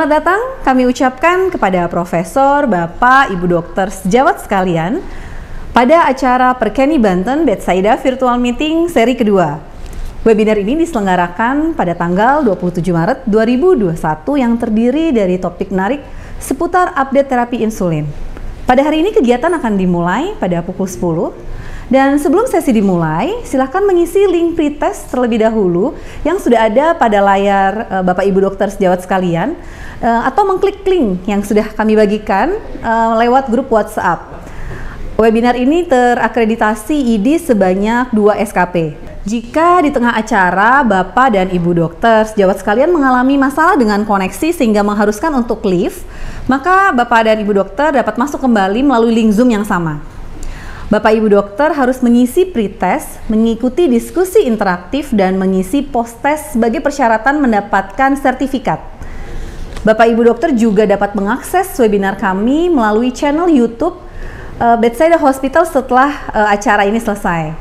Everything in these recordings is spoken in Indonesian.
Selamat datang kami ucapkan kepada Profesor, Bapak, Ibu Dokter sejawat sekalian pada acara Perkeni Banten Bethsaida Virtual Meeting seri kedua. Webinar ini diselenggarakan pada tanggal 27 Maret 2021 yang terdiri dari topik menarik seputar update terapi insulin. Pada hari ini kegiatan akan dimulai pada pukul 10 dan sebelum sesi dimulai silahkan mengisi link pretest terlebih dahulu yang sudah ada pada layar Bapak Ibu Dokter sejawat sekalian atau mengklik link yang sudah kami bagikan lewat grup WhatsApp. Webinar ini terakreditasi ID sebanyak 2 SKP. Jika di tengah acara Bapak dan Ibu Dokter sejawat sekalian mengalami masalah dengan koneksi sehingga mengharuskan untuk leave, maka Bapak dan Ibu Dokter dapat masuk kembali melalui link Zoom yang sama. Bapak Ibu Dokter harus mengisi pretest, mengikuti diskusi interaktif dan mengisi post-test sebagai persyaratan mendapatkan sertifikat. Bapak Ibu Dokter juga dapat mengakses webinar kami melalui channel YouTube Bethsaida Hospital setelah acara ini selesai.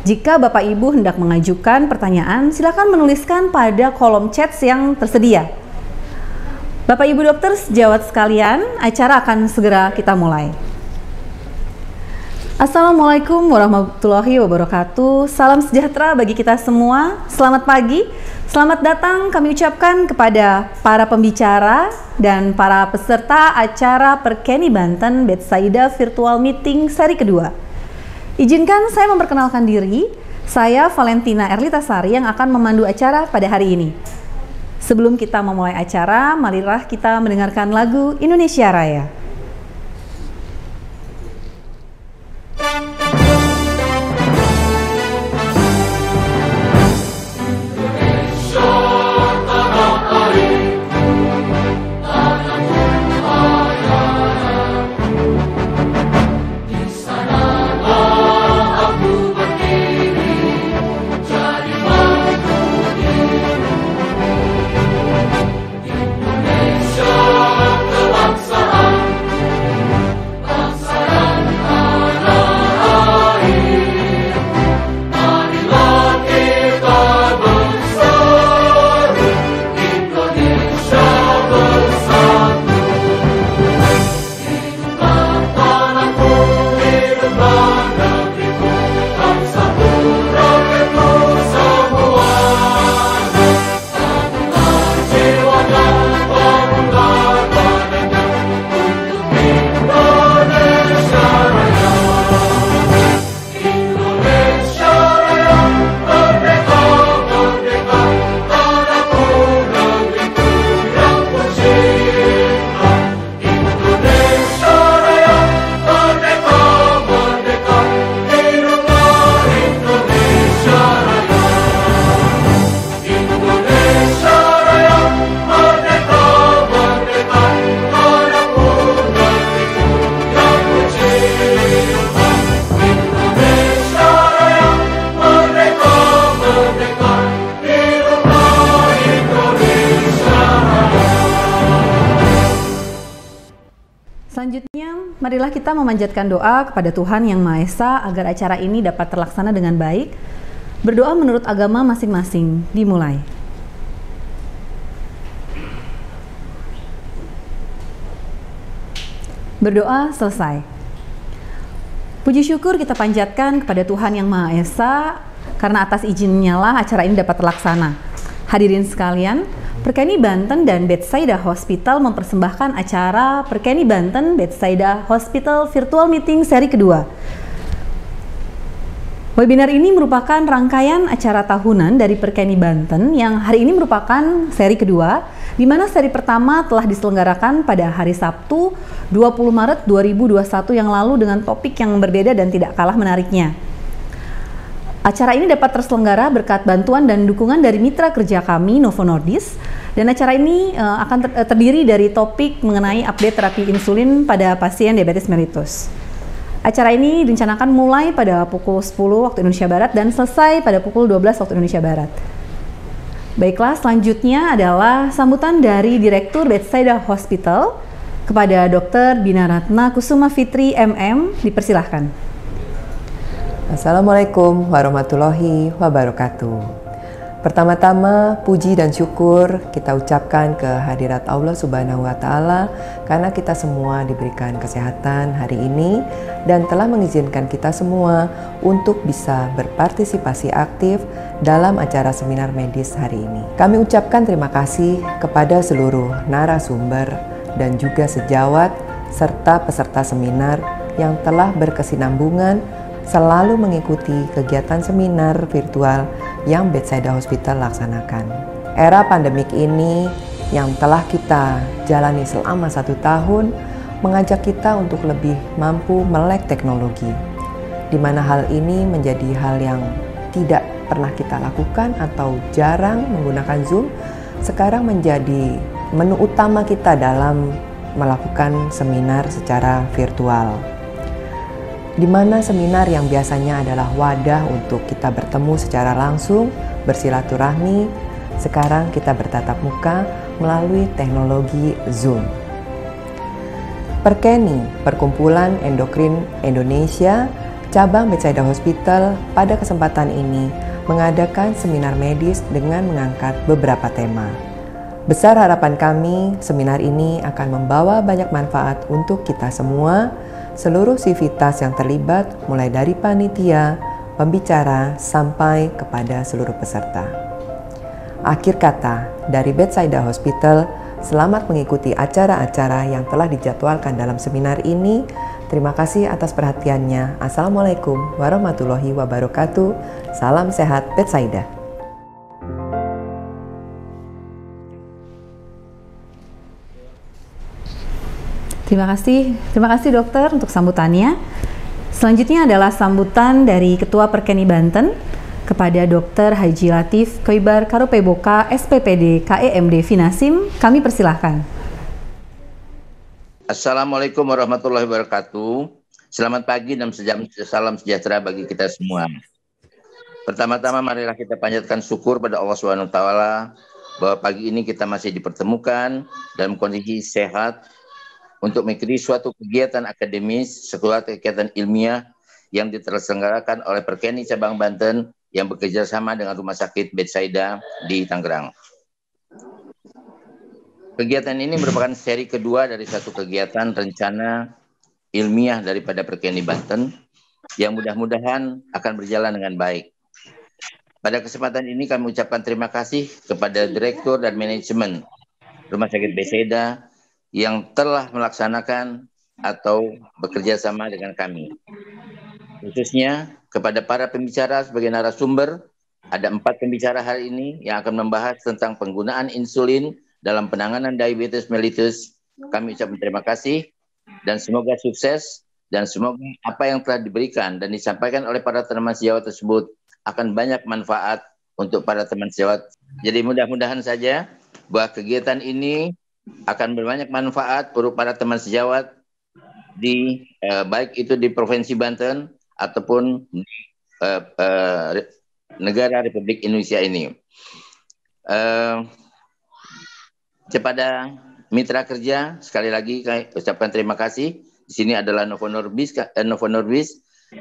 Jika Bapak Ibu hendak mengajukan pertanyaan, silakan menuliskan pada kolom chat yang tersedia. Bapak Ibu Dokter sejawat sekalian, acara akan segera kita mulai. Assalamualaikum warahmatullahi wabarakatuh. Salam sejahtera bagi kita semua. Selamat pagi, selamat datang kami ucapkan kepada para pembicara dan para peserta acara Perkeni Banten Bethsaida Virtual Meeting seri kedua. Izinkan saya memperkenalkan diri, saya Valentina Erlita Sari yang akan memandu acara pada hari ini. Sebelum kita memulai acara, marilah kita mendengarkan lagu Indonesia Raya. Marilah kita memanjatkan doa kepada Tuhan Yang Maha Esa agar acara ini dapat terlaksana dengan baik. Berdoa menurut agama masing-masing. Dimulai. Berdoa selesai. Puji syukur kita panjatkan kepada Tuhan Yang Maha Esa karena atas izinnya lah acara ini dapat terlaksana. Hadirin sekalian, Perkeni Banten dan Bethsaida Hospital mempersembahkan acara Perkeni Banten Bethsaida Hospital Virtual Meeting seri kedua. Webinar ini merupakan rangkaian acara tahunan dari Perkeni Banten yang hari ini merupakan seri kedua, di mana seri pertama telah diselenggarakan pada hari Sabtu 20 Maret 2021 yang lalu dengan topik yang berbeda dan tidak kalah menariknya. Acara ini dapat terselenggara berkat bantuan dan dukungan dari mitra kerja kami, Novo Nordisk. Dan acara ini akan terdiri dari topik mengenai update terapi insulin pada pasien diabetes mellitus. Acara ini direncanakan mulai pada pukul 10 waktu Indonesia Barat dan selesai pada pukul 12 waktu Indonesia Barat. Baiklah, selanjutnya adalah sambutan dari Direktur Bethsaida Hospital kepada Dr. Bina Ratna Kusuma Fitri, MM. Dipersilahkan. Assalamualaikum warahmatullahi wabarakatuh. Pertama-tama puji dan syukur kita ucapkan ke hadirat Allah Subhanahu wa Ta'ala karena kita semua diberikan kesehatan hari ini dan telah mengizinkan kita semua untuk bisa berpartisipasi aktif dalam acara seminar medis hari ini. Kami ucapkan terima kasih kepada seluruh narasumber dan juga sejawat serta peserta seminar yang telah berkesinambungan selalu mengikuti kegiatan seminar virtual yang Bethsaida Hospital laksanakan. Era pandemik ini yang telah kita jalani selama 1 tahun mengajak kita untuk lebih mampu melek teknologi, di mana hal ini menjadi hal yang tidak pernah kita lakukan atau jarang menggunakan Zoom, sekarang menjadi menu utama kita dalam melakukan seminar secara virtual. Di mana seminar yang biasanya adalah wadah untuk kita bertemu secara langsung, bersilaturahmi, sekarang kita bertatap muka melalui teknologi Zoom. Perkeni, Perkumpulan Endokrin Indonesia, cabang Bethsaida Hospital pada kesempatan ini mengadakan seminar medis dengan mengangkat beberapa tema. Besar harapan kami, seminar ini akan membawa banyak manfaat untuk kita semua, seluruh sivitas yang terlibat mulai dari panitia, pembicara, sampai kepada seluruh peserta. Akhir kata dari Bethsaida Hospital, selamat mengikuti acara-acara yang telah dijadwalkan dalam seminar ini. Terima kasih atas perhatiannya. Assalamualaikum warahmatullahi wabarakatuh. Salam sehat Bethsaida. Terima kasih dokter untuk sambutannya. Selanjutnya adalah sambutan dari Ketua Perkeni Banten kepada Dr. Haji Latif Khibar Karopeboka, SPPD KEMD Finasim. Kami persilahkan. Assalamualaikum warahmatullahi wabarakatuh. Selamat pagi dan salam sejahtera bagi kita semua. Pertama-tama marilah kita panjatkan syukur pada Allah Subhanahu wa Ta'ala bahwa pagi ini kita masih dipertemukan dalam kondisi sehat untuk mengikuti suatu kegiatan akademis, suatu kegiatan ilmiah yang diterselenggarakan oleh Perkeni Cabang Banten yang bekerja sama dengan Rumah Sakit Bethsaida di Tangerang. Kegiatan ini merupakan seri kedua dari satu kegiatan rencana ilmiah daripada Perkeni Banten yang mudah-mudahan akan berjalan dengan baik. Pada kesempatan ini kami ucapkan terima kasih kepada Direktur dan Manajemen Rumah Sakit Bethsaida yang telah melaksanakan atau bekerja sama dengan kami. Khususnya kepada para pembicara sebagai narasumber, ada 4 pembicara hari ini yang akan membahas tentang penggunaan insulin dalam penanganan diabetes mellitus. Kami ucapkan terima kasih dan semoga sukses dan semoga apa yang telah diberikan dan disampaikan oleh para teman sejawat tersebut akan banyak manfaat untuk para teman sejawat. Jadi mudah-mudahan saja bahwa kegiatan ini akan berbanyak manfaat untuk para teman sejawat di baik itu di Provinsi Banten ataupun di negara Republik Indonesia ini. Kepada mitra kerja sekali lagi kami ucapkan terima kasih. Di sini adalah Novo Nordisk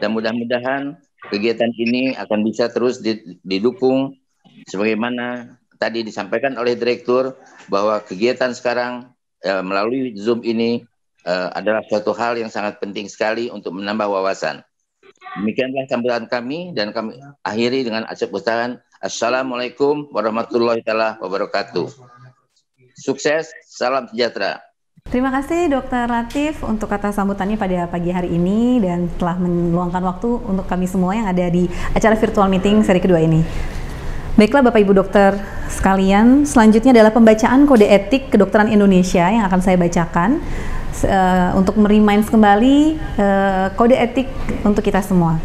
dan mudah-mudahan kegiatan ini akan bisa terus didukung sebagaimana tadi disampaikan oleh Direktur bahwa kegiatan sekarang melalui Zoom ini adalah suatu hal yang sangat penting sekali untuk menambah wawasan. Demikianlah sambutan kami dan kami akhiri dengan ucapan Assalamualaikum warahmatullahi wabarakatuh. Sukses, salam sejahtera. Terima kasih Dr. Latif untuk kata sambutannya pada pagi hari ini dan telah meluangkan waktu untuk kami semua yang ada di acara virtual meeting seri kedua ini. Baiklah Bapak Ibu Dokter sekalian, selanjutnya adalah pembacaan Kode Etik Kedokteran Indonesia yang akan saya bacakan untuk merimain kembali kode etik untuk kita semua.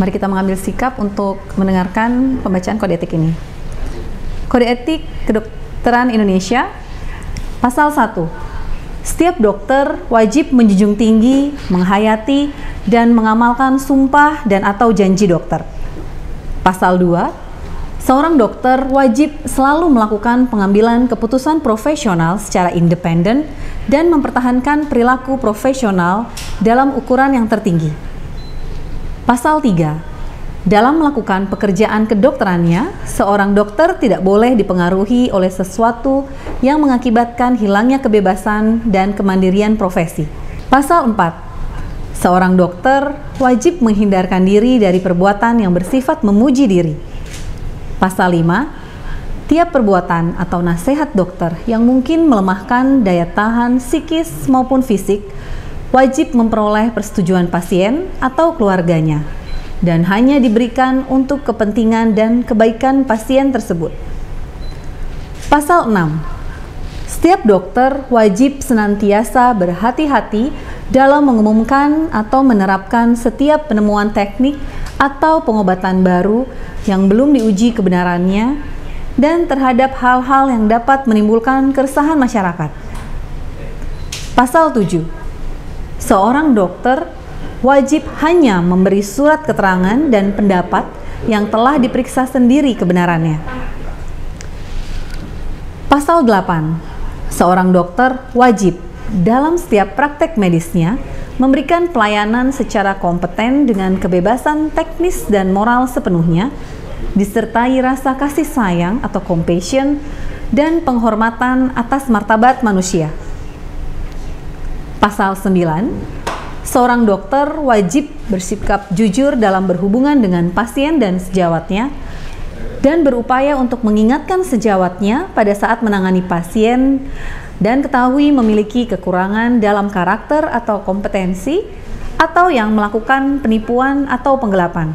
Mari kita mengambil sikap untuk mendengarkan pembacaan kode etik ini. Kode Etik Kedokteran Indonesia, Pasal 1. Setiap dokter wajib menjunjung tinggi, menghayati, dan mengamalkan sumpah dan atau janji dokter. Pasal 2. Seorang dokter wajib selalu melakukan pengambilan keputusan profesional secara independen dan mempertahankan perilaku profesional dalam ukuran yang tertinggi. Pasal 3. Dalam melakukan pekerjaan kedokterannya, seorang dokter tidak boleh dipengaruhi oleh sesuatu yang mengakibatkan hilangnya kebebasan dan kemandirian profesi. Pasal 4. Seorang dokter wajib menghindarkan diri dari perbuatan yang bersifat memuji diri. Pasal 5. Tiap perbuatan atau nasihat dokter yang mungkin melemahkan daya tahan psikis maupun fisik wajib memperoleh persetujuan pasien atau keluarganya, dan hanya diberikan untuk kepentingan dan kebaikan pasien tersebut. Pasal 6. Setiap dokter wajib senantiasa berhati-hati dalam mengumumkan atau menerapkan setiap penemuan teknik atau pengobatan baru yang belum diuji kebenarannya dan terhadap hal-hal yang dapat menimbulkan keresahan masyarakat. Pasal 7. Seorang dokter wajib hanya memberi surat keterangan dan pendapat yang telah diperiksa sendiri kebenarannya. Pasal 8. Seorang dokter wajib dalam setiap praktek medisnya memberikan pelayanan secara kompeten dengan kebebasan teknis dan moral sepenuhnya, disertai rasa kasih sayang atau compassion dan penghormatan atas martabat manusia. Pasal 9. Seorang dokter wajib bersikap jujur dalam berhubungan dengan pasien dan sejawatnya dan berupaya untuk mengingatkan sejawatnya pada saat menangani pasien dan ketahui memiliki kekurangan dalam karakter atau kompetensi atau yang melakukan penipuan atau penggelapan.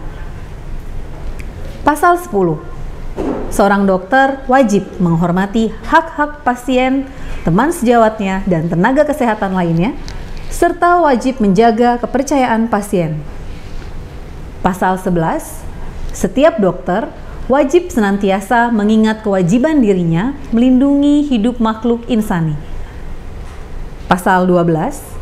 Pasal 10. Seorang dokter wajib menghormati hak-hak pasien, teman sejawatnya, dan tenaga kesehatan lainnya, serta wajib menjaga kepercayaan pasien. Pasal 11. Setiap dokter wajib senantiasa mengingat kewajiban dirinya melindungi hidup makhluk insani. Pasal 12.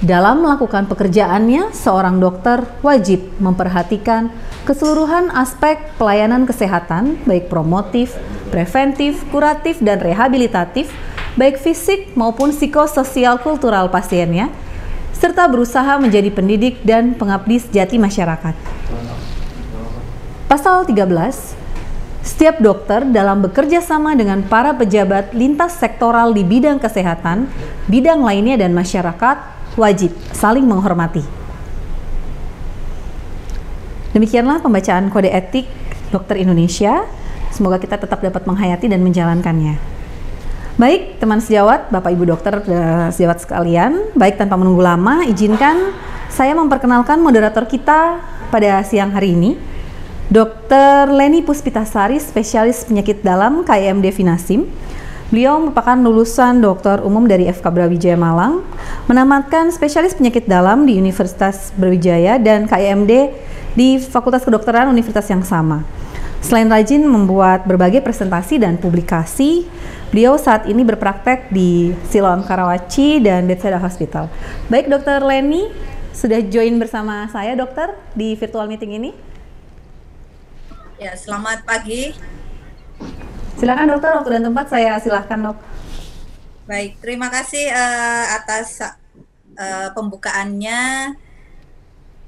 Dalam melakukan pekerjaannya, seorang dokter wajib memperhatikan keseluruhan aspek pelayanan kesehatan, baik promotif, preventif, kuratif, dan rehabilitatif, baik fisik maupun psikososial kultural pasiennya, serta berusaha menjadi pendidik dan pengabdi sejati masyarakat. Pasal 13. Setiap dokter dalam bekerja sama dengan para pejabat lintas sektoral di bidang kesehatan, bidang lainnya, dan masyarakat wajib saling menghormati. Demikianlah pembacaan Kode Etik Dokter Indonesia. Semoga kita tetap dapat menghayati dan menjalankannya. Baik, teman sejawat, Bapak Ibu dokter sejawat sekalian, baik, tanpa menunggu lama, izinkan saya memperkenalkan moderator kita pada siang hari ini, Dr. Leni Puspitasari, spesialis penyakit dalam KIM Devinasim. Beliau merupakan lulusan doktor umum dari FK Brawijaya Malang, menamatkan spesialis penyakit dalam di Universitas Brawijaya dan KIMD di Fakultas Kedokteran Universitas yang sama. Selain rajin membuat berbagai presentasi dan publikasi, beliau saat ini berpraktek di Siloam Karawaci dan Bethsaida Hospital. Baik, Dokter Leni sudah join bersama saya, Dokter, di virtual meeting ini. Ya, selamat pagi. Silakan, Dokter, waktu dan tempat saya silahkan, Dok. Baik, terima kasih atas pembukaannya.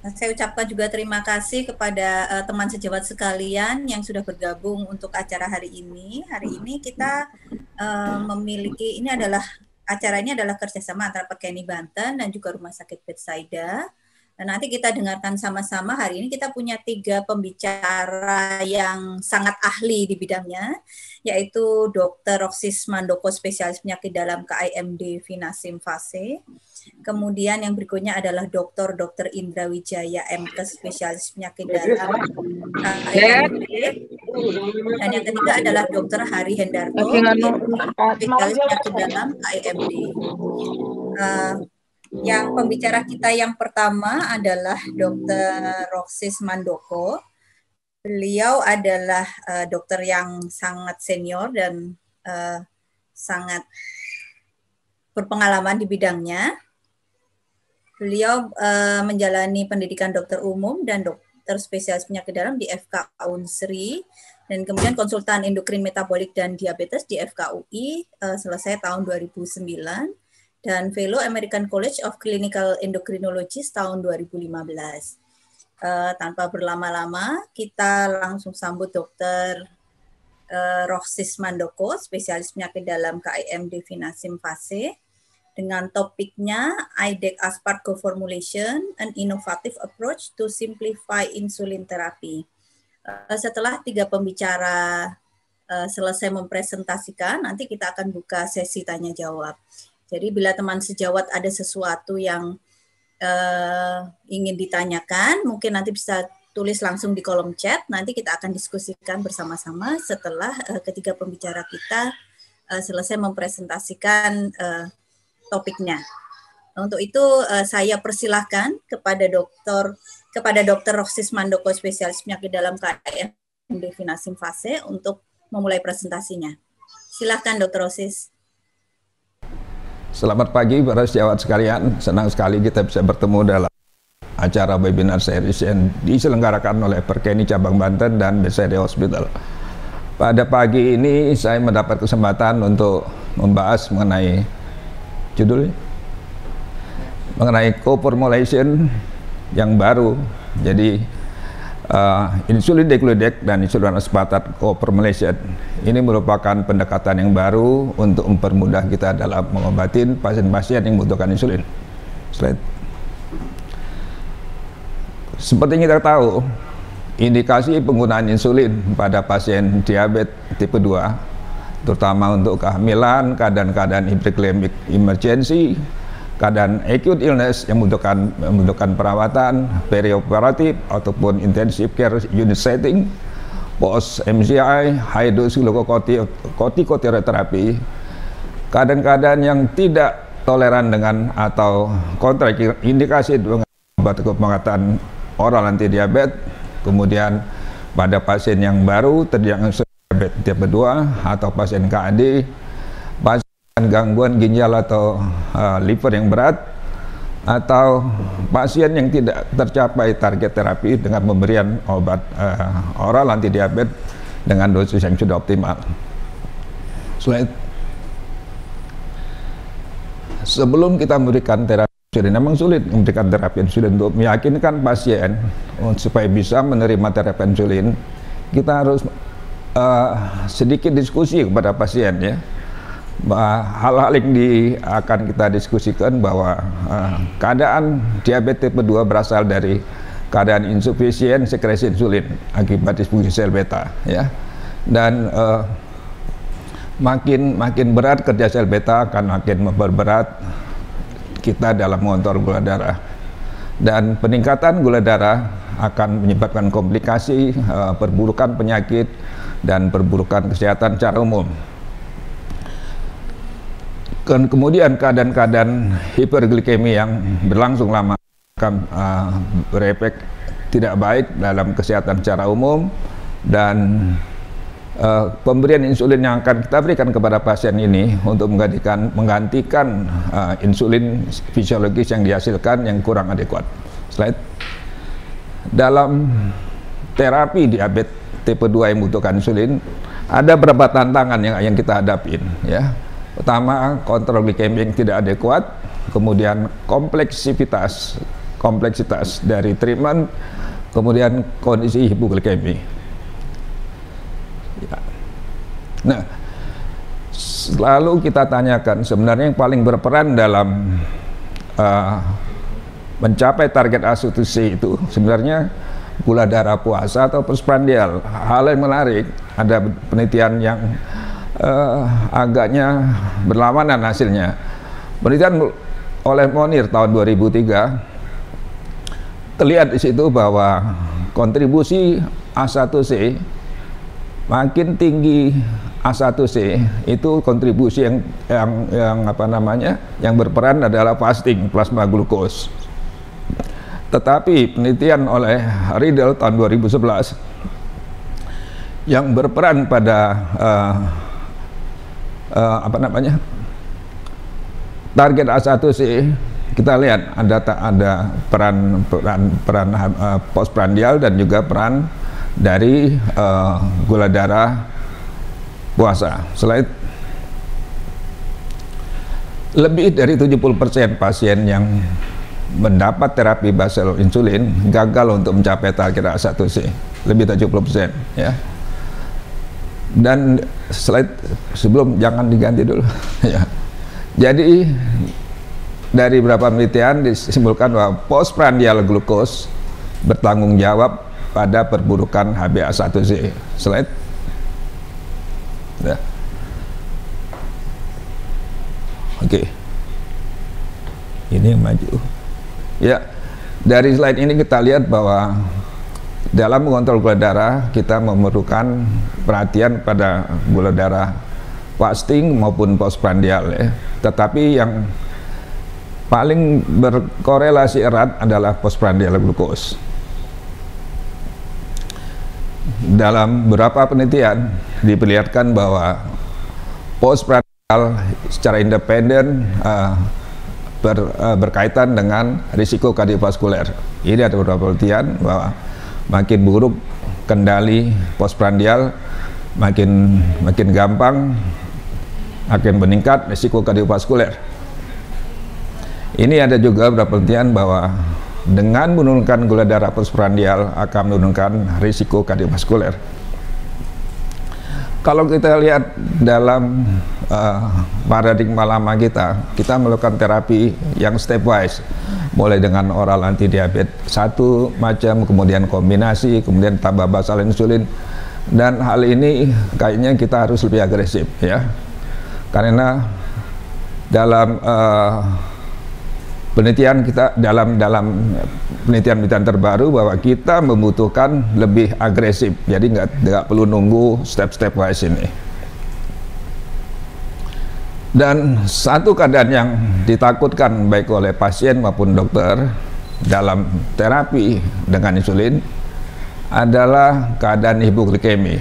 Saya ucapkan juga terima kasih kepada teman sejawat sekalian yang sudah bergabung untuk acara hari ini. Hari ini kita memiliki, acaranya adalah kerjasama antara Perkeni Banten dan juga Rumah Sakit Bethsaida. Dan nanti kita dengarkan sama-sama. Hari ini kita punya 3 pembicara yang sangat ahli di bidangnya, yaitu Dr. Roxis Mandoko, spesialis penyakit dalam KIM Devinasim Fase. Kemudian yang berikutnya adalah Dr. Indra Wijaya, MKes, spesialis penyakit dalam KIMD. Dan yang ketiga adalah Dr. Hari Hendarto, spesialis penyakit dalam KIMD. Yang pembicara kita yang pertama adalah Dr. Roxis Mandoko. Beliau adalah dokter yang sangat senior dan sangat berpengalaman di bidangnya. Beliau menjalani pendidikan dokter umum dan dokter spesialis penyakit dalam di FK Unsri, dan kemudian konsultan endokrin metabolik dan diabetes di FKUI selesai tahun 2009, dan fellow American College of Clinical Endocrinologist tahun 2015. tanpa berlama-lama kita langsung sambut Dr. Roxis Mandoko, spesialis penyakit dalam KIM Definansim Fase, dengan topiknya IDEC Aspart Co-Formulation, an Innovative Approach to Simplify Insulin Therapy. Setelah tiga pembicara selesai mempresentasikan, nanti kita akan buka sesi tanya-jawab. Jadi bila teman sejawat ada sesuatu yang ingin ditanyakan, mungkin nanti bisa tulis langsung di kolom chat, nanti kita akan diskusikan bersama-sama setelah ketiga pembicara kita selesai mempresentasikan topiknya. Untuk itu saya persilahkan kepada Dr. Roxis Mandoko, spesialis penyakit dalam KIM Definansim Fase, untuk memulai presentasinya. Silahkan Dr. Roxis. Selamat pagi para sejawat sekalian, senang sekali kita bisa bertemu dalam acara webinar series yang diselenggarakan oleh Perkeni Cabang Banten dan Bethsaida Hospital. Pada pagi ini saya mendapat kesempatan untuk membahas mengenai judulnya, mengenai co-formulation yang baru. Jadi insulin degludec dan insulin aspart co-formulation ini merupakan pendekatan yang baru untuk mempermudah kita dalam mengobati pasien-pasien yang membutuhkan insulin. Slide. Seperti kita tahu, indikasi penggunaan insulin pada pasien diabetes tipe 2, terutama untuk kehamilan, keadaan-keadaan hyperglycemic emergency, keadaan acute illness yang membutuhkan perawatan perioperatif ataupun intensive care unit setting, post MCI, high dose glukokortikosteroid therapy, keadaan-keadaan yang tidak toleran dengan atau kontraindikasi dengan obat pengobatan oral anti diabetes, kemudian pada pasien yang baru terdiagnosis diabetes tipe 2 atau pasien CAD, gangguan ginjal atau liver yang berat, atau pasien yang tidak tercapai target terapi dengan pemberian obat oral anti diabetes dengan dosis yang sudah optimal. Slide. Sebelum kita memberikan terapi insulin, memang sulit memberikan terapi insulin. Untuk meyakinkan pasien supaya bisa menerima terapi insulin, kita harus sedikit diskusi kepada pasien, ya. Hal-hal yang akan kita diskusikan bahwa keadaan diabetes tipe 2 berasal dari keadaan insufisien sekresi insulin akibat disfungsi sel beta, ya. Dan makin berat kerja sel beta akan makin memperberat kita dalam mengontrol gula darah, dan peningkatan gula darah akan menyebabkan komplikasi, perburukan penyakit dan perburukan kesehatan secara umum. Kemudian keadaan-keadaan hiperglikemi yang berlangsung lama akan berefek tidak baik dalam kesehatan secara umum, dan pemberian insulin yang akan kita berikan kepada pasien ini untuk menggantikan insulin fisiologis yang dihasilkan yang kurang adekuat. Slide. Dalam terapi diabetes tipe 2 yang membutuhkan insulin, ada beberapa tantangan yang kita hadapin, ya. Pertama, kontrol glikemi yang tidak adekuat, kemudian kompleksitas dari treatment, kemudian kondisi hipoglikemi. Ya. Nah, selalu kita tanyakan sebenarnya yang paling berperan dalam mencapai target ASUTC itu sebenarnya gula darah puasa atau postprandial. Hal yang menarik, ada penelitian yang agaknya berlawanan hasilnya. Penelitian oleh Monnier tahun 2003 terlihat di situ bahwa kontribusi A1C, makin tinggi A1C itu kontribusi yang apa namanya, yang berperan adalah fasting plasma glukos. Tetapi penelitian oleh Riddle tahun 2011 yang berperan pada target A1C, kita lihat ada peran postprandial dan juga peran dari gula darah puasa. Selain lebih dari 70% pasien yang mendapat terapi basal insulin gagal untuk mencapai target A1C lebih dari 70%, ya. Dan slide sebelum jangan diganti dulu. Ya. Jadi dari beberapa penelitian disimpulkan bahwa postprandial glukos bertanggung jawab pada perburukan HbA1c. Slide. Ya. Oke. Ini yang maju. Ya, dari slide ini kita lihat bahwa dalam mengontrol gula darah kita memerlukan perhatian pada gula darah fasting maupun postprandial, ya. Tetapi yang paling berkorelasi erat adalah postprandial glukos. Dalam beberapa penelitian diperlihatkan bahwa postprandial secara independen berkaitan dengan risiko kardiovaskuler. Ini ada beberapa penelitian bahwa makin buruk kendali postprandial, makin gampang akan meningkat risiko kardiovaskuler. Ini ada juga beberapa penelitian bahwa dengan menurunkan gula darah postprandial akan menurunkan risiko kardiovaskuler. Kalau kita lihat dalam paradigma lama kita melakukan terapi yang stepwise, mulai dengan oral anti diabetes satu macam, kemudian kombinasi, kemudian tambah basal insulin, dan hal ini kayaknya kita harus lebih agresif, ya, karena dalam penelitian kita dalam penelitian terbaru bahwa kita membutuhkan lebih agresif, jadi nggak perlu nunggu step-stepwise ini. Dan satu keadaan yang ditakutkan baik oleh pasien maupun dokter dalam terapi dengan insulin adalah keadaan hipoglikemi.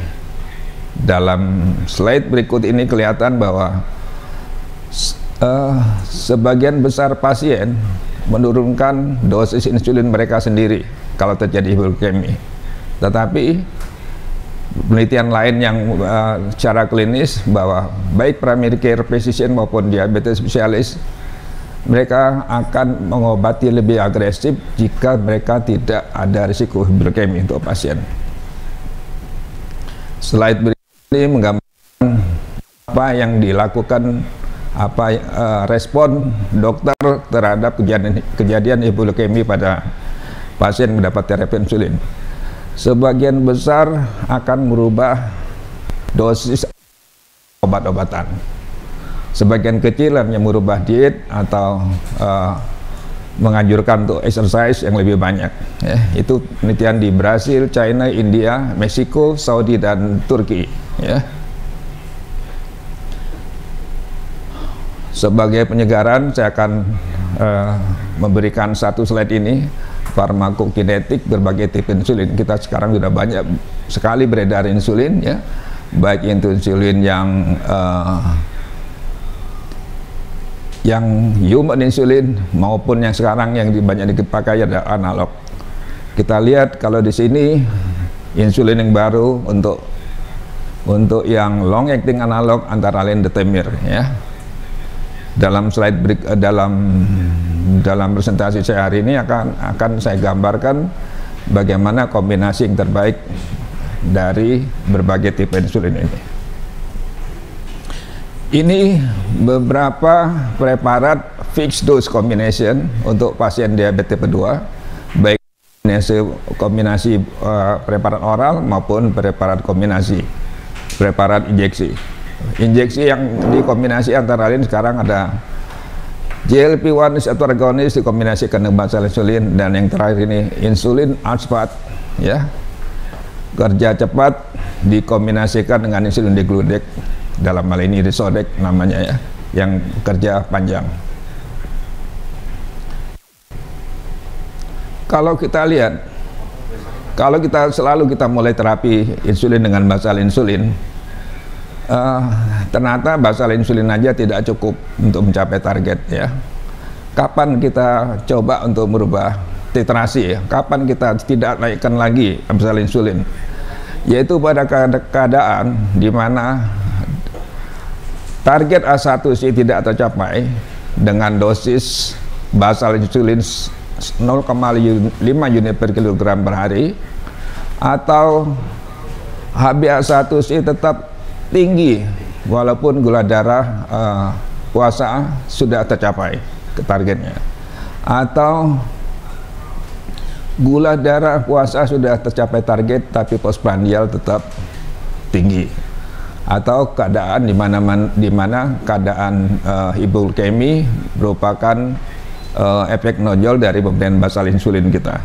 Dalam slide berikut ini kelihatan bahwa sebagian besar pasien menurunkan dosis insulin mereka sendiri kalau terjadi hipoglikemi. Tetapi penelitian lain yang secara klinis bahwa baik primary care physician maupun diabetes spesialis mereka akan mengobati lebih agresif jika mereka tidak ada risiko hipoglikemi untuk pasien. Slide berikut ini menggambarkan apa yang dilakukan respon dokter terhadap kejadian hipoglikemi pada pasien mendapat terapi insulin. Sebagian besar akan merubah dosis obat-obatan. Sebagian kecil hanya merubah diet atau menganjurkan untuk exercise yang lebih banyak. Ya, itu penelitian di Brasil, China, India, Meksiko, Saudi, dan Turki. Ya. Sebagai penyegaran, saya akan memberikan satu slide ini, farmakokinetik berbagai tipe insulin. Kita sekarang sudah banyak sekali beredar insulin, ya, baik itu insulin yang human insulin maupun yang sekarang yang banyak dipakai ada analog. Kita lihat kalau di sini insulin yang baru untuk yang long acting analog antara lain Detemir, ya. Dalam slide dalam presentasi saya hari ini akan saya gambarkan bagaimana kombinasi yang terbaik dari berbagai tipe insulin ini. Ini beberapa preparat fixed dose combination untuk pasien diabetes tipe 2, baik kombinasi preparat oral maupun preparat kombinasi preparat injeksi. Injeksi yang dikombinasi antara lain sekarang ada GLP-1 atau agonis dikombinasikan dengan basal insulin, dan yang terakhir ini insulin aspart, ya, kerja cepat dikombinasikan dengan insulin degludec, dalam hal ini Ryzodeg namanya, ya, yang kerja panjang. Kalau kita lihat, kalau kita mulai terapi insulin dengan basal insulin, ternyata basal insulin aja tidak cukup untuk mencapai target, ya. Kapan kita coba untuk merubah titrasi, ya? Kapan kita tidak naikkan lagi basal insulin? Yaitu pada keadaan di mana target A1C tidak tercapai dengan dosis basal insulin 0,5 unit per kilogram per hari, atau HbA1c tetap tinggi walaupun gula darah puasa sudah tercapai ke targetnya, atau gula darah puasa sudah tercapai target tapi postprandial tetap tinggi, atau keadaan di mana keadaan hipoglikemi merupakan efek nonjol dari pemberian basal insulin kita.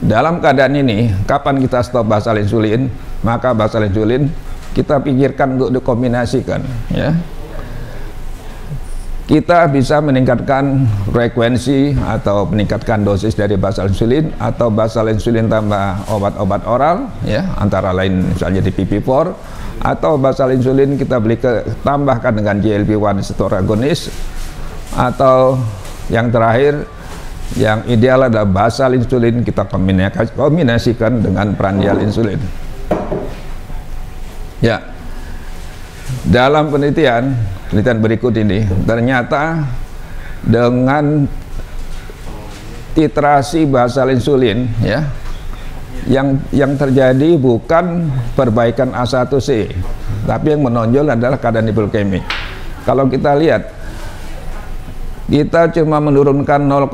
Dalam keadaan ini, kapan kita stop basal insulin? Maka basal insulin kita pikirkan untuk dikombinasikan, ya. Kita bisa meningkatkan frekuensi atau meningkatkan dosis dari basal insulin, atau basal insulin tambah obat-obat oral, ya, antara lain misalnya DPP-4, atau basal insulin kita tambahkan dengan GLP-1 receptor agonis, atau yang terakhir yang ideal adalah basal insulin kita kombinasikan dengan prandial insulin. Ya, dalam penelitian berikut ini ternyata dengan titrasi basal insulin, ya, yang terjadi bukan perbaikan A1C, tapi yang menonjol adalah keadaan hipoglikemi. Kalau kita lihat, kita cuma menurunkan 0,1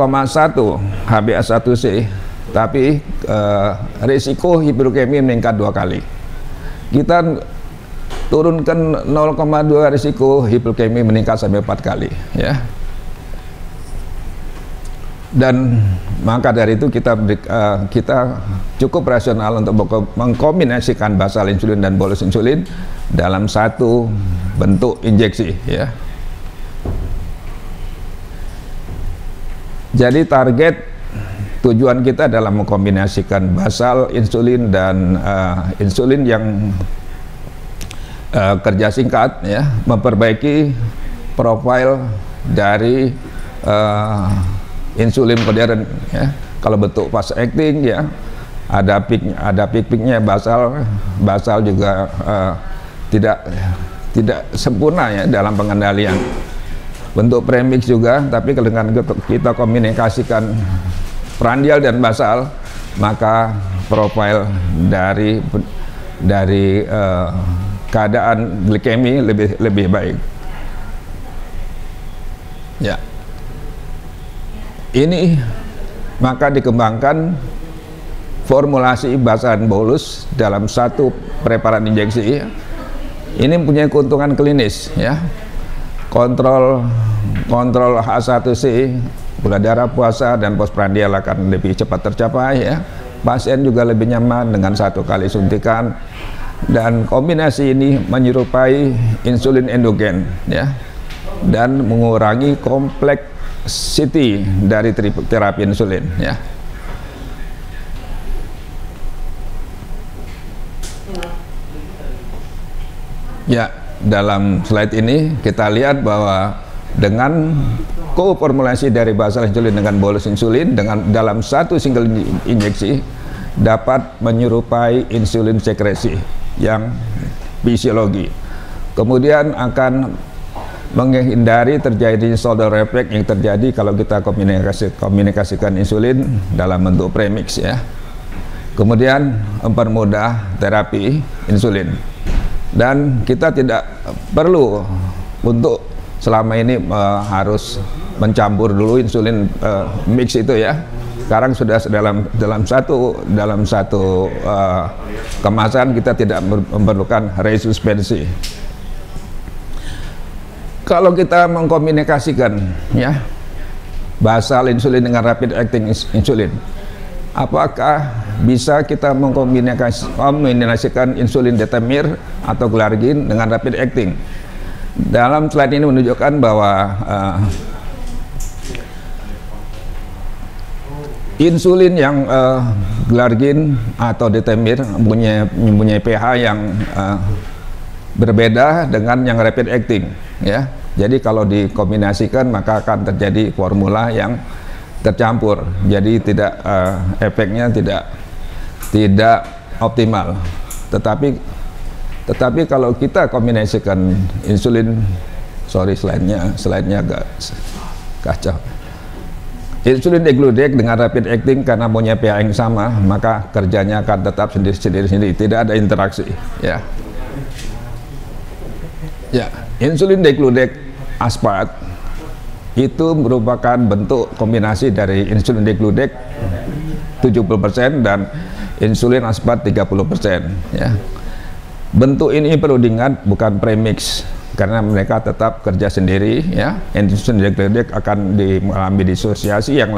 HbA1c, tapi risiko hipoglikemi meningkat dua kali. Kita turunkan 0,2, risiko hipoglikemi meningkat sampai 4 kali, ya. Dan maka dari itu kita cukup rasional untuk mengkombinasikan basal insulin dan bolus insulin dalam satu bentuk injeksi, ya. Jadi target tujuan kita adalah mengkombinasikan basal insulin dan insulin yang kerja singkat, ya, memperbaiki profil dari insulin modern, ya. Kalau bentuk fast acting, ya, ada peak-peaknya basal juga tidak sempurna, ya, dalam pengendalian. Bentuk premix juga, tapi dengan kita komunikasikan prandial dan basal, maka profil dari keadaan glikemi lebih baik. Ya, ini maka dikembangkan formulasi basal dan bolus dalam satu preparat injeksi. Ini mempunyai keuntungan klinis, ya. Kontrol H1C, gula darah puasa dan postprandial akan lebih cepat tercapai, ya. Pasien juga lebih nyaman dengan satu kali suntikan, dan kombinasi ini menyerupai insulin endogen, ya, dan mengurangi kompleksiti dari terapi insulin, ya. Ya, dalam slide ini kita lihat bahwa dengan koformulasi dari basal insulin dengan bolus insulin dalam satu single injeksi dapat menyerupai insulin sekresi yang fisiologi. Kemudian akan menghindari terjadi shoulder reflex yang terjadi kalau kita komunikasikan insulin dalam bentuk premix, ya. Kemudian mempermudah terapi insulin. Dan kita tidak perlu untuk selama ini harus mencampur dulu insulin mix itu, ya. Sekarang sudah dalam satu kemasan, kita tidak memerlukan resuspensi. Kalau kita mengkombinasikan, ya, basal insulin dengan rapid acting insulin, apakah bisa kita mengkombinasikan insulin detamir atau glargin dengan rapid acting? Dalam slide ini menunjukkan bahwa insulin yang glargin atau detamir mempunyai pH yang berbeda dengan yang rapid acting, ya. Jadi kalau dikombinasikan maka akan terjadi formula yang tercampur, jadi tidak efeknya tidak optimal. Tetapi kalau kita kombinasikan insulin, sorry, slide-nya agak kacau. Insulin degludec dengan rapid acting karena punya pH yang sama, maka kerjanya akan tetap sendiri-sendiri, tidak ada interaksi. Ya. Ya, insulin degludec aspart itu merupakan bentuk kombinasi dari insulin degludec 70% dan insulin aspart 30%. Ya. Bentuk ini perlu diingat bukan premix, karena mereka tetap kerja sendiri, ya. Insulin degludec akan mengalami disosiasi yang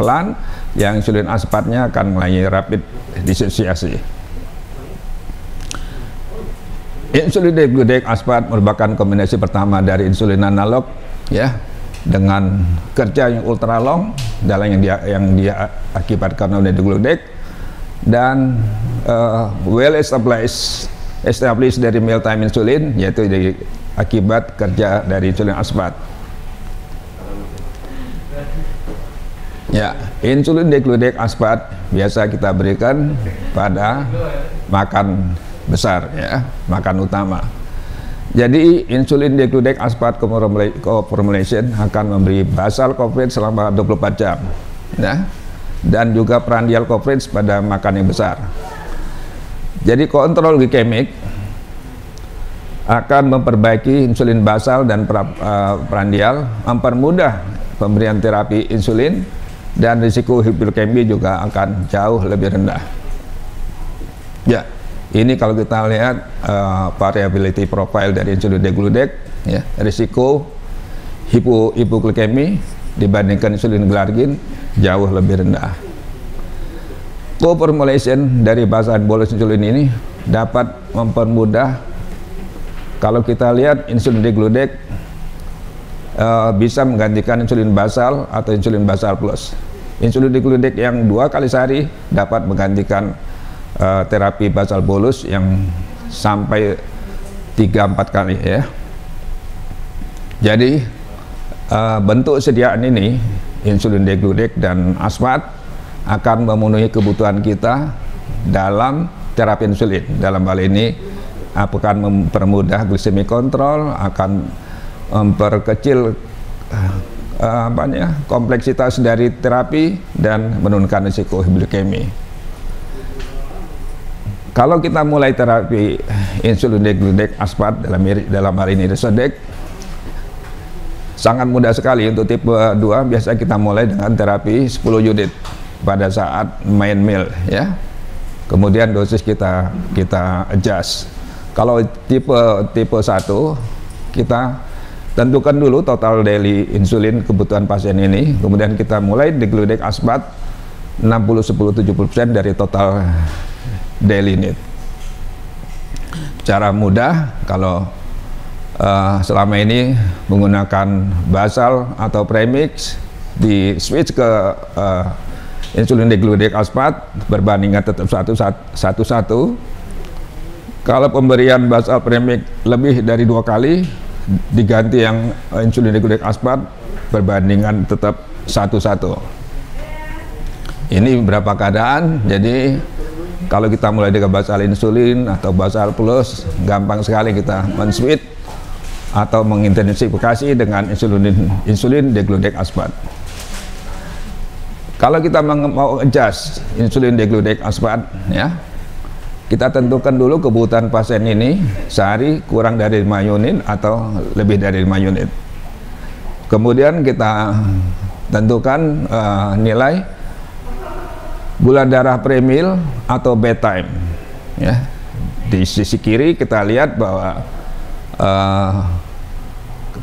pelan, yang insulin aspartnya akan melalui rapid disosiasi. Insulin degludec aspart merupakan kombinasi pertama dari insulin analog, ya, dengan kerja yang ultra long dalam yang dia akibatkan oleh degludec, dan well established dari mealtime insulin, yaitu dari akibat kerja dari insulin aspart. Ya, insulin degludec aspart biasa kita berikan pada makan besar, ya, makan utama. Jadi insulin degludec aspart co-formulation akan memberi basal coverage selama 24 jam, ya, dan juga prandial coverage pada makan yang besar. Jadi kontrol glikemik akan memperbaiki insulin basal dan prandial, mempermudah pemberian terapi insulin, dan risiko hipoglikemi juga akan jauh lebih rendah. Ya, ini kalau kita lihat variability profile dari insulin degludec, ya, risiko hipoglikemi dibandingkan insulin glargin jauh lebih rendah. Co-formulation dari basal bolus insulin ini dapat mempermudah. Kalau kita lihat insulin degludec bisa menggantikan insulin basal atau insulin basal plus. Insulin degludec yang 2 kali sehari dapat menggantikan terapi basal bolus yang sampai 3-4 kali, ya. Jadi bentuk sediaan ini insulin degludec dan aspart akan memenuhi kebutuhan kita dalam terapi insulin. Dalam hal ini akan mempermudah glycemic control, akan memperkecil kompleksitas dari terapi, dan menurunkan risiko hipoglikemi. Kalau kita mulai terapi insulin degludec aspart dalam hal ini Ryzodeg, sangat mudah sekali. Untuk tipe 2 biasa kita mulai dengan terapi 10 unit pada saat main meal, ya. Kemudian dosis kita adjust. Kalau tipe 1 kita tentukan dulu total daily insulin kebutuhan pasien ini, kemudian kita mulai degludec aspart 60-10-70% dari total daily need. Cara mudah, kalau selama ini menggunakan basal atau premix, di switch ke insulin degludec aspart, perbandingan tetap 1:1. Kalau pemberian basal premix lebih dari 2 kali, diganti yang insulin degludec aspart, perbandingan tetap 1:1. Ini beberapa keadaan. Jadi kalau kita mulai dengan basal insulin atau basal plus, gampang sekali kita men-switch atau mengintensifikasi dengan insulin degludec aspart. Kalau kita mau adjust insulin degludec aspart, ya, kita tentukan dulu kebutuhan pasien ini sehari kurang dari 5 unit atau lebih dari 5 unit. Kemudian kita tentukan nilai gula darah premil atau bedtime, ya. Di sisi kiri kita lihat bahwa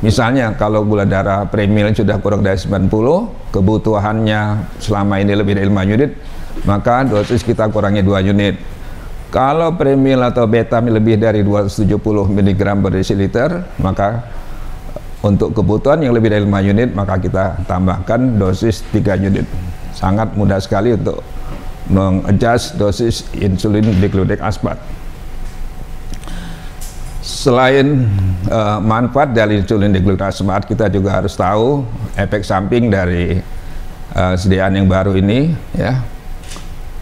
misalnya kalau gula darah premil sudah kurang dari 90, kebutuhannya selama ini lebih dari 5 unit, maka dosis kita kurangi 2 unit. Kalau premil atau betamil lebih dari 270 mg per desiliter, maka untuk kebutuhan yang lebih dari 5 unit, maka kita tambahkan dosis 3 unit. Sangat mudah sekali untuk mengadjust dosis insulin degludec aspart. Selain manfaat dari insulin degludec aspart, kita juga harus tahu efek samping dari sediaan yang baru ini, ya.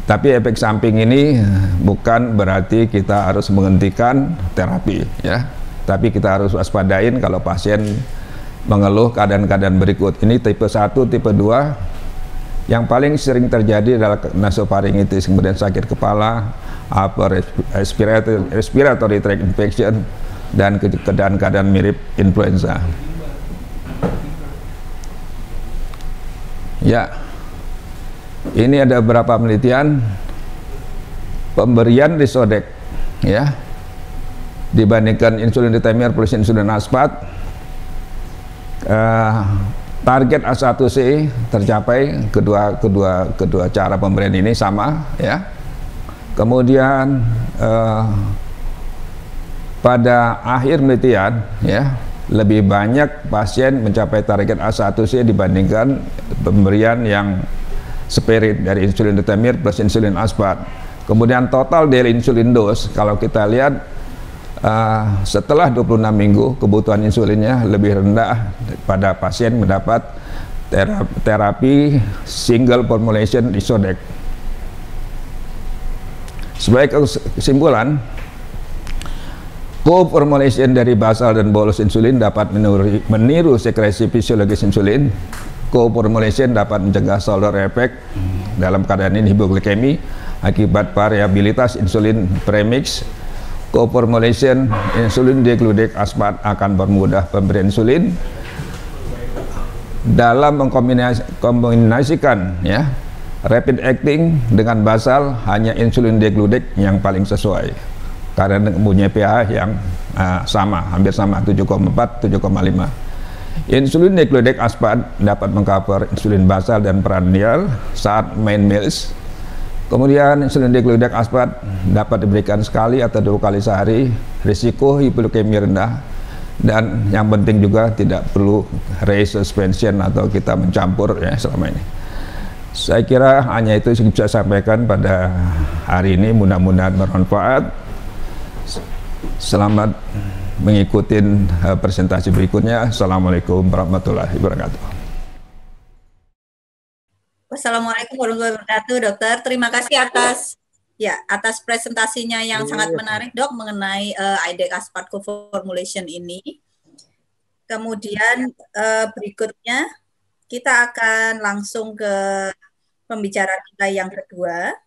Tapi efek samping ini bukan berarti kita harus menghentikan terapi, ya. Tapi kita harus waspadain kalau pasien mengeluh keadaan-keadaan berikut. Ini tipe 1, tipe 2 Yang paling sering terjadi adalah nasofaringitis, kemudian sakit kepala, upper respiratory tract infection, dan keadaan-keadaan mirip influenza. Ya, ini ada beberapa penelitian pemberian Ryzodeg ya, dibandingkan insulin detamir plus insulin aspart, target A1C tercapai kedua cara pemberian ini sama ya. Kemudian pada akhir penelitian ya, lebih banyak pasien mencapai target A1C dibandingkan pemberian yang separate dari insulin detamir plus insulin aspart. Kemudian total daily insulin dose, kalau kita lihat setelah 26 minggu kebutuhan insulinnya lebih rendah pada pasien mendapat terapi single formulation Ryzodeg. Sebagai kesimpulan, co-formulation dari basal dan bolus insulin dapat meniru sekresi fisiologis insulin. Co-formulation dapat mencegah shoulder effect dalam keadaan ini hipoglikemi akibat variabilitas insulin premix. Co-formulation insulin degludec aspart akan mempermudah pemberian insulin dalam mengkombinasikan ya, rapid acting dengan basal. Hanya insulin degludec yang paling sesuai karena mempunyai pH yang sama, hampir sama 7,4–7,5. Insulin degludec aspart dapat mengcover insulin basal dan perandial saat main meals. Kemudian insulin degludec aspart dapat diberikan sekali atau 2 kali sehari, risiko hipoglikemia rendah, dan yang penting juga tidak perlu raise suspension atau kita mencampur ya selama ini. Saya kira hanya itu yang bisa saya sampaikan pada hari ini, mudah-mudahan bermanfaat. Selamat mengikuti presentasi berikutnya. Assalamualaikum warahmatullahi wabarakatuh. Wassalamualaikum warahmatullahi wabarakatuh, Dokter. Terima kasih atas presentasinya yang sangat menarik, Dok, mengenai IDEC Aspart co-formulation ini. Kemudian berikutnya kita akan langsung ke pembicara kita yang kedua.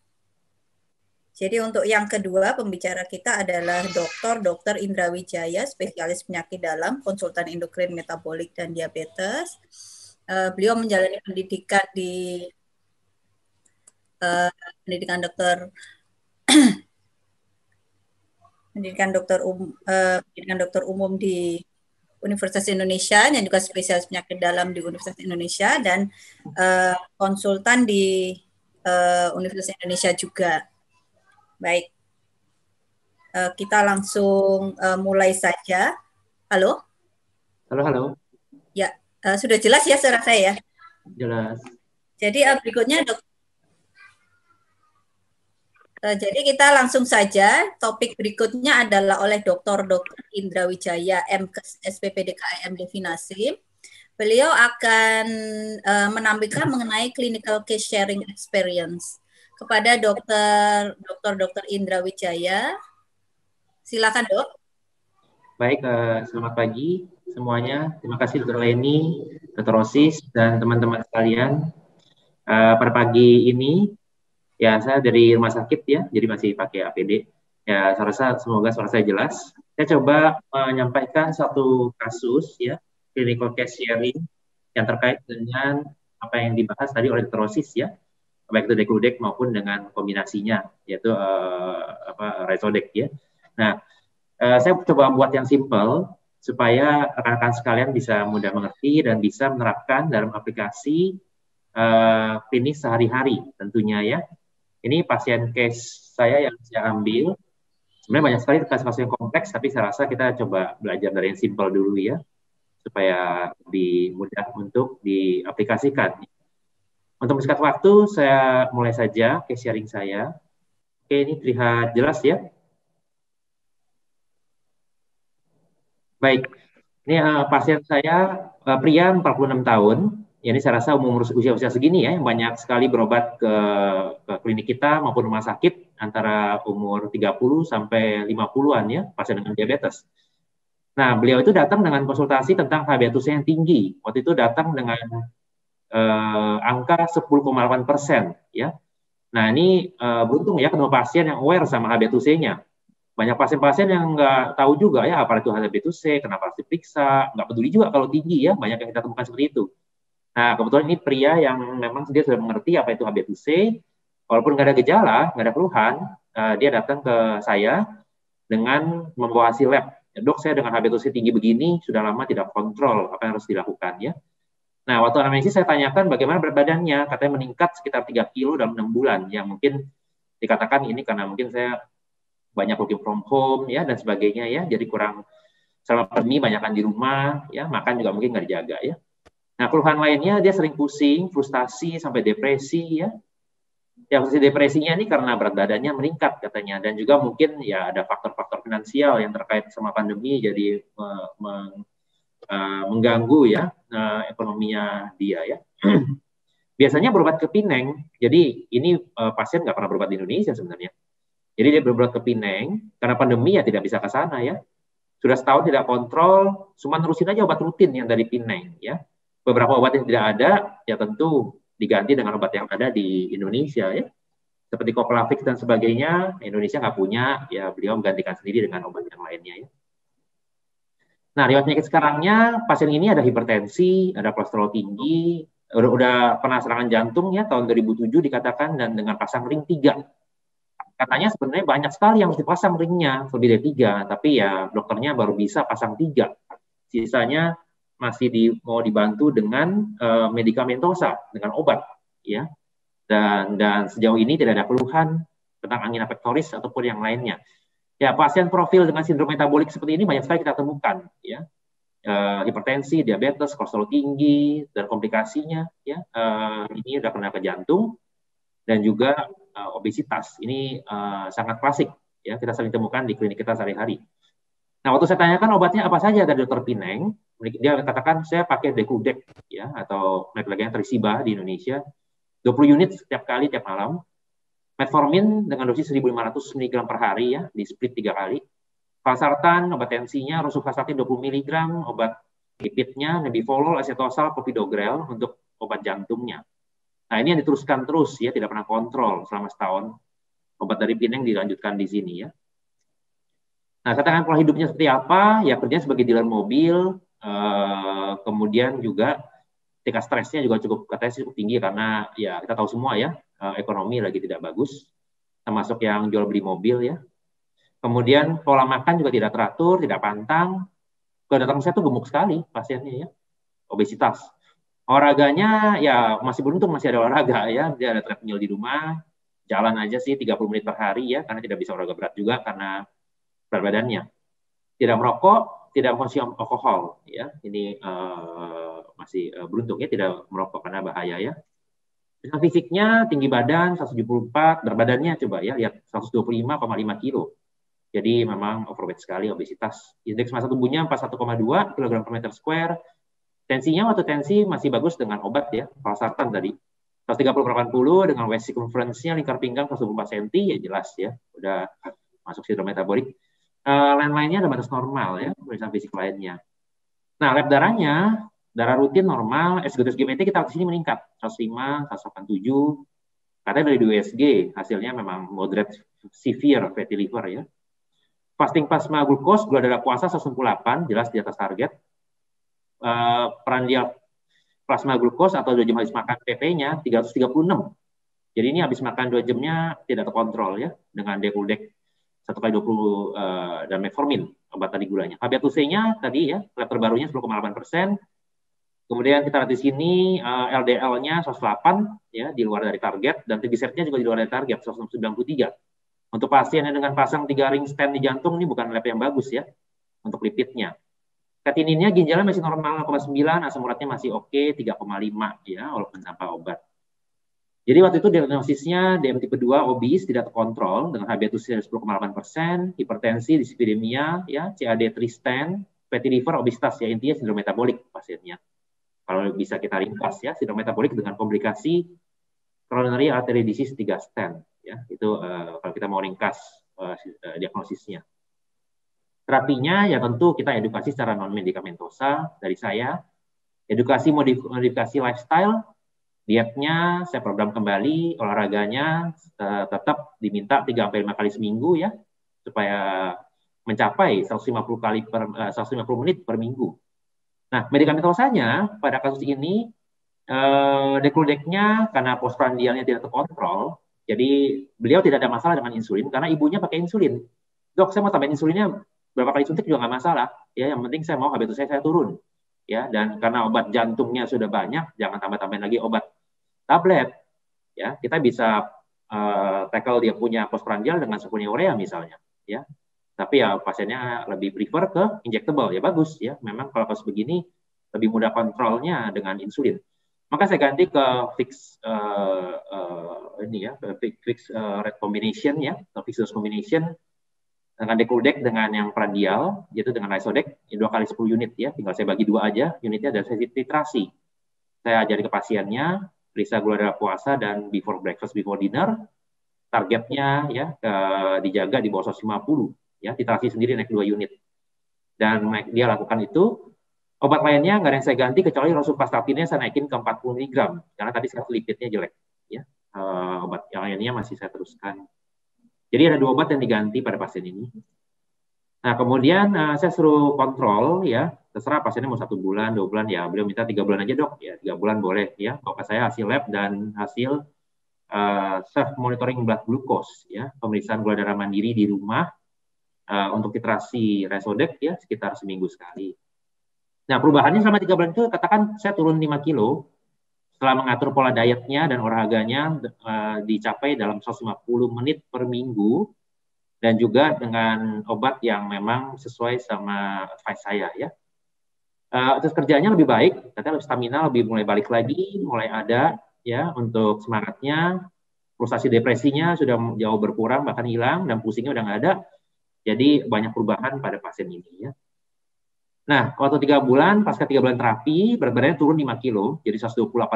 Jadi untuk yang kedua, pembicara kita adalah Dr. Indra Wijaya, spesialis penyakit dalam, konsultan endokrin metabolik dan diabetes. Beliau menjalani pendidikan di pendidikan dokter umum di Universitas Indonesia, dan juga spesialis penyakit dalam di Universitas Indonesia, dan konsultan di Universitas Indonesia juga. Baik, kita langsung mulai saja. Halo? Halo, halo. Ya, sudah jelas ya suara saya ya? Jelas. Jadi berikutnya, Dok. Jadi kita langsung saja, topik berikutnya adalah oleh Dr. Indra Wijaya, MKes SPPDKIM Devinasim. Beliau akan menampilkan mengenai clinical case sharing experience. Kepada Dr. Indra Wijaya, silakan, Dok. Baik, selamat pagi semuanya. Terima kasih Dr. Leni, Dr. Roxis, dan teman-teman sekalian. Pada pagi ini, ya saya dari rumah sakit ya, jadi masih pakai APD. Ya, saya rasa semoga suara saya jelas. Saya coba menyampaikan satu kasus ya, clinical case sharing yang terkait dengan apa yang dibahas tadi oleh Dr. Roxis ya, baik itu degludec maupun dengan kombinasinya yaitu Ryzodeg ya. Nah, saya coba buat yang simple supaya rekan-rekan sekalian bisa mudah mengerti dan bisa menerapkan dalam aplikasi klinis sehari-hari tentunya ya. Ini pasien case saya yang saya ambil. Sebenarnya banyak sekali kasus-kasus yang kompleks, tapi saya rasa kita coba belajar dari yang simple dulu ya supaya lebih mudah untuk diaplikasikan. Untuk mencekat waktu, saya mulai saja case sharing saya. Oke, ini terlihat jelas ya. Baik, ini pasien saya pria 46 tahun. Ya, ini saya rasa umur usia segini ya, yang banyak sekali berobat ke klinik kita maupun rumah sakit antara umur 30 sampai 50-an ya, pasien dengan diabetes. Nah, beliau itu datang dengan konsultasi tentang diabetesnya yang tinggi. Waktu itu datang dengan angka 10,8%, ya. Nah, ini beruntung ya ketemu pasien yang aware sama HbA1c-nya. Banyak pasien-pasien yang nggak tahu juga ya apa itu HbA1c, kenapa harus diperiksa, nggak peduli juga kalau tinggi ya, banyak yang kita temukan seperti itu. Nah, kebetulan ini pria yang memang dia sudah mengerti apa itu HbA1c, walaupun nggak ada gejala, nggak ada keluhan, dia datang ke saya dengan membawa hasil lab. Dok, saya dengan HbA1c tinggi begini, sudah lama tidak kontrol, apa yang harus dilakukan ya. Nah, waktu anamnesis saya tanyakan bagaimana berat badannya, katanya meningkat sekitar 3 kilo dalam 6 bulan, yang mungkin dikatakan ini karena mungkin saya banyak working from home, ya, dan sebagainya, ya, jadi kurang selama pandemi banyakan di rumah, ya, makan juga mungkin nggak dijaga, ya. Nah, keluhan lainnya dia sering pusing, frustasi, sampai depresi, ya. Ya, depresinya ini karena berat badannya meningkat, katanya, dan juga mungkin ya ada faktor-faktor finansial yang terkait sama pandemi, jadi mengganggu ya ekonominya dia ya. Biasanya berobat ke Pineng, jadi ini pasien nggak pernah berobat di Indonesia sebenarnya. Jadi dia berobat ke Pineng karena pandemi ya tidak bisa ke sana ya. Sudah setahun tidak kontrol, cuma terusin aja obat rutin yang dari Pineng ya. Beberapa obat yang tidak ada ya tentu diganti dengan obat yang ada di Indonesia ya. Seperti Coplavix dan sebagainya, Indonesia nggak punya ya, beliau menggantikan sendiri dengan obat yang lainnya ya. Nah, riwayat penyakit sekarangnya, pasien ini ada hipertensi, ada kolesterol tinggi, udah pernah serangan jantung ya, tahun 2007 dikatakan, dan dengan pasang ring 3. Katanya sebenarnya banyak sekali yang harus dipasang ringnya, lebih dari 3, tapi ya dokternya baru bisa pasang 3. Sisanya masih mau dibantu dengan medikamentosa, dengan obat. Ya. Dan sejauh ini tidak ada keluhan tentang angina pectoris ataupun yang lainnya. Ya, pasien profil dengan sindrom metabolik seperti ini banyak sekali kita temukan, ya. Hipertensi, diabetes, kolesterol tinggi, dan komplikasinya, ya. Ini sudah kena ke jantung, dan juga obesitas. Ini sangat klasik, ya. Kita sering temukan di klinik kita sehari-hari. Nah, waktu saya tanyakan obatnya apa saja dari dokter Pineng, dia katakan saya pakai degludec, ya, atau metlagen Tresiba di Indonesia, 20 unit setiap kali, tiap malam. Metformin dengan dosis 1.500 mg per hari ya, di split 3 kali. Valsartan, obat tensinya, rosuvastatin 20 mg, obat lipidnya, nebivolol, asetosal, clopidogrel untuk obat jantungnya. Nah, ini yang diteruskan terus ya, tidak pernah kontrol selama setahun. Obat dari Pineng dilanjutkan di sini ya. Nah, katakan pola hidupnya seperti apa, ya kerjanya sebagai dealer mobil, kemudian juga tingkat stresnya juga cukup tinggi karena ya kita tahu semua ya, ekonomi lagi tidak bagus, termasuk yang jual beli mobil ya. Kemudian pola makan juga tidak teratur, tidak pantang. Kalau datang saya tuh gemuk sekali pasiennya ya, obesitas. Olahraganya ya masih beruntung masih ada olahraga ya, dia ada treadmill di rumah, jalan aja sih 30 menit per hari ya, karena tidak bisa olahraga berat juga karena berat badannya. Tidak merokok, tidak mengkonsumsi alkohol ya, ini masih beruntung ya tidak merokok karena bahaya ya. Dengan fisiknya tinggi badan 174, berat badannya coba ya lihat 125,5 kilo. Jadi memang overweight sekali obesitas. Indeks massa tubuhnya 41,2 kg per meter square. Tensinya waktu tensi masih bagus dengan obat ya, valsartan tadi. 130/80 dengan waist circumference-nya lingkar pinggang 124 cm ya jelas ya, udah masuk sindrom metabolik. Lain-lainnya ada batas normal ya, pemeriksaan fisik lainnya. Nah, lab darahnya darah rutin normal, SGLT2 kita di sini meningkat 105, 187, katanya dari 2 SG, hasilnya memang moderate severe fatty liver ya. Fasting plasma glukos, gula darah puasa 198, jelas di atas target. Peran dia plasma glukos atau 2 jam habis makan PP-nya 336. Jadi ini habis makan 2 jamnya tidak terkontrol ya, dengan degludec 1x20 dan metformin, obat tadi gulanya. HbA1c-nya tadi ya, lab terbarunya 10,8%. Kemudian kita lihat di sini LDL-nya 108 ya di luar dari target dan trigliseridnya juga di luar dari target 193. Untuk pasien yang dengan pasang 3 ring stent di jantung ini bukan lab yang bagus ya untuk lipidnya. Katininnya ginjalnya masih normal 0,9, asam uratnya masih oke 3,5 ya walaupun tanpa obat. Jadi waktu itu diagnosisnya DM tipe 2 obes tidak terkontrol dengan HbA1c 10,8%, hipertensi, dislipidemia ya, CAD tristen, fatty liver, obesitas ya intinya sindrom metabolik pasiennya. Kalau bisa kita ringkas ya, sindrom metabolik dengan komplikasi coronary artery disease 3 stent ya. Itu kalau kita mau ringkas diagnosisnya. Terapinya ya tentu kita edukasi secara non medikamentosa dari saya, edukasi modifikasi lifestyle Dietnya saya program kembali, olahraganya tetap diminta 3-5 kali seminggu ya, supaya mencapai 150 menit per minggu. Nah, medikamentosanya pada kasus ini degludecnya karena postprandialnya tidak terkontrol, jadi beliau tidak ada masalah dengan insulin karena ibunya pakai insulin. Dok, saya mau tambahin insulinnya berapa kali suntik juga nggak masalah. Ya, yang penting saya mau habitus saya turun. Ya, dan karena obat jantungnya sudah banyak, jangan tambah-tambahin lagi obat tablet. Ya, kita bisa tackle dia punya postprandial dengan sulfonylurea misalnya, ya. Tapi ya pasiennya lebih prefer ke injectable, ya bagus ya. Memang kalau kasus begini lebih mudah kontrolnya dengan insulin. Maka saya ganti ke fixed rate combination ya, atau fixed dose combination dengan degludec dengan yang prandial, yaitu dengan Ryzodeg 2 kali 10 unit ya, tinggal saya bagi 2 aja unitnya dan saya titrasi. Saya ajari ke pasiennya, periksa gula darah puasa dan before breakfast, before dinner, targetnya ya dijaga di bawah 150 ya, titrasi sendiri naik 2 unit. Dan dia lakukan itu. Obat lainnya nggak ada yang saya ganti kecuali rosuvastatinnya saya naikin ke 40 mg karena tadi saya lipidnya jelek ya. Obat yang lainnya masih saya teruskan. Jadi ada 2 obat yang diganti pada pasien ini. Nah kemudian saya suruh kontrol ya, terserah pasiennya mau 1 bulan, 2 bulan ya, beliau minta 3 bulan aja dok, ya 3 bulan boleh ya. Bapak saya hasil lab dan hasil self monitoring blood glucose ya, pemeriksaan gula darah mandiri di rumah untuk titrasi Ryzodeg ya sekitar seminggu sekali. Nah perubahannya selama 3 bulan itu katakan saya turun 5 kilo setelah mengatur pola dietnya dan olahraganya dicapai dalam 150 menit per minggu dan juga dengan obat yang memang sesuai sama advice saya ya. Terus kerjanya lebih baik, katanya stamina lebih mulai balik lagi, mulai ada ya untuk semangatnya, frustasi depresinya sudah jauh berkurang bahkan hilang dan pusingnya udah nggak ada. Jadi banyak perubahan pada pasien ini ya. Nah, waktu 3 bulan, pasca 3 bulan terapi, berat badannya turun 5 kilo, jadi 120,8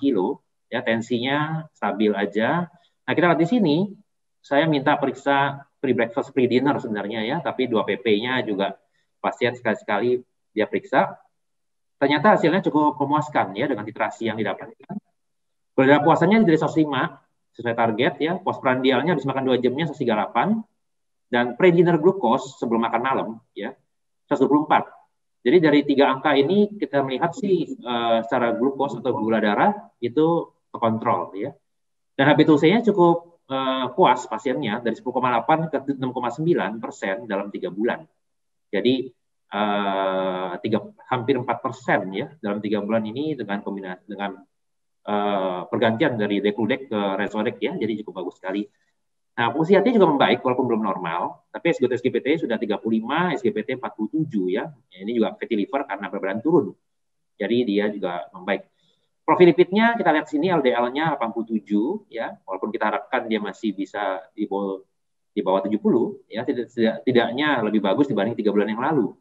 kilo, ya tensinya stabil aja. Nah, kita lihat di sini, saya minta periksa pre-breakfast, pre-dinner sebenarnya ya, tapi 2 PP-nya juga pasien sekali-sekali dia periksa. Ternyata hasilnya cukup memuaskan ya, dengan titrasi yang didapatkan. Gula darah puasanya dari 105, sesuai target ya, postprandialnya habis makan 2 jamnya 138, dan pre-dinner glucose sebelum makan malam ya, 124. Jadi dari 3 angka ini kita melihat sih secara glukos atau gula darah itu terkontrol ya. Dan HbA1c-nya cukup puas pasiennya dari 10,8 ke 6,9% dalam 3 bulan. Jadi hampir 4% ya dalam 3 bulan ini dengan kombinasi dengan pergantian dari degludec ke Ryzodeg ya, jadi cukup bagus sekali. Nah, fungsi hati juga membaik walaupun belum normal, tapi SGLT sudah 35, SGLT 47 ya. Ini juga fatty liver karena berat badan turun. Jadi dia juga membaik. Profil lipidnya kita lihat sini LDL-nya 87 ya, walaupun kita harapkan dia masih bisa di bawah 70 ya, tidaknya lebih bagus dibanding 3 bulan yang lalu.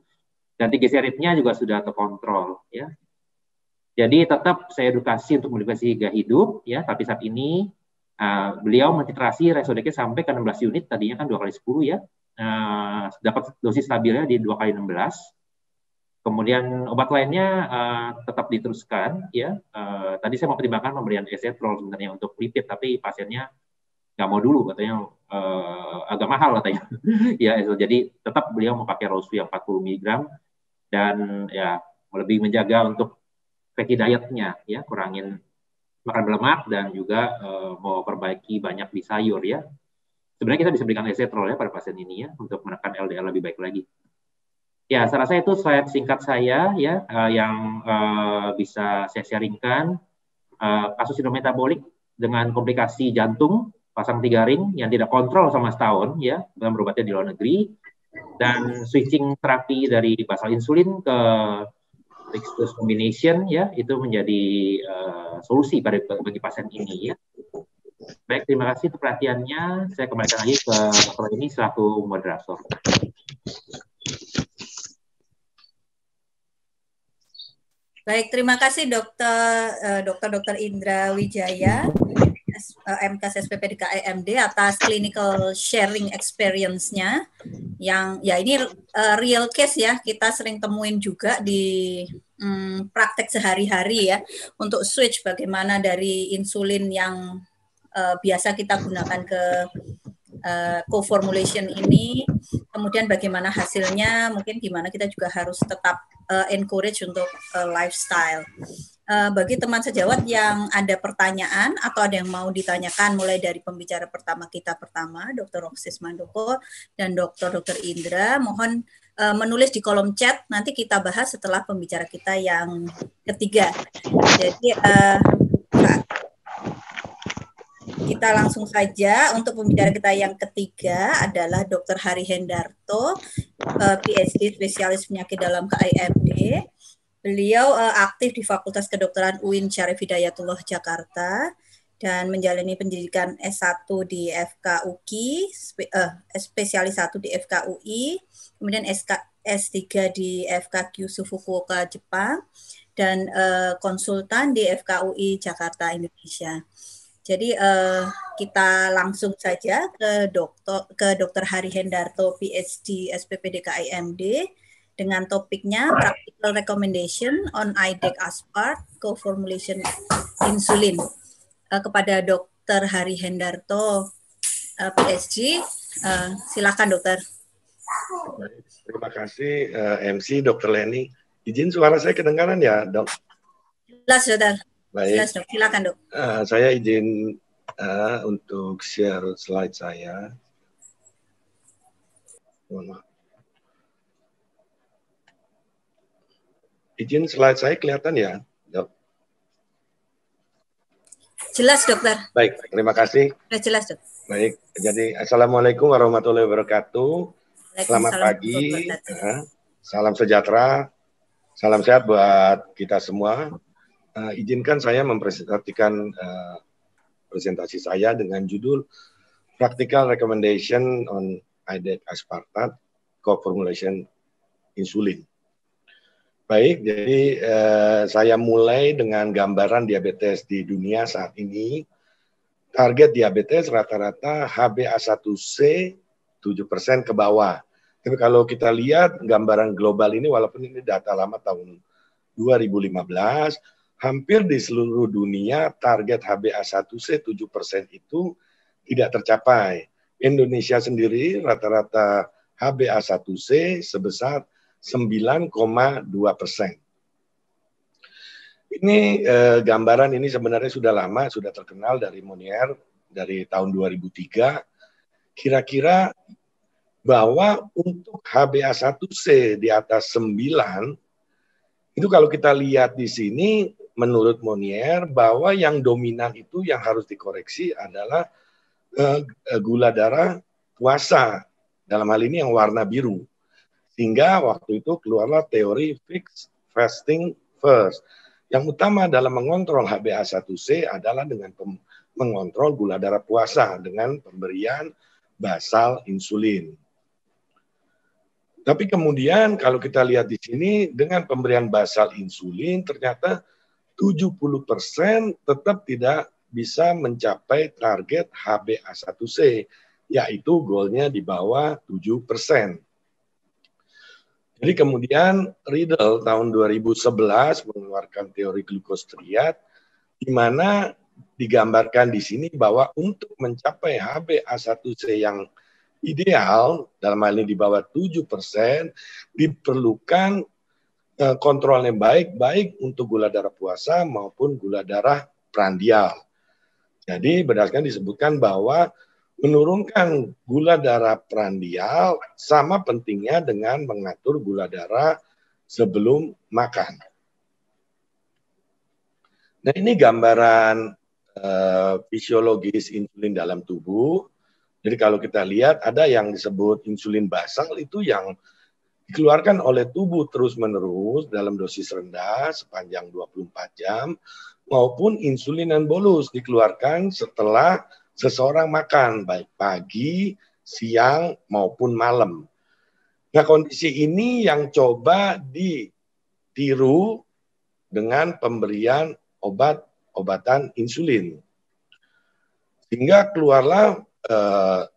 Dan trigliseridnya juga sudah terkontrol ya. Jadi tetap saya edukasi untuk modifikasi gaya hidup ya, tapi saat ini beliau mentitrasi Ryzodeg sampai ke 16 unit, tadinya kan 2 kali 10 ya, dapat dosis stabilnya di 2 kali 16. Kemudian obat lainnya tetap diteruskan ya. Tadi saya mau pertimbangkan pemberian esetrol sebenarnya untuk lipid, tapi pasiennya nggak mau dulu, katanya agak mahal katanya ya. Jadi tetap beliau memakai rosu yang 40 mg dan ya lebih menjaga untuk fatty dietnya ya, kurangin makan berlemak dan juga mau perbaiki banyak di sayur ya. Sebenarnya kita bisa berikan esetrol ya pada pasien ini ya untuk menekan LDL lebih baik lagi. Ya, saya rasa itu slide singkat saya ya yang bisa saya sharingkan. Kasus sindrom metabolik dengan komplikasi jantung, pasang 3 ring yang tidak kontrol sama setahun ya, dengan berobatnya di luar negeri dan switching terapi dari basal insulin ke fixed dose combination ya, itu menjadi solusi bagi pasien ini ya. Baik, terima kasih untuk perhatiannya. Saya kembalikan lagi ke Dr. ini selaku moderator. Baik, terima kasih Dr. Indra Wijaya. MKS SPP DKIMD atas clinical sharing experience-nya yang ya ini real case ya, kita sering temuin juga di praktek sehari-hari ya, untuk switch bagaimana dari insulin yang biasa kita gunakan ke co-formulation ini, kemudian bagaimana hasilnya, mungkin gimana kita juga harus tetap encourage untuk lifestyle. Bagi teman sejawat yang ada pertanyaan atau ada yang mau ditanyakan mulai dari pembicara pertama kita Dr. Roxis Mandoko dan Dr. Indra, mohon menulis di kolom chat, nanti kita bahas setelah pembicara kita yang ketiga. Jadi kita langsung saja untuk pembicara kita yang ketiga adalah Dr. Hari Hendarto, PhD spesialis penyakit dalam KIMD. Beliau aktif di Fakultas Kedokteran UIN Syarif Hidayatullah Jakarta dan menjalani pendidikan S1 di FKUI, spesialis 1 di FKUI, kemudian S3 di FKUI Fukuoka, Jepang, dan konsultan di FKUI Jakarta, Indonesia. Jadi kita langsung saja ke Dr. Hari Hendarto, PhD, SPP DKIMD, dengan topiknya Practical Recommendation on IDEC Aspart Co-Formulation Insulin. Kepada Dr. Hari Hendarto, PhD, silakan dokter. Baik, terima kasih MC, Dr. Leni. Izin suara saya kedengaran ya, dok? Jelas, dokter. Baik. Jelas, dok. Silakan, dok. Saya izin untuk share slide saya. Mohon maaf. Izin slide saya kelihatan ya, dok? Jelas, dokter. Baik, terima kasih. Jelas, dok. Baik, jadi assalamualaikum warahmatullahi wabarakatuh. Selamat pagi, salam sejahtera, salam sehat buat kita semua. Izinkan saya mempresentasikan presentasi saya dengan judul Practical Recommendation on IDEC Aspartate Co-Formulation Insulin. Baik, jadi saya mulai dengan gambaran diabetes di dunia saat ini. Target diabetes rata-rata HbA1c 7% ke bawah. Tapi kalau kita lihat gambaran global ini, walaupun ini data lama tahun 2015, hampir di seluruh dunia target HbA1c 7% itu tidak tercapai. Indonesia sendiri rata-rata HbA1c sebesar 9,2%. Ini gambaran ini sebenarnya sudah lama, sudah terkenal dari Monnier dari tahun 2003. Kira-kira bahwa untuk HbA1c di atas 9, itu kalau kita lihat di sini, menurut Monnier bahwa yang dominan itu yang harus dikoreksi adalah gula darah puasa. Dalam hal ini yang warna biru. Hingga waktu itu keluarlah teori fixed fasting first. Yang utama dalam mengontrol HbA1c adalah dengan mengontrol gula darah puasa dengan pemberian basal insulin. Tapi kemudian kalau kita lihat di sini, dengan pemberian basal insulin ternyata 70% tetap tidak bisa mencapai target HbA1c, yaitu goalnya di bawah 7%. Jadi kemudian Riddle tahun 2011 mengeluarkan teori glukostriat, di mana digambarkan di sini bahwa untuk mencapai HbA1c yang ideal, dalam hal ini di bawah 7%, diperlukan kontrolnya baik-baik untuk gula darah puasa maupun gula darah prandial. Jadi berdasarkan disebutkan bahwa menurunkan gula darah prandial sama pentingnya dengan mengatur gula darah sebelum makan. Nah, ini gambaran fisiologis insulin dalam tubuh. Jadi kalau kita lihat ada yang disebut insulin basal, itu yang dikeluarkan oleh tubuh terus-menerus dalam dosis rendah sepanjang 24 jam, maupun insulin non bolus dikeluarkan setelah seseorang makan, baik pagi, siang, maupun malam. Nah, kondisi ini yang coba ditiru dengan pemberian obat-obatan insulin. Hingga keluarlah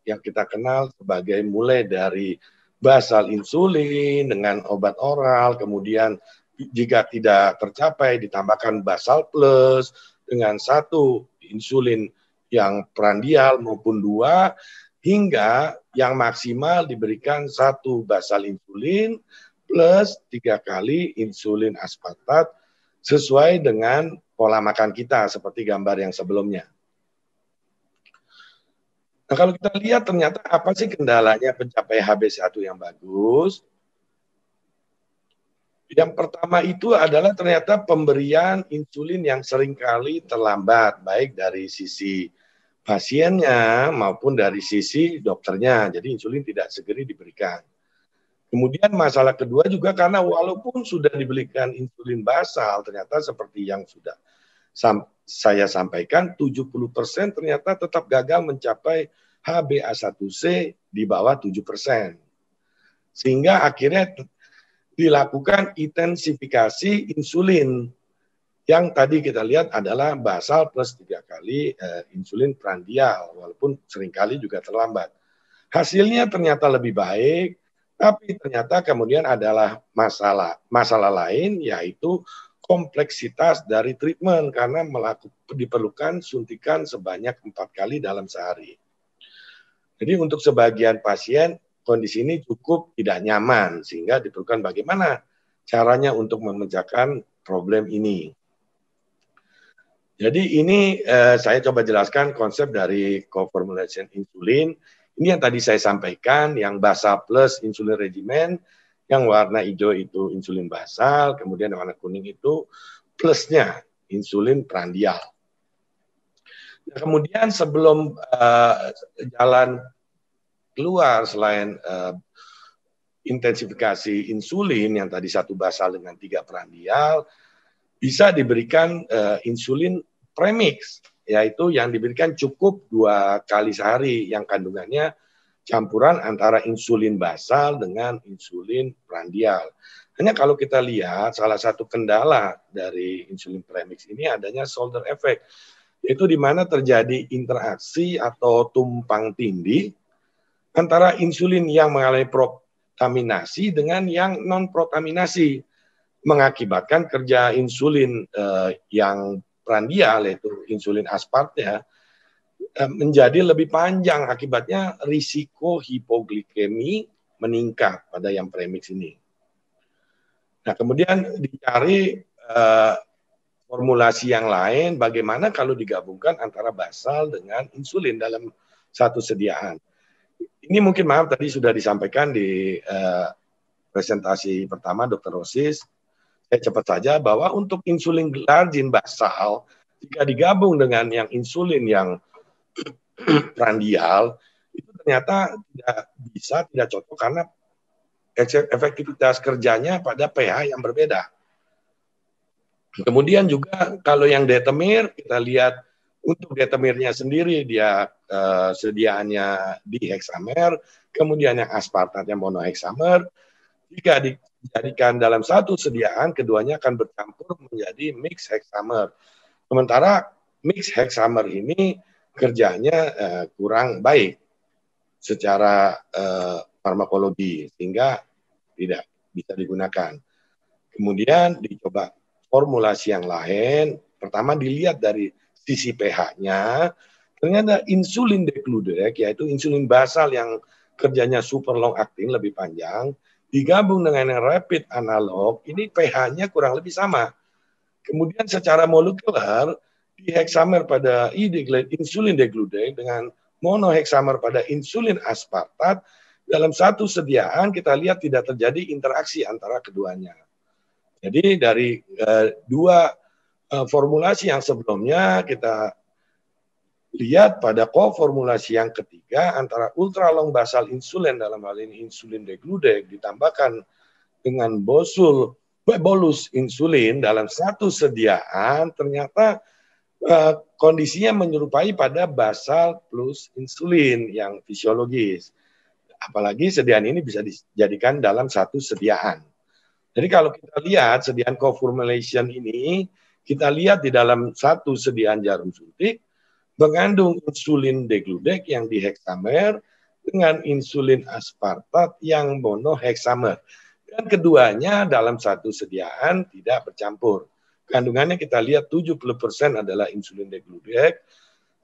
yang kita kenal sebagai mulai dari basal insulin dengan obat oral, kemudian jika tidak tercapai ditambahkan basal plus dengan satu insulin yang prandial maupun dua, hingga yang maksimal diberikan satu basal insulin plus 3 kali insulin aspartat sesuai dengan pola makan kita seperti gambar yang sebelumnya. Nah, kalau kita lihat ternyata apa sih kendalanya pencapaian HbA1c yang bagus? Yang pertama itu adalah ternyata pemberian insulin yang seringkali terlambat, baik dari sisi pasiennya maupun dari sisi dokternya. Jadi insulin tidak segera diberikan. Kemudian masalah kedua juga karena walaupun sudah diberikan insulin basal, ternyata seperti yang sudah saya sampaikan, 70% ternyata tetap gagal mencapai HbA1c di bawah 7%. Sehingga akhirnya dilakukan intensifikasi insulin yang tadi kita lihat adalah basal plus 3 kali insulin prandial, walaupun seringkali juga terlambat. Hasilnya ternyata lebih baik, tapi ternyata kemudian adalah masalah lain, yaitu kompleksitas dari treatment karena diperlukan suntikan sebanyak 4 kali dalam sehari. Jadi untuk sebagian pasien kondisi ini cukup tidak nyaman sehingga diperlukan bagaimana caranya untuk memecahkan problem ini. Jadi ini saya coba jelaskan konsep dari co-formulation insulin. Ini yang tadi saya sampaikan, yang basal plus insulin regimen. Yang warna hijau itu insulin basal, kemudian yang warna kuning itu plusnya insulin prandial. Nah, kemudian sebelum jalan keluar selain intensifikasi insulin yang tadi 1 basal dengan 3 prandial, bisa diberikan insulin premix, yaitu yang diberikan cukup 2 kali sehari yang kandungannya campuran antara insulin basal dengan insulin prandial. Hanya kalau kita lihat salah satu kendala dari insulin premix ini adanya shoulder effect, yaitu di mana terjadi interaksi atau tumpang tindih antara insulin yang mengalami protaminasi dengan yang non-protaminasi, mengakibatkan kerja insulin yang prandial, yaitu insulin aspartnya, menjadi lebih panjang. Akibatnya risiko hipoglikemi meningkat pada yang premix ini. Nah, kemudian dicari formulasi yang lain, bagaimana kalau digabungkan antara basal dengan insulin dalam satu sediaan. Ini mungkin maaf tadi sudah disampaikan di presentasi pertama Dr. Roxis. Saya cepat saja bahwa untuk insulin glargin basal jika digabung dengan yang insulin yang prandial itu ternyata tidak cocok karena efektivitas kerjanya pada pH yang berbeda. Kemudian juga kalau yang detemir, kita lihat untuk detemirnya sendiri dia sediaannya dihexamer, kemudian yang aspartatnya monohexamer. Jika dijadikan dalam satu sediaan, keduanya akan bercampur menjadi mix hexamer. Sementara mix hexamer ini kerjanya kurang baik secara farmakologi sehingga tidak bisa digunakan. Kemudian dicoba formulasi yang lain. Pertama dilihat dari sisi pH-nya. Ternyata insulin degludec, yaitu insulin basal yang kerjanya super long acting lebih panjang, digabung dengan yang rapid analog, ini pH-nya kurang lebih sama. Kemudian secara molekuler dihexamer pada insulin degludec dengan monohexamer pada insulin aspartat, dalam satu sediaan kita lihat tidak terjadi interaksi antara keduanya. Jadi dari dua formulasi yang sebelumnya, kita lihat pada koformulasi yang ketiga antara ultra long basal insulin dalam hal ini insulin degludec ditambahkan dengan bolus insulin dalam satu sediaan, ternyata kondisinya menyerupai pada basal plus insulin yang fisiologis. Apalagi sediaan ini bisa dijadikan dalam satu sediaan. Jadi kalau kita lihat sediaan co-formulation ini, kita lihat di dalam satu sediaan jarum suntik mengandung insulin degludec yang diheksamer dengan insulin aspartat yang monoheksamer. Dan keduanya dalam satu sediaan tidak bercampur. Kandungannya kita lihat 70% adalah insulin degludec,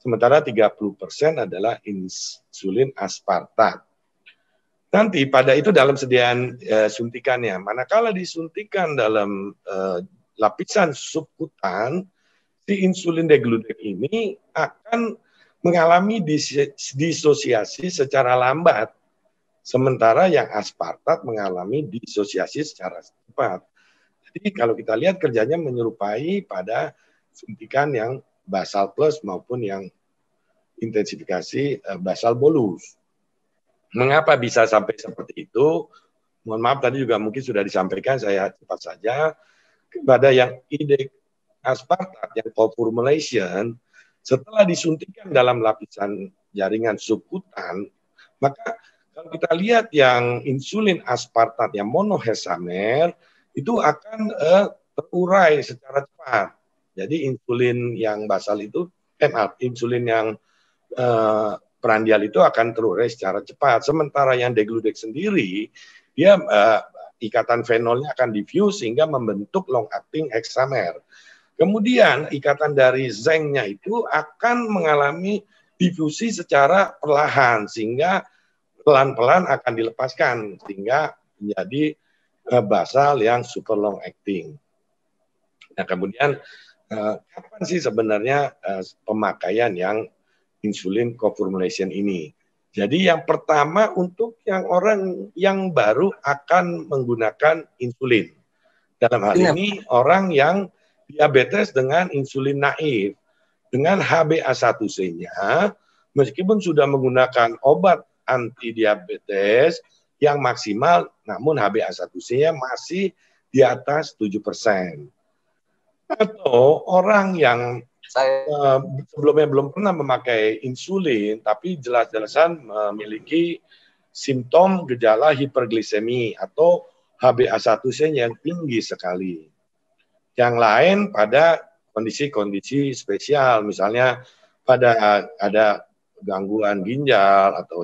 sementara 30% adalah insulin aspartat. Nanti pada itu dalam sediaan suntikannya, manakala disuntikan dalam lapisan subkutan, si insulin degludec ini akan mengalami disosiasi secara lambat, sementara yang aspartat mengalami disosiasi secara cepat. Jadi kalau kita lihat kerjanya menyerupai pada suntikan yang basal plus maupun yang intensifikasi basal bolus. Mengapa bisa sampai seperti itu? Mohon maaf tadi juga mungkin sudah disampaikan, saya cepat saja. Kepada yang IDEC Aspartat, yang co-formulation, setelah disuntikan dalam lapisan jaringan subkutan, maka kalau kita lihat yang insulin aspartat yang monohexamer, itu akan terurai secara cepat. Jadi insulin yang basal itu, insulin yang perandial itu akan terurai secara cepat. Sementara yang degludec sendiri, dia ikatan fenolnya akan diffuse sehingga membentuk long acting hexamer. Kemudian ikatan dari zengnya itu akan mengalami difusi secara perlahan sehingga pelan-pelan akan dilepaskan sehingga menjadi basal yang super long acting. Nah, kemudian kapan sih sebenarnya pemakaian yang insulin co-formulation ini? Jadi yang pertama untuk yang orang yang baru akan menggunakan insulin. Dalam hal ini orang yang diabetes dengan insulin naif. Dengan HbA1c-nya, meskipun sudah menggunakan obat anti-diabetes yang maksimal, namun HbA1c-nya masih di atas 7%. Atau orang yang sebelumnya belum pernah memakai insulin, tapi jelas-jelasan memiliki simptom gejala hiperglisemi atau HbA1c yang tinggi sekali. Yang lain pada kondisi-kondisi spesial, misalnya pada ada gangguan ginjal atau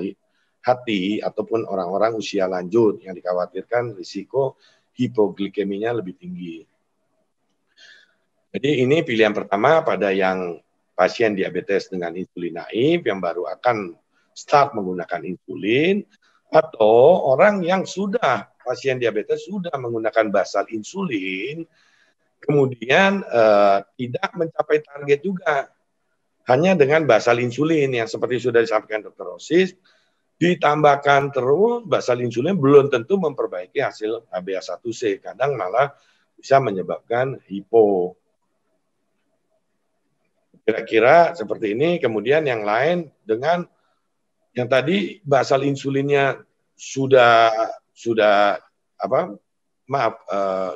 hati, ataupun orang-orang usia lanjut yang dikhawatirkan risiko hipoglikeminya lebih tinggi. Jadi ini pilihan pertama pada yang pasien diabetes dengan insulin naif yang baru akan start menggunakan insulin, atau orang yang sudah pasien diabetes sudah menggunakan basal insulin, kemudian tidak mencapai target juga, hanya dengan basal insulin yang seperti sudah disampaikan Dr. Roxis, ditambahkan terus basal insulin belum tentu memperbaiki hasil HbA1c, kadang malah bisa menyebabkan hipo. Kira-kira seperti ini. Kemudian yang lain dengan yang tadi basal insulinnya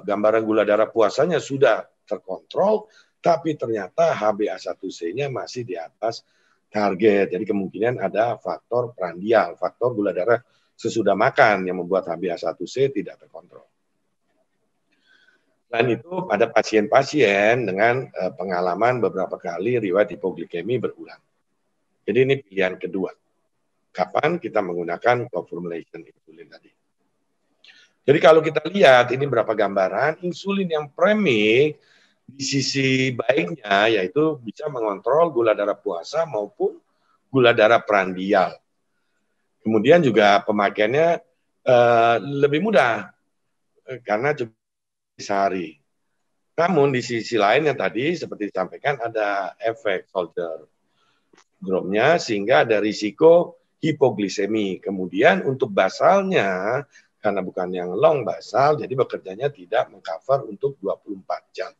gambaran gula darah puasanya sudah terkontrol, tapi ternyata HbA1c-nya masih di atas target. Jadi kemungkinan ada faktor prandial, faktor gula darah sesudah makan yang membuat HbA1c tidak terkontrol. Dan itu pada pasien-pasien dengan pengalaman beberapa kali riwayat hipoglikemi berulang. Jadi ini pilihan kedua. Kapan kita menggunakan co-formulation insulin tadi. Jadi kalau kita lihat ini berapa gambaran, insulin yang premix di sisi baiknya yaitu bisa mengontrol gula darah puasa maupun gula darah prandial. Kemudian juga pemakaiannya lebih mudah karena cukup sehari. Namun di sisi lain yang tadi seperti disampaikan ada efek shoulder syndrome-nya sehingga ada risiko hipoglisemi. Kemudian untuk basalnya karena bukan yang long basal jadi bekerjanya tidak mengcover untuk 24 jam.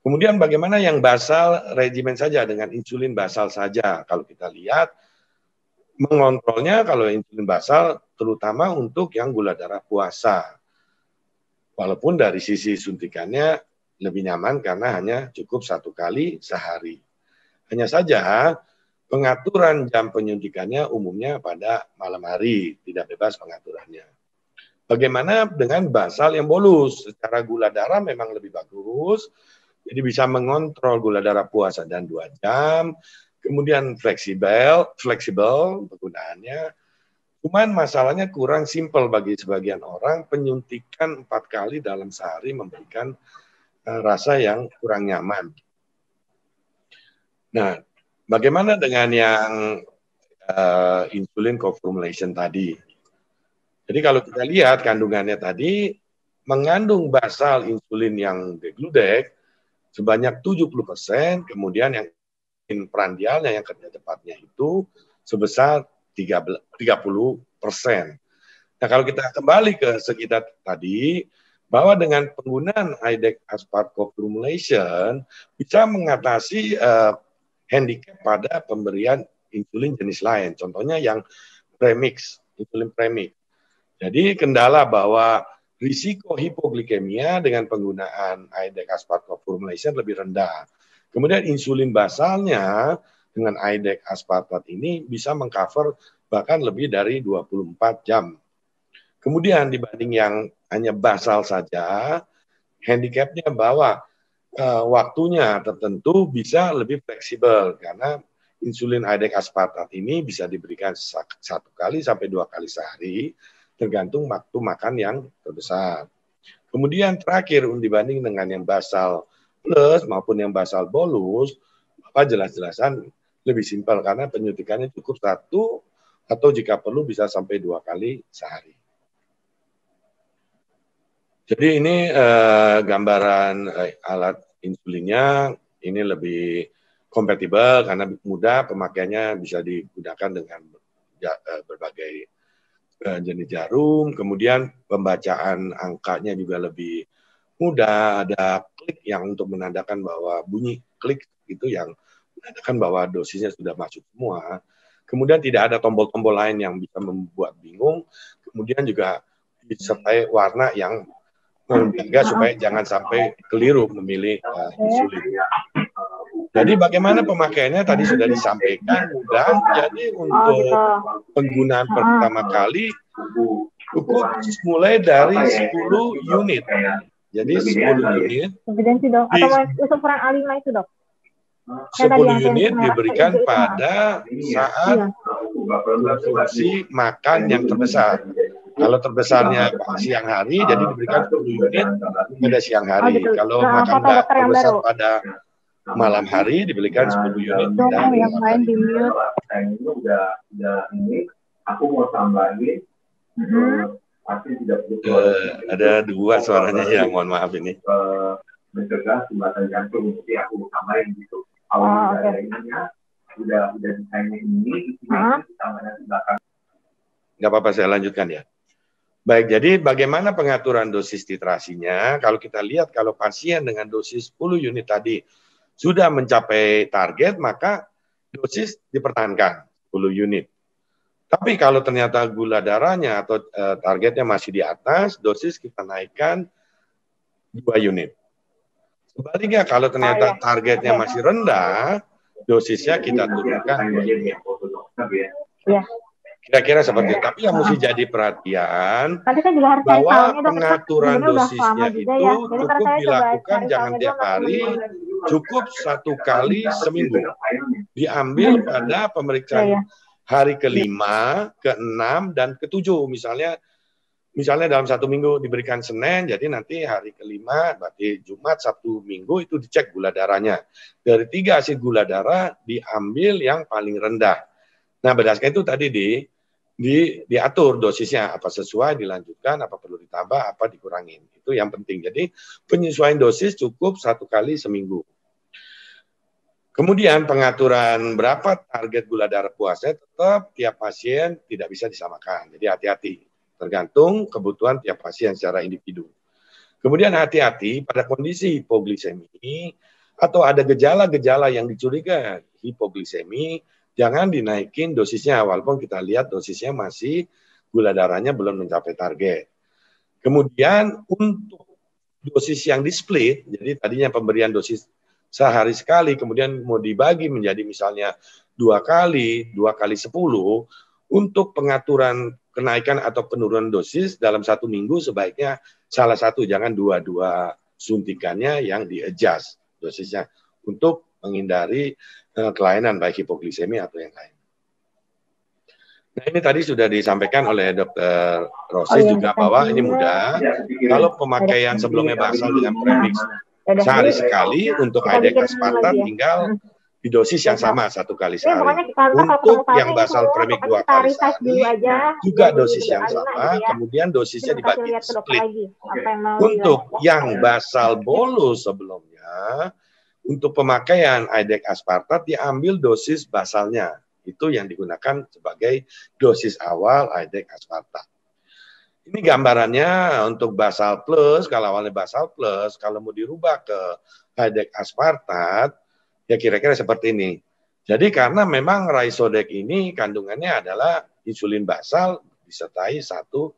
Kemudian bagaimana yang basal regimen saja dengan insulin basal saja? Kalau kita lihat mengontrolnya kalau insulin basal terutama untuk yang gula darah puasa. Walaupun dari sisi suntikannya lebih nyaman karena hanya cukup 1 kali sehari. Hanya saja pengaturan jam penyuntikannya umumnya pada malam hari, tidak bebas pengaturannya. Bagaimana dengan basal yang bolus? Secara gula darah memang lebih bagus, jadi bisa mengontrol gula darah puasa dan 2 jam, kemudian fleksibel penggunaannya. Cuman masalahnya kurang simpel bagi sebagian orang, penyuntikan 4 kali dalam sehari memberikan rasa yang kurang nyaman. Nah, bagaimana dengan yang insulin co-formulation tadi? Jadi kalau kita lihat kandungannya tadi, mengandung basal insulin yang degludec sebanyak 70%, kemudian yang insulin perandialnya yang kerja cepatnya itu sebesar 30%. Nah, kalau kita kembali ke sekitar tadi, bahwa dengan penggunaan IDEC Aspart co-formulation bisa mengatasi handicap pada pemberian insulin jenis lain, contohnya yang premix, insulin premix. Jadi kendala bahwa risiko hipoglikemia dengan penggunaan IDEC Aspart co-formulation lebih rendah. Kemudian insulin basalnya dengan IDEC Aspartat ini bisa mengcover bahkan lebih dari 24 jam. Kemudian dibanding yang hanya basal saja, handicapnya bahwa waktunya tertentu bisa lebih fleksibel karena insulin IDEC Aspartat ini bisa diberikan 1 kali sampai 2 kali sehari, tergantung waktu makan yang terbesar. Kemudian terakhir, dibanding dengan yang basal plus maupun yang basal bolus, jelas-jelasan lebih simpel karena penyuntikannya cukup 1 atau jika perlu bisa sampai 2 kali sehari. Jadi ini gambaran alat insulinnya, ini lebih kompatibel karena mudah pemakaiannya, bisa digunakan dengan berbagai jenis jarum, kemudian pembacaan angkanya juga lebih mudah, ada klik yang untuk menandakan bahwa bunyi klik itu yang menandakan bahwa dosisnya sudah masuk semua. Kemudian tidak ada tombol-tombol lain yang bisa membuat bingung. Kemudian juga disertai warna yang menjaga supaya jangan sampai keliru memilih insulin. Jadi bagaimana pemakaiannya tadi sudah disampaikan, mudah. Jadi untuk penggunaan pertama kali cukup mulai dari 10 unit. Jadi 10 unit. Kemudian sih dok, atau ukuran alim itu dok? 10 unit diberikan pada saat porsi makan yang terbesar. Kalau terbesarnya siang hari, jadi diberikan 10 unit pada siang hari. Kalau makan terbesar pada malam hari, diberikan 10 unit. Dan yang lain di mute. Aku mau tambahin. Ada dua suaranya yang mohon maaf ini. Mencegah sumbatan jantung, mesti aku mau tambahin gitu. Awal darinya udah desainnya ini, ditambahnya di belakang. Nggak apa-apa, saya lanjutkan ya. Baik, jadi bagaimana pengaturan dosis titrasinya? Kalau kita lihat, kalau pasien dengan dosis 10 unit tadi sudah mencapai target, maka dosis dipertahankan 10 unit. Tapi kalau ternyata gula darahnya atau targetnya masih di atas, dosis kita naikkan 2 unit. Sebaliknya, kalau ternyata targetnya masih rendah, dosisnya kita turunkan 2 unit. Ya. Kira-kira seperti itu. Tapi yang mesti jadi perhatian bahwa pengaturan dosisnya itu cukup dilakukan jangan tiap hari, cukup 1 kali seminggu. Diambil pada pemeriksaan hari ke-5, ke-6, dan ke-7. Misalnya dalam 1 minggu diberikan Senin, jadi nanti hari ke-5, berarti Jumat, Sabtu, Minggu itu dicek gula darahnya. Dari 3 hasil gula darah diambil yang paling rendah. Nah, berdasarkan itu tadi diatur dosisnya, apa sesuai dilanjutkan, apa perlu ditambah, apa dikurangin. Itu yang penting. Jadi penyesuaian dosis cukup 1 kali seminggu. Kemudian pengaturan berapa target gula darah puasa tetap tiap pasien tidak bisa disamakan. Jadi hati-hati, tergantung kebutuhan tiap pasien secara individu. Kemudian hati-hati pada kondisi hipoglisemi atau ada gejala-gejala yang dicurigai hipoglisemi. Jangan dinaikin dosisnya, walaupun kita lihat dosisnya masih gula darahnya belum mencapai target. Kemudian untuk dosis yang di-split, jadi tadinya pemberian dosis sehari sekali, kemudian mau dibagi menjadi misalnya 2 kali 10, untuk pengaturan kenaikan atau penurunan dosis dalam 1 minggu sebaiknya salah satu, jangan dua-dua suntikannya yang di-adjust dosisnya untuk menghindari kelainan baik hipoglisemi atau yang lain. Nah, ini tadi sudah disampaikan oleh Dr. Roxis juga bahwa ini mudah. Kalau pemakaian sebelumnya basal dengan premix sehari sekali untuk IDEC Aspart tinggal di dosis yang sama 1 kali sehari. Untuk yang basal premix 2 kali sehari juga dosis yang sama, kemudian dosisnya dibagi split. Untuk yang basal bolus sebelumnya, untuk pemakaian IDEC Aspart diambil dosis basalnya. Itu yang digunakan sebagai dosis awal IDEC Aspart. Ini gambarannya untuk basal plus, kalau awalnya basal plus, kalau mau dirubah ke IDEC Aspart, ya kira-kira seperti ini. Jadi karena memang Ryzodeg ini kandungannya adalah insulin basal disertai satu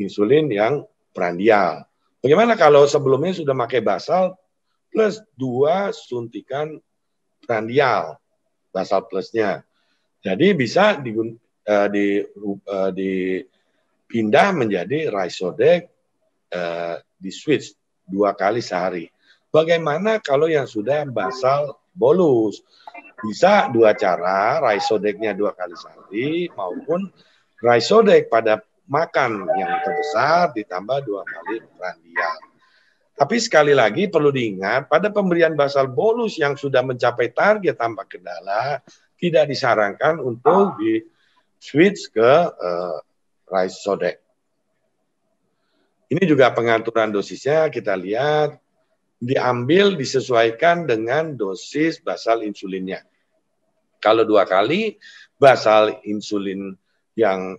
insulin yang perandial. Bagaimana kalau sebelumnya sudah pakai basal plus 2 suntikan perandial, basal plusnya? Jadi bisa dipindah menjadi Ryzodeg, di switch 2 kali sehari. Bagaimana kalau yang sudah basal bolus? Bisa 2 cara, Ryzodeg-nya 2 kali sehari, maupun Ryzodeg pada makan yang terbesar ditambah 2 kali perandial. Tapi sekali lagi perlu diingat, pada pemberian basal bolus yang sudah mencapai target tanpa kendala, tidak disarankan untuk di-switch ke Ryzodeg. Ini juga pengaturan dosisnya, kita lihat, diambil disesuaikan dengan dosis basal insulinnya. Kalau 2 kali, basal insulin yang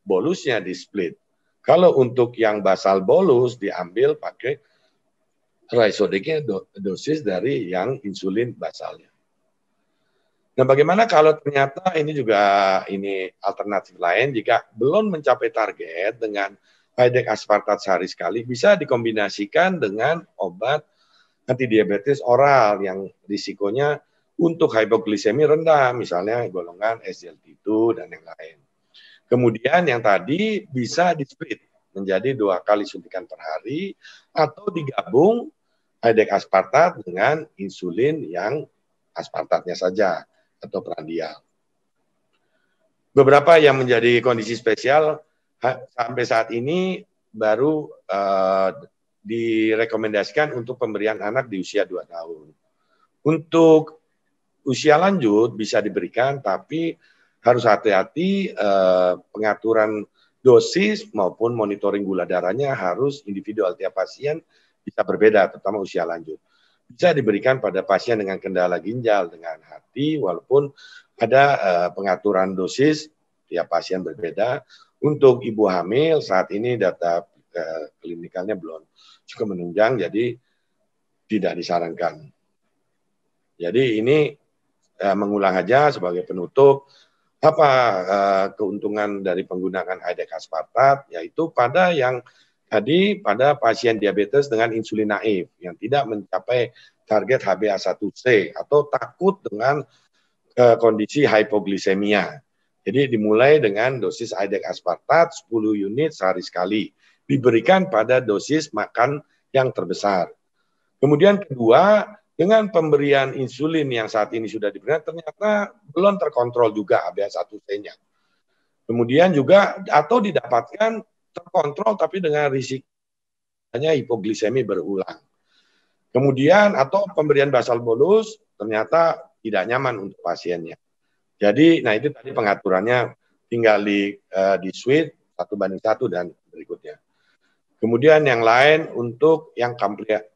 bolusnya di-split. Kalau untuk yang basal bolus, diambil pakai Ryzodegnya dosis dari yang insulin basalnya. Nah, bagaimana kalau ternyata ini juga alternatif lain, jika belum mencapai target dengan IDEC Aspart sehari sekali, bisa dikombinasikan dengan obat antidiabetes oral yang risikonya untuk hipoglisemi rendah, misalnya golongan SGLT2 dan yang lain. Kemudian yang tadi bisa di-split menjadi 2 kali suntikan per hari atau digabung IDEC Aspart dengan insulin yang aspartatnya saja atau perandial. Beberapa yang menjadi kondisi spesial sampai saat ini baru direkomendasikan untuk pemberian anak di usia 2 tahun. Untuk usia lanjut bisa diberikan, tapi harus hati-hati, pengaturan dosis maupun monitoring gula darahnya harus individual, tiap pasien bisa berbeda, terutama usia lanjut. Bisa diberikan pada pasien dengan kendala ginjal dengan hati, walaupun ada pengaturan dosis tiap pasien berbeda. Untuk ibu hamil saat ini data klinikalnya belum cukup menunjang, jadi tidak disarankan. Jadi ini mengulang aja sebagai penutup, apa keuntungan dari penggunaan IDEC Aspart, yaitu pada yang tadi pada pasien diabetes dengan insulin naif yang tidak mencapai target HbA1c atau takut dengan kondisi hipoglisemia. Jadi dimulai dengan dosis IDEC Aspart 10 unit sehari sekali, diberikan pada dosis makan yang terbesar. Kemudian kedua, dengan pemberian insulin yang saat ini sudah diberikan ternyata belum terkontrol juga HbA1c-nya. Kemudian juga atau didapatkan terkontrol tapi dengan risikonya hipoglisemi berulang. Kemudian atau pemberian basal bolus ternyata tidak nyaman untuk pasiennya. Jadi, nah itu tadi pengaturannya tinggal di switch 1:1 dan berikutnya. Kemudian yang lain untuk yang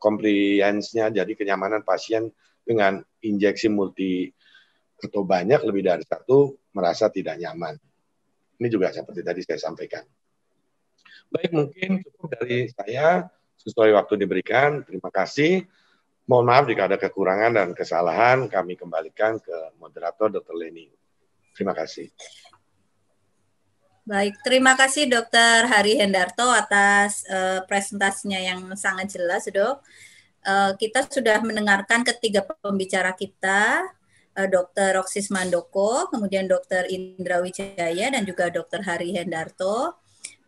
compliance-nya, jadi kenyamanan pasien dengan injeksi multi atau banyak lebih dari satu merasa tidak nyaman. Ini juga seperti tadi saya sampaikan. Baik, mungkin cukup dari saya sesuai waktu diberikan. Terima kasih. Mohon maaf jika ada kekurangan dan kesalahan. Kami kembalikan ke moderator Dr. Leni. Terima kasih. Baik, terima kasih Dr. Hari Hendarto atas presentasinya yang sangat jelas, Dok. Kita sudah mendengarkan ketiga pembicara kita, Dr. Roxis Mandoko, kemudian Dr. Indra Wijaya, dan juga Dr. Hari Hendarto,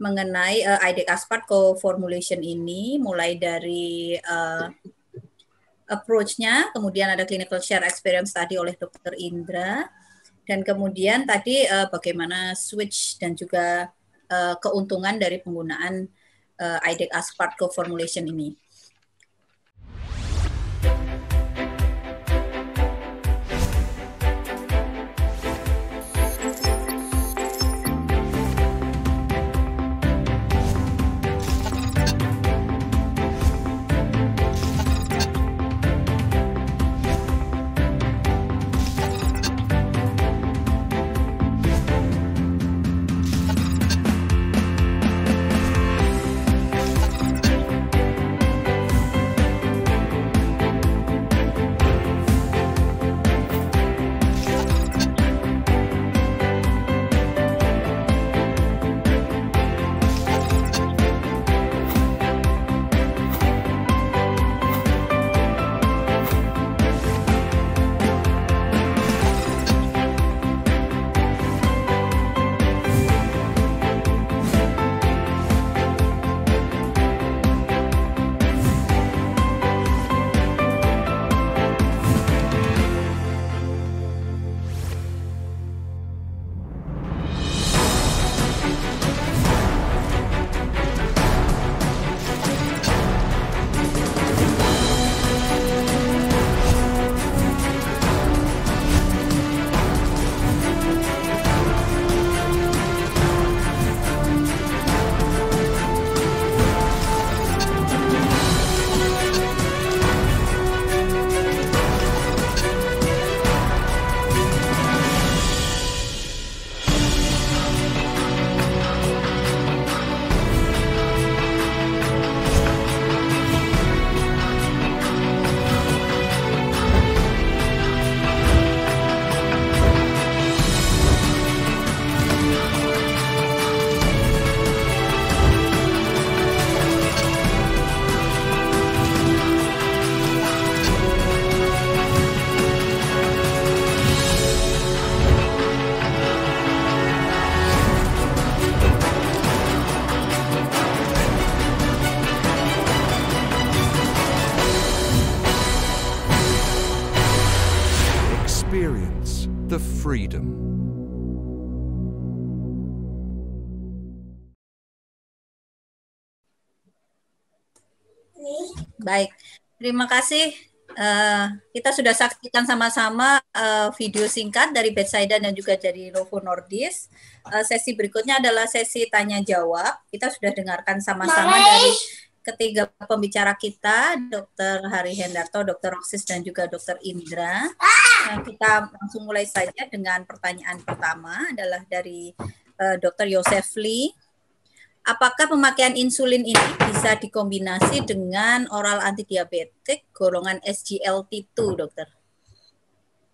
mengenai IDEC Aspart co-formulation ini, mulai dari approach-nya, kemudian ada clinical share experience tadi oleh Dr. Indra, dan kemudian tadi bagaimana switch dan juga keuntungan dari penggunaan IDEC Aspart co-formulation ini. Baik, terima kasih. Kita sudah saksikan sama-sama video singkat dari Bethsaida dan juga dari Novo Nordisk. Sesi berikutnya adalah sesi tanya jawab. Kita sudah dengarkan sama-sama dari ketiga pembicara kita, Dr. Hari Hendarto, Dr. Roxis, dan juga Dr. Indra. Kita langsung mulai saja dengan pertanyaan pertama adalah dari Dr. Yosef Lee. Apakah pemakaian insulin ini bisa dikombinasi dengan oral antidiabetik golongan SGLT2, dokter?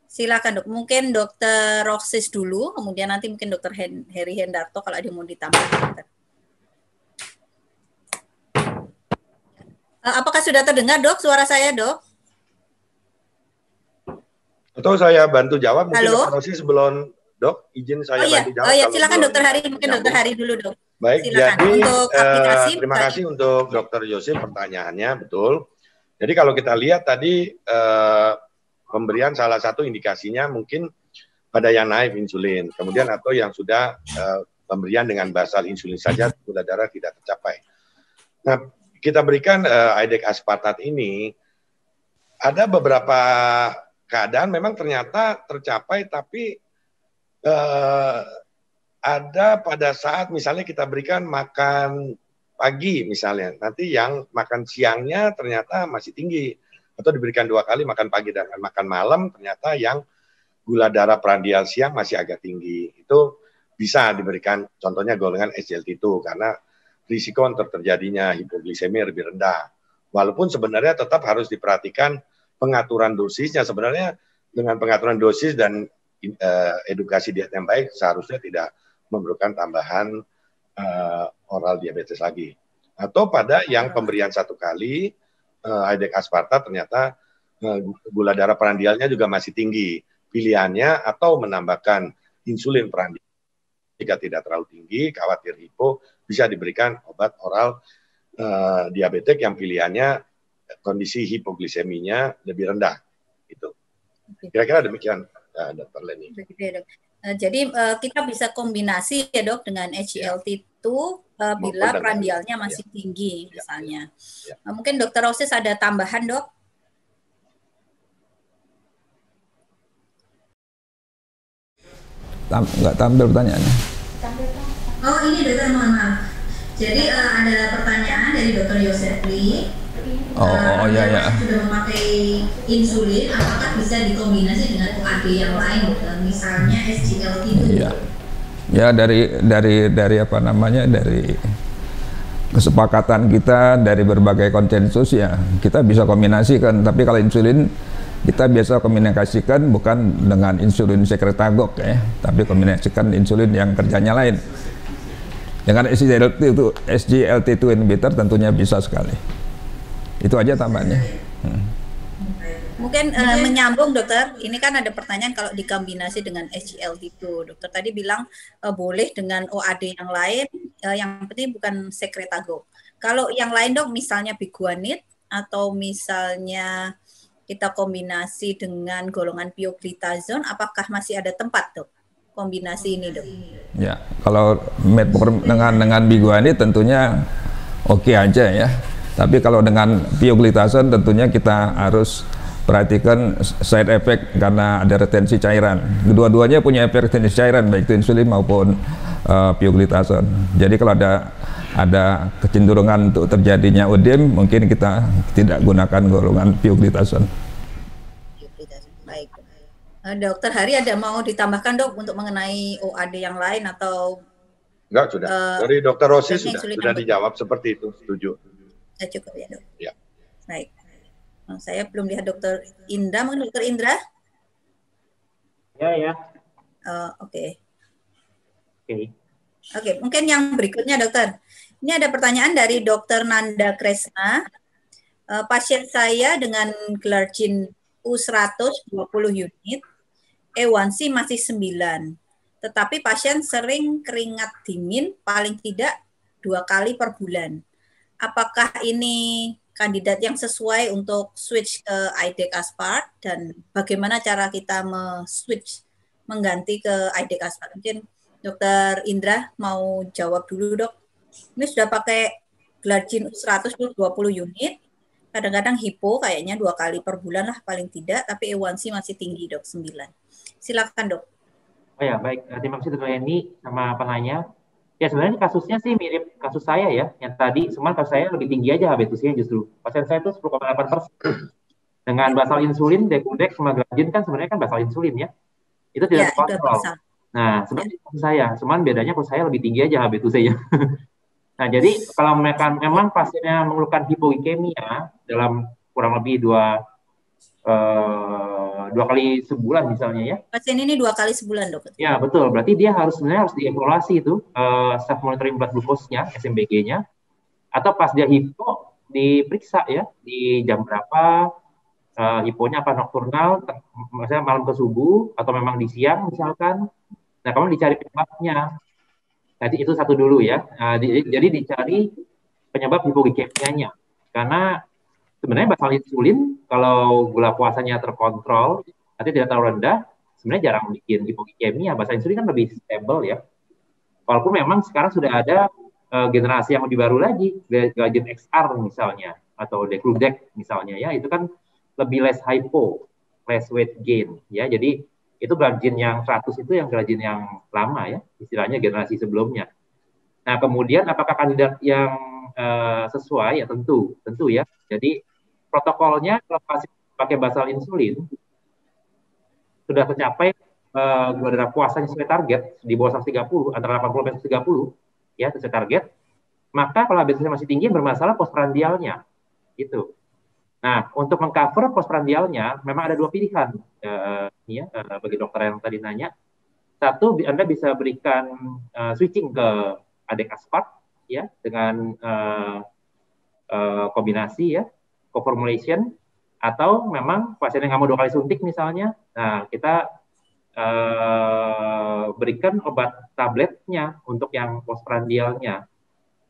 Silakan, dok. Mungkin dokter Roxis dulu, kemudian nanti mungkin dokter Hari Hendarto kalau ada yang mau ditambah. Apakah sudah terdengar, dok, suara saya, dok? Atau saya bantu jawab? Mungkin halo? Dokter Roxis belum, dok. Izin saya bantu jawab. Oh iya, silakan dokter Hari. Mungkin dokter Hari dulu, dok. Baik, silakan. Jadi untuk aplikasi, terima kasih untuk Dr. Yosef pertanyaannya, betul. Jadi kalau kita lihat tadi pemberian salah satu indikasinya mungkin pada yang naif insulin, kemudian atau yang sudah pemberian dengan basal insulin saja gula darah tidak tercapai. Nah, kita berikan IDEC aspartat ini, ada beberapa keadaan memang ternyata tercapai, tapi ada pada saat misalnya kita berikan makan pagi misalnya, nanti yang makan siangnya ternyata masih tinggi, atau diberikan dua kali makan pagi dan makan malam ternyata yang gula darah prandial siang masih agak tinggi. Itu bisa diberikan contohnya golongan SGLT2 karena risiko untuk terjadinya hipoglikemia lebih rendah. Walaupun sebenarnya tetap harus diperhatikan pengaturan dosisnya, sebenarnya dengan pengaturan dosis dan edukasi diet yang baik seharusnya tidak memerlukan tambahan oral diabetes lagi. Atau pada yang pemberian satu kali IDEC aspartat ternyata gula darah prandialnya juga masih tinggi, pilihannya atau menambahkan insulin prandial. Jika tidak terlalu tinggi, khawatir hipo, bisa diberikan obat oral diabetes yang pilihannya kondisi hipogliseminya lebih rendah. Gitu. Kira-kira demikian, Dr. Leni. Jadi kita bisa kombinasi ya dok dengan SGLT2 bila prandialnya masih tinggi misalnya. Mungkin Dr. Roxis ada tambahan dok? Nggak tampil pertanyaannya. Oh ini dokter mohon maaf. Jadi ada pertanyaan dari Dr. Yosefli. Oh ya. Sudah memakai insulin, apakah bisa dikombinasi dengan UAD yang lain, misalnya SGLT2? Iya. Ya dari apa namanya, dari kesepakatan kita dari berbagai konsensus ya kita bisa kombinasikan. Tapi kalau insulin kita biasa kombinasikan bukan dengan insulin sekretagog ya, tapi kombinasikan insulin yang kerjanya lain. Dengan SGLT2 inhibitor tentunya bisa sekali. Itu aja tambahannya. Mungkin menyambung dokter, ini kan ada pertanyaan kalau dikombinasi dengan SGLT2. Dokter tadi bilang boleh dengan OAD yang lain, yang penting bukan sekretagog. Kalau yang lain dok, misalnya biguanid atau misalnya kita kombinasi dengan golongan pioglitazone, apakah masih ada tempat dok kombinasi ini dok? Ya, kalau dengan biguanid tentunya oke aja ya. Tapi kalau dengan pioglitazone tentunya kita harus perhatikan side effect karena ada retensi cairan. Kedua-duanya punya efek retensi cairan baik itu insulin maupun pioglitazone. Jadi kalau ada kecenderungan untuk terjadinya udem, mungkin kita tidak gunakan golongan pioglitazone. Baik. Dokter Hari ada mau ditambahkan dok untuk mengenai OAD yang lain atau? Enggak, sudah. Dari Dokter Roxis sudah dijawab seperti itu, setuju. Cukup ya dok. Ya. Baik. Nah, saya belum lihat Dokter Indra. Mungkin Dokter Indra? Ya. Oke, mungkin yang berikutnya dokter. Ini ada pertanyaan dari Dokter Nanda Kresna. Pasien saya dengan glargin U120 unit, E1C masih 9. Tetapi pasien sering keringat dingin, paling tidak 2 kali per bulan. Apakah ini kandidat yang sesuai untuk switch ke IDEC Aspart dan bagaimana cara kita me-switch mengganti ke IDEC Aspart? Mungkin Dokter Indra mau jawab dulu dok. Ini sudah pakai glargin 120 unit, kadang-kadang hipo kayaknya 2 kali per bulan lah paling tidak, tapi A1C masih tinggi dok 9. Silakan dok. Oh ya baik, terima kasih Dokter Leni sama penanya. Ya sebenarnya kasusnya sih mirip kasus saya ya, yang tadi, cuma kasus saya lebih tinggi aja HbA1c-nya justru. Pasien saya itu 10,8%. Dengan basal insulin, degludec sama glargin kan sebenarnya kan basal insulin ya. Itu tidak terkontrol. Nah, sebenarnya kasus saya, cuman bedanya kasus saya lebih tinggi aja HbA1c-nya. Nah, jadi kalau memang pasiennya mengeluhkan hipoglikemia dalam kurang lebih 2 kali sebulan misalnya ya. Pasien ini 2 kali sebulan dok. Ya betul, berarti dia sebenarnya harus dievaluasi itu self monitoring blood glucose-nya, SMBG-nya, atau pas dia hipo diperiksa ya di jam berapa hiponya, apa nokturnal, misalnya malam ke subuh atau memang di siang misalkan. Nah kamu dicari penyebabnya. Tadi itu satu dulu ya. Jadi dicari penyebab hipoglikemia-nya karena sebenarnya basal insulin kalau gula puasanya terkontrol, nanti tidak terlalu rendah, sebenarnya jarang bikin hipoglikemia. Basal insulin kan lebih stable ya. Walaupun memang sekarang sudah ada generasi yang lebih baru lagi, glargin XR misalnya, atau degludec misalnya ya, itu kan lebih less hypo, less weight gain ya. Jadi itu glargin yang 100 itu yang glargin yang lama ya, istilahnya generasi sebelumnya. Nah kemudian apakah kandidat yang sesuai? Ya tentu ya. Jadi protokolnya kalau pasien pakai basal insulin sudah tercapai gula darah puasanya sesuai target di bawah 130 antara 80 dan 130 ya sesuai target, maka kalau HbA1c masih tinggi bermasalah postprandialnya gitu. Nah untuk mengcover postprandialnya memang ada 2 pilihan bagi dokter yang tadi nanya. Satu, Anda bisa berikan switching ke IDEC Aspart ya dengan kombinasi ya, co-formulation, atau memang pasien yang nggak mau 2 kali suntik misalnya, nah kita berikan obat tabletnya untuk yang postprandialnya.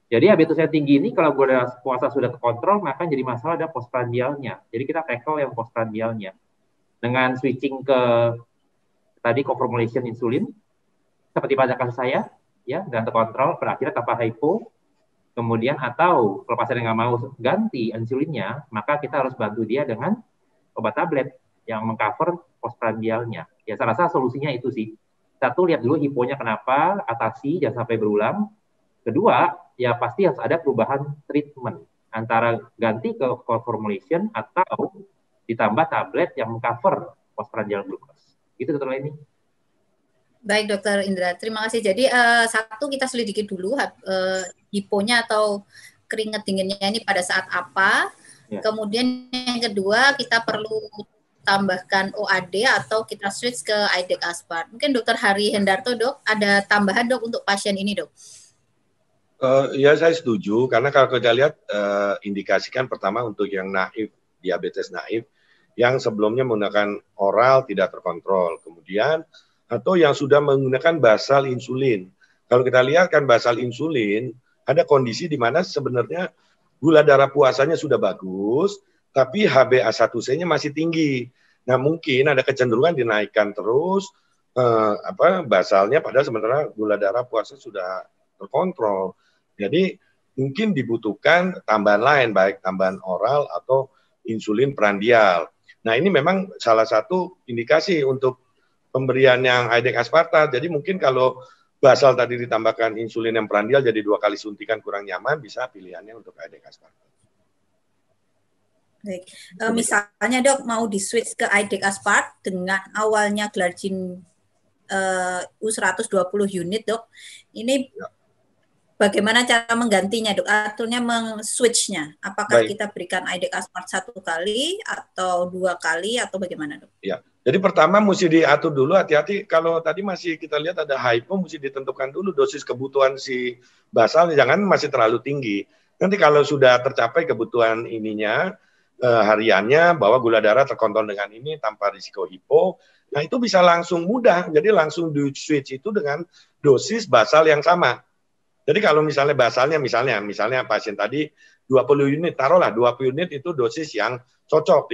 Jadi habitus yang tinggi ini kalau gula puasa sudah terkontrol, maka jadi masalah ada postprandialnya. Jadi kita tackle yang postprandialnya dengan switching ke tadi co-formulation insulin, seperti pada kasus saya, ya, dan terkontrol, berakhirnya tanpa hypo. Kemudian atau kalau pasien nggak mau ganti insulinnya, maka kita harus bantu dia dengan obat tablet yang mengcover postprandialnya. Ya, saya rasa solusinya itu sih. Satu, lihat dulu hiponya kenapa, atasi jangan sampai berulang. Kedua, ya pasti harus ada perubahan treatment antara ganti ke co-formulation atau ditambah tablet yang mengcover postprandial glucose. Gitu, Dr. Leni. Baik, Dokter Indra, terima kasih. Jadi satu kita selidiki dulu hiponya atau keringat dinginnya ini pada saat apa. Ya. Kemudian yang kedua kita perlu tambahkan OAD atau kita switch ke IDEC Aspart. Mungkin Dokter Hari Hendarto, Dok, ada tambahan, Dok, untuk pasien ini, Dok? Ya, saya setuju karena kalau kita lihat indikasikan pertama untuk yang naif, diabetes naif yang sebelumnya menggunakan oral tidak terkontrol, kemudian atau yang sudah menggunakan basal insulin. Kalau kita lihat kan basal insulin, ada kondisi di mana sebenarnya gula darah puasanya sudah bagus, tapi HbA1c-nya masih tinggi. Nah mungkin ada kecenderungan dinaikkan terus basalnya, padahal sebenarnya gula darah puasa sudah terkontrol. Jadi mungkin dibutuhkan tambahan lain, baik tambahan oral atau insulin prandial. Nah ini memang salah satu indikasi untuk pemberian yang IDEC Asparta. Jadi mungkin kalau basal tadi ditambahkan insulin yang prandial jadi 2 kali suntikan kurang nyaman, bisa pilihannya untuk IDEC Asparta. Baik. Misalnya Dok mau di switch ke IDEC Aspart dengan awalnya glargin U120 unit, Dok. Ini ya, bagaimana cara menggantinya, Dok? Aturnya meng-switch-nya. Apakah baik, kita berikan IDEC Aspart 1 kali atau 2 kali atau bagaimana, Dok? Ya. Jadi pertama mesti diatur dulu, hati-hati. Kalau tadi masih kita lihat ada hypo, mesti ditentukan dulu dosis kebutuhan si basal, jangan masih terlalu tinggi. Nanti kalau sudah tercapai kebutuhan ininya, hariannya, bahwa gula darah terkontrol dengan ini tanpa risiko hipo, nah itu bisa langsung mudah, jadi langsung di-switch itu dengan dosis basal yang sama. Jadi kalau misalnya basalnya, misalnya pasien tadi 20 unit, taruhlah 20 unit itu dosis yang cocok,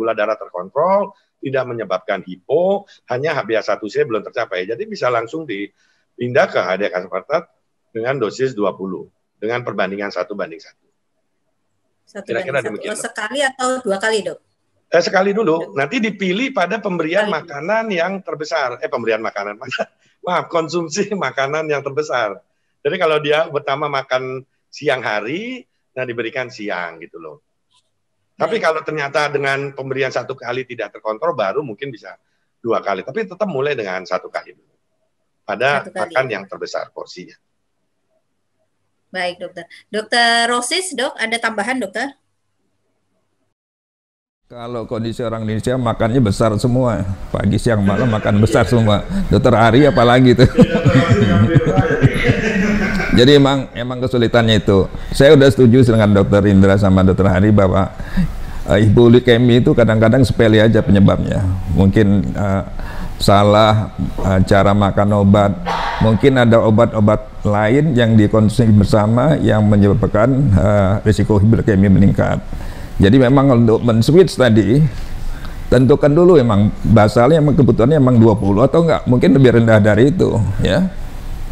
gula darah terkontrol, tidak menyebabkan hipo, hanya HbA1c belum tercapai. Jadi bisa langsung dipindah ke IDEC Aspart dengan dosis 20 dengan perbandingan 1:1. Kira-kira demikian. Sekali atau 2 kali, Dok? Sekali dulu. Nanti dipilih pada pemberian makanan yang terbesar. Maaf, konsumsi makanan yang terbesar. Jadi kalau dia pertama makan siang hari, nah diberikan siang gitu loh. Tapi kalau ternyata dengan pemberian 1 kali tidak terkontrol, baru mungkin bisa 2 kali. Tapi tetap mulai dengan 1 kali dulu. Pada makan yang terbesar porsinya. Baik, Dokter. Dokter Roxis, Dok, ada tambahan, Dokter? Kalau kondisi orang Indonesia makannya besar semua, pagi, siang, malam makan besar semua. Dokter Ari apalagi itu. Jadi emang kesulitannya itu. Saya udah setuju dengan Dokter Indra sama Dokter Hari bahwa hipoglikemi itu kadang-kadang sepele aja penyebabnya. Mungkin salah cara makan obat, mungkin ada obat-obat lain yang dikonsumsi bersama yang menyebabkan risiko hipoglikemi meningkat. Jadi memang untuk men-switch tadi, tentukan dulu emang basalnya kebutuhannya emang 20 atau enggak, mungkin lebih rendah dari itu ya.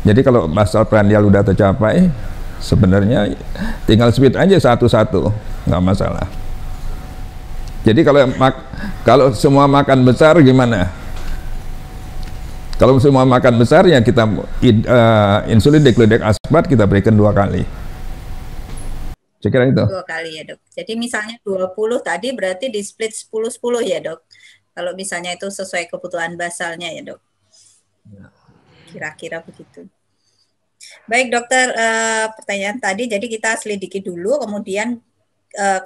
Jadi kalau basal prandial udah tercapai, sebenarnya tinggal switch aja satu-satu, nggak masalah. Jadi kalau semua makan besar gimana? Kalau semua makan besar ya kita insulin degludec aspart kita berikan 2 kali. Saya kira itu. 2 kali ya, Dok. Jadi misalnya 20 tadi berarti di split 10-10 ya, Dok. Kalau misalnya itu sesuai kebutuhan basalnya ya, Dok. Kira-kira begitu. Baik, Dokter, pertanyaan tadi jadi kita selidiki dulu, kemudian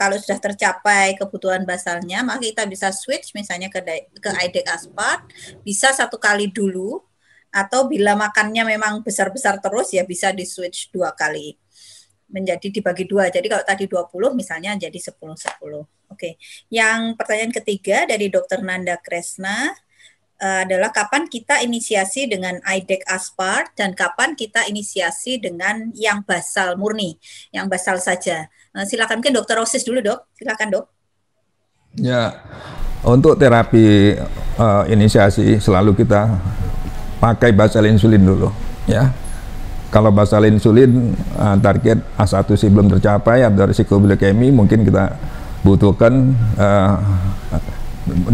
kalau sudah tercapai kebutuhan basalnya, maka kita bisa switch misalnya ke IDEC Aspart, bisa 1 kali dulu, atau bila makannya memang besar-besar terus ya bisa di-switch 2 kali. Menjadi dibagi 2. Jadi kalau tadi 20 misalnya jadi 10-10. Oke. Yang pertanyaan ketiga dari Dr. Nanda Kresna. adalah kapan kita inisiasi dengan IDEC Aspart dan kapan kita inisiasi dengan yang basal murni, yang basal saja. Silakan mungkin Dokter Roxis dulu, Dok. Silakan, Dok. Ya, untuk terapi inisiasi selalu kita pakai basal insulin dulu, ya. Kalau basal insulin target A1C belum tercapai atau risiko glikemi, mungkin kita butuhkan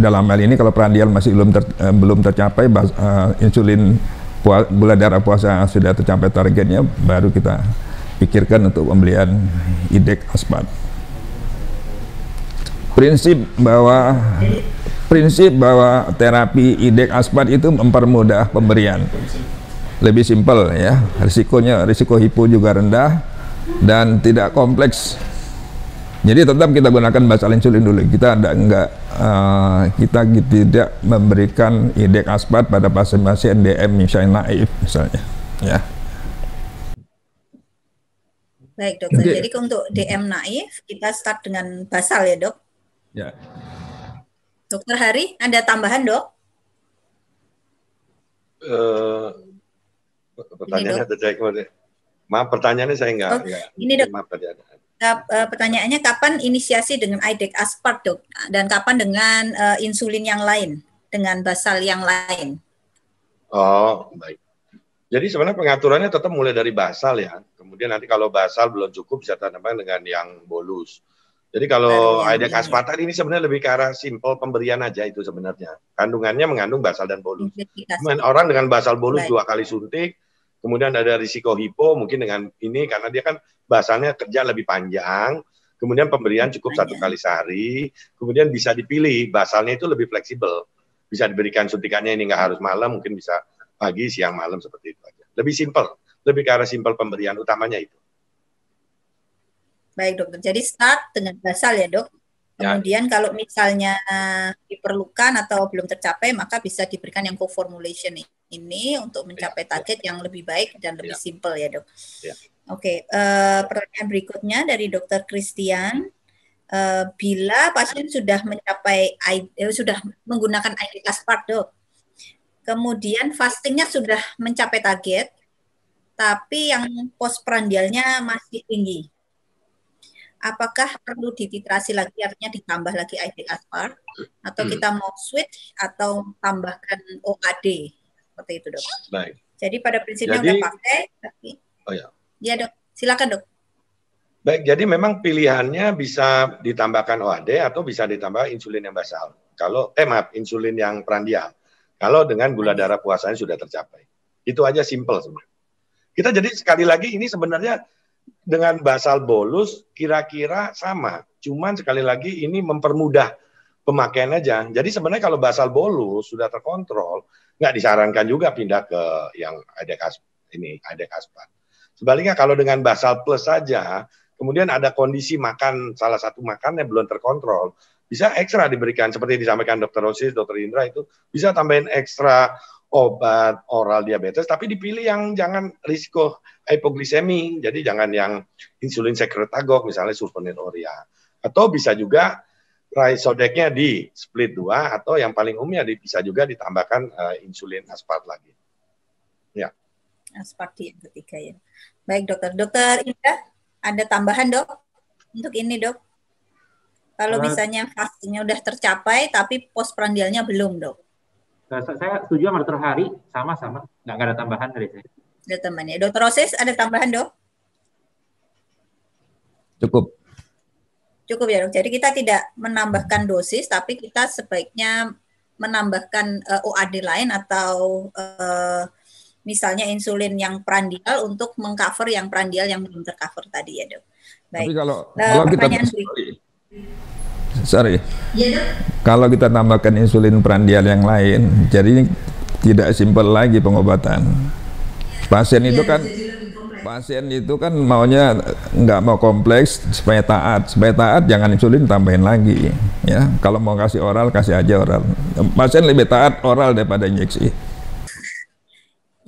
dalam hal ini kalau prandial masih belum tercapai, insulin gula darah puasa sudah tercapai targetnya, baru kita pikirkan untuk pembelian IDEC Aspart. Prinsip bahwa terapi IDEC Aspart itu mempermudah pemberian, lebih simpel ya, risiko hipo juga rendah dan tidak kompleks. Jadi tetap kita gunakan basal insulin dulu. Kita tidak memberikan IDEC Aspart pada pasien-pasien DM misalnya naif misalnya, ya. Baik, Dokter. Jadi untuk DM naif kita start dengan basal ya, Dok. Ya. Dokter Hari, ada tambahan, Dok? Pertanyaannya terjadi. Maaf, pertanyaannya saya enggak. Oh, enggak. Ini Dok. Maaf, tadi ada. Pertanyaannya kapan inisiasi dengan IDEC Aspart, Dok, dan kapan dengan insulin yang lain, dengan basal yang lain? Oh, baik. Jadi sebenarnya pengaturannya tetap mulai dari basal ya. Kemudian nanti kalau basal belum cukup bisa tambahkan dengan yang bolus. Jadi kalau IDEC Aspart ini sebenarnya lebih ke arah simple pemberian aja itu sebenarnya. Kandungannya mengandung basal dan bolus. Orang dengan basal bolus baik. 2 kali suntik, kemudian ada risiko hipo mungkin dengan ini karena dia kan basalnya kerja lebih panjang, kemudian pemberian cukup 1 kali sehari, kemudian bisa dipilih basalnya itu lebih fleksibel, bisa diberikan suntikannya ini nggak harus malam, mungkin bisa pagi, siang, malam seperti itu aja. Lebih simpel, lebih ke arah simpel pemberian utamanya itu. Baik, Dokter. Jadi start dengan basal ya, Dok. Kemudian ya. Kalau misalnya diperlukan atau belum tercapai, maka bisa diberikan yang co-formulation ini untuk mencapai target yang lebih baik dan lebih simpel ya, Dok. Ya. Oke, pertanyaan berikutnya dari Dokter Christian. Bila pasien sudah mencapai sudah menggunakan IDEC Aspart, Dok, kemudian fastingnya sudah mencapai target, tapi yang postprandialnya masih tinggi, apakah perlu dititrasi lagi, artinya ditambah lagi IDEC Aspart, atau kita mau switch atau tambahkan OAD seperti itu, Dok? Baik. Jadi pada prinsipnya udah pakai, tapi ya, Dok, silakan, Dok. Baik, jadi memang pilihannya bisa ditambahkan OAD atau bisa ditambah insulin yang basal. Kalau insulin yang prandial. Kalau dengan gula darah puasanya sudah tercapai. Itu aja simple sebenarnya. Kita jadi sekali lagi ini sebenarnya dengan basal bolus kira-kira sama, cuman sekali lagi ini mempermudah pemakaian aja. Jadi sebenarnya kalau basal bolus sudah terkontrol, nggak disarankan juga pindah ke yang IDEC Aspart. Sebaliknya kalau dengan basal plus saja, kemudian ada kondisi makan salah satu makannya belum terkontrol, bisa ekstra diberikan seperti disampaikan Dr. Roxis, Dr. Indra itu bisa tambahin ekstra obat oral diabetes, tapi dipilih yang jangan risiko hipoglisemi, jadi jangan yang insulin secretagog misalnya sulfonylurea, atau bisa juga Ryzodeg-nya di split 2 atau yang paling umumnya bisa juga ditambahkan insulin Aspart lagi. Ya. Aspart yang ketiga ya. Baik, Dokter. Dokter Indra, ada tambahan, Dok? Untuk ini, Dok. Kalau misalnya fastingnya udah tercapai tapi postprandialnya belum, Dok. Saya setuju sama Dokter Hari, sama-sama, nggak ada tambahan dari saya. Ada tambahan ya, Dokter Roxis ada tambahan, Dok? Cukup ya, Dok. Jadi kita tidak menambahkan dosis, tapi kita sebaiknya menambahkan OAD lain atau misalnya insulin yang prandial untuk mengcover yang prandial yang belum tercover tadi ya, Dok. Baik. Tapi kalau pertanyaan kalau kita tambahkan insulin prandial yang lain, jadi tidak simpel lagi pengobatan. Pasien itu kan maunya nggak mau kompleks supaya taat jangan insulin tambahin lagi ya. Kalau mau kasih oral kasih aja oral. Pasien lebih taat oral daripada injeksi.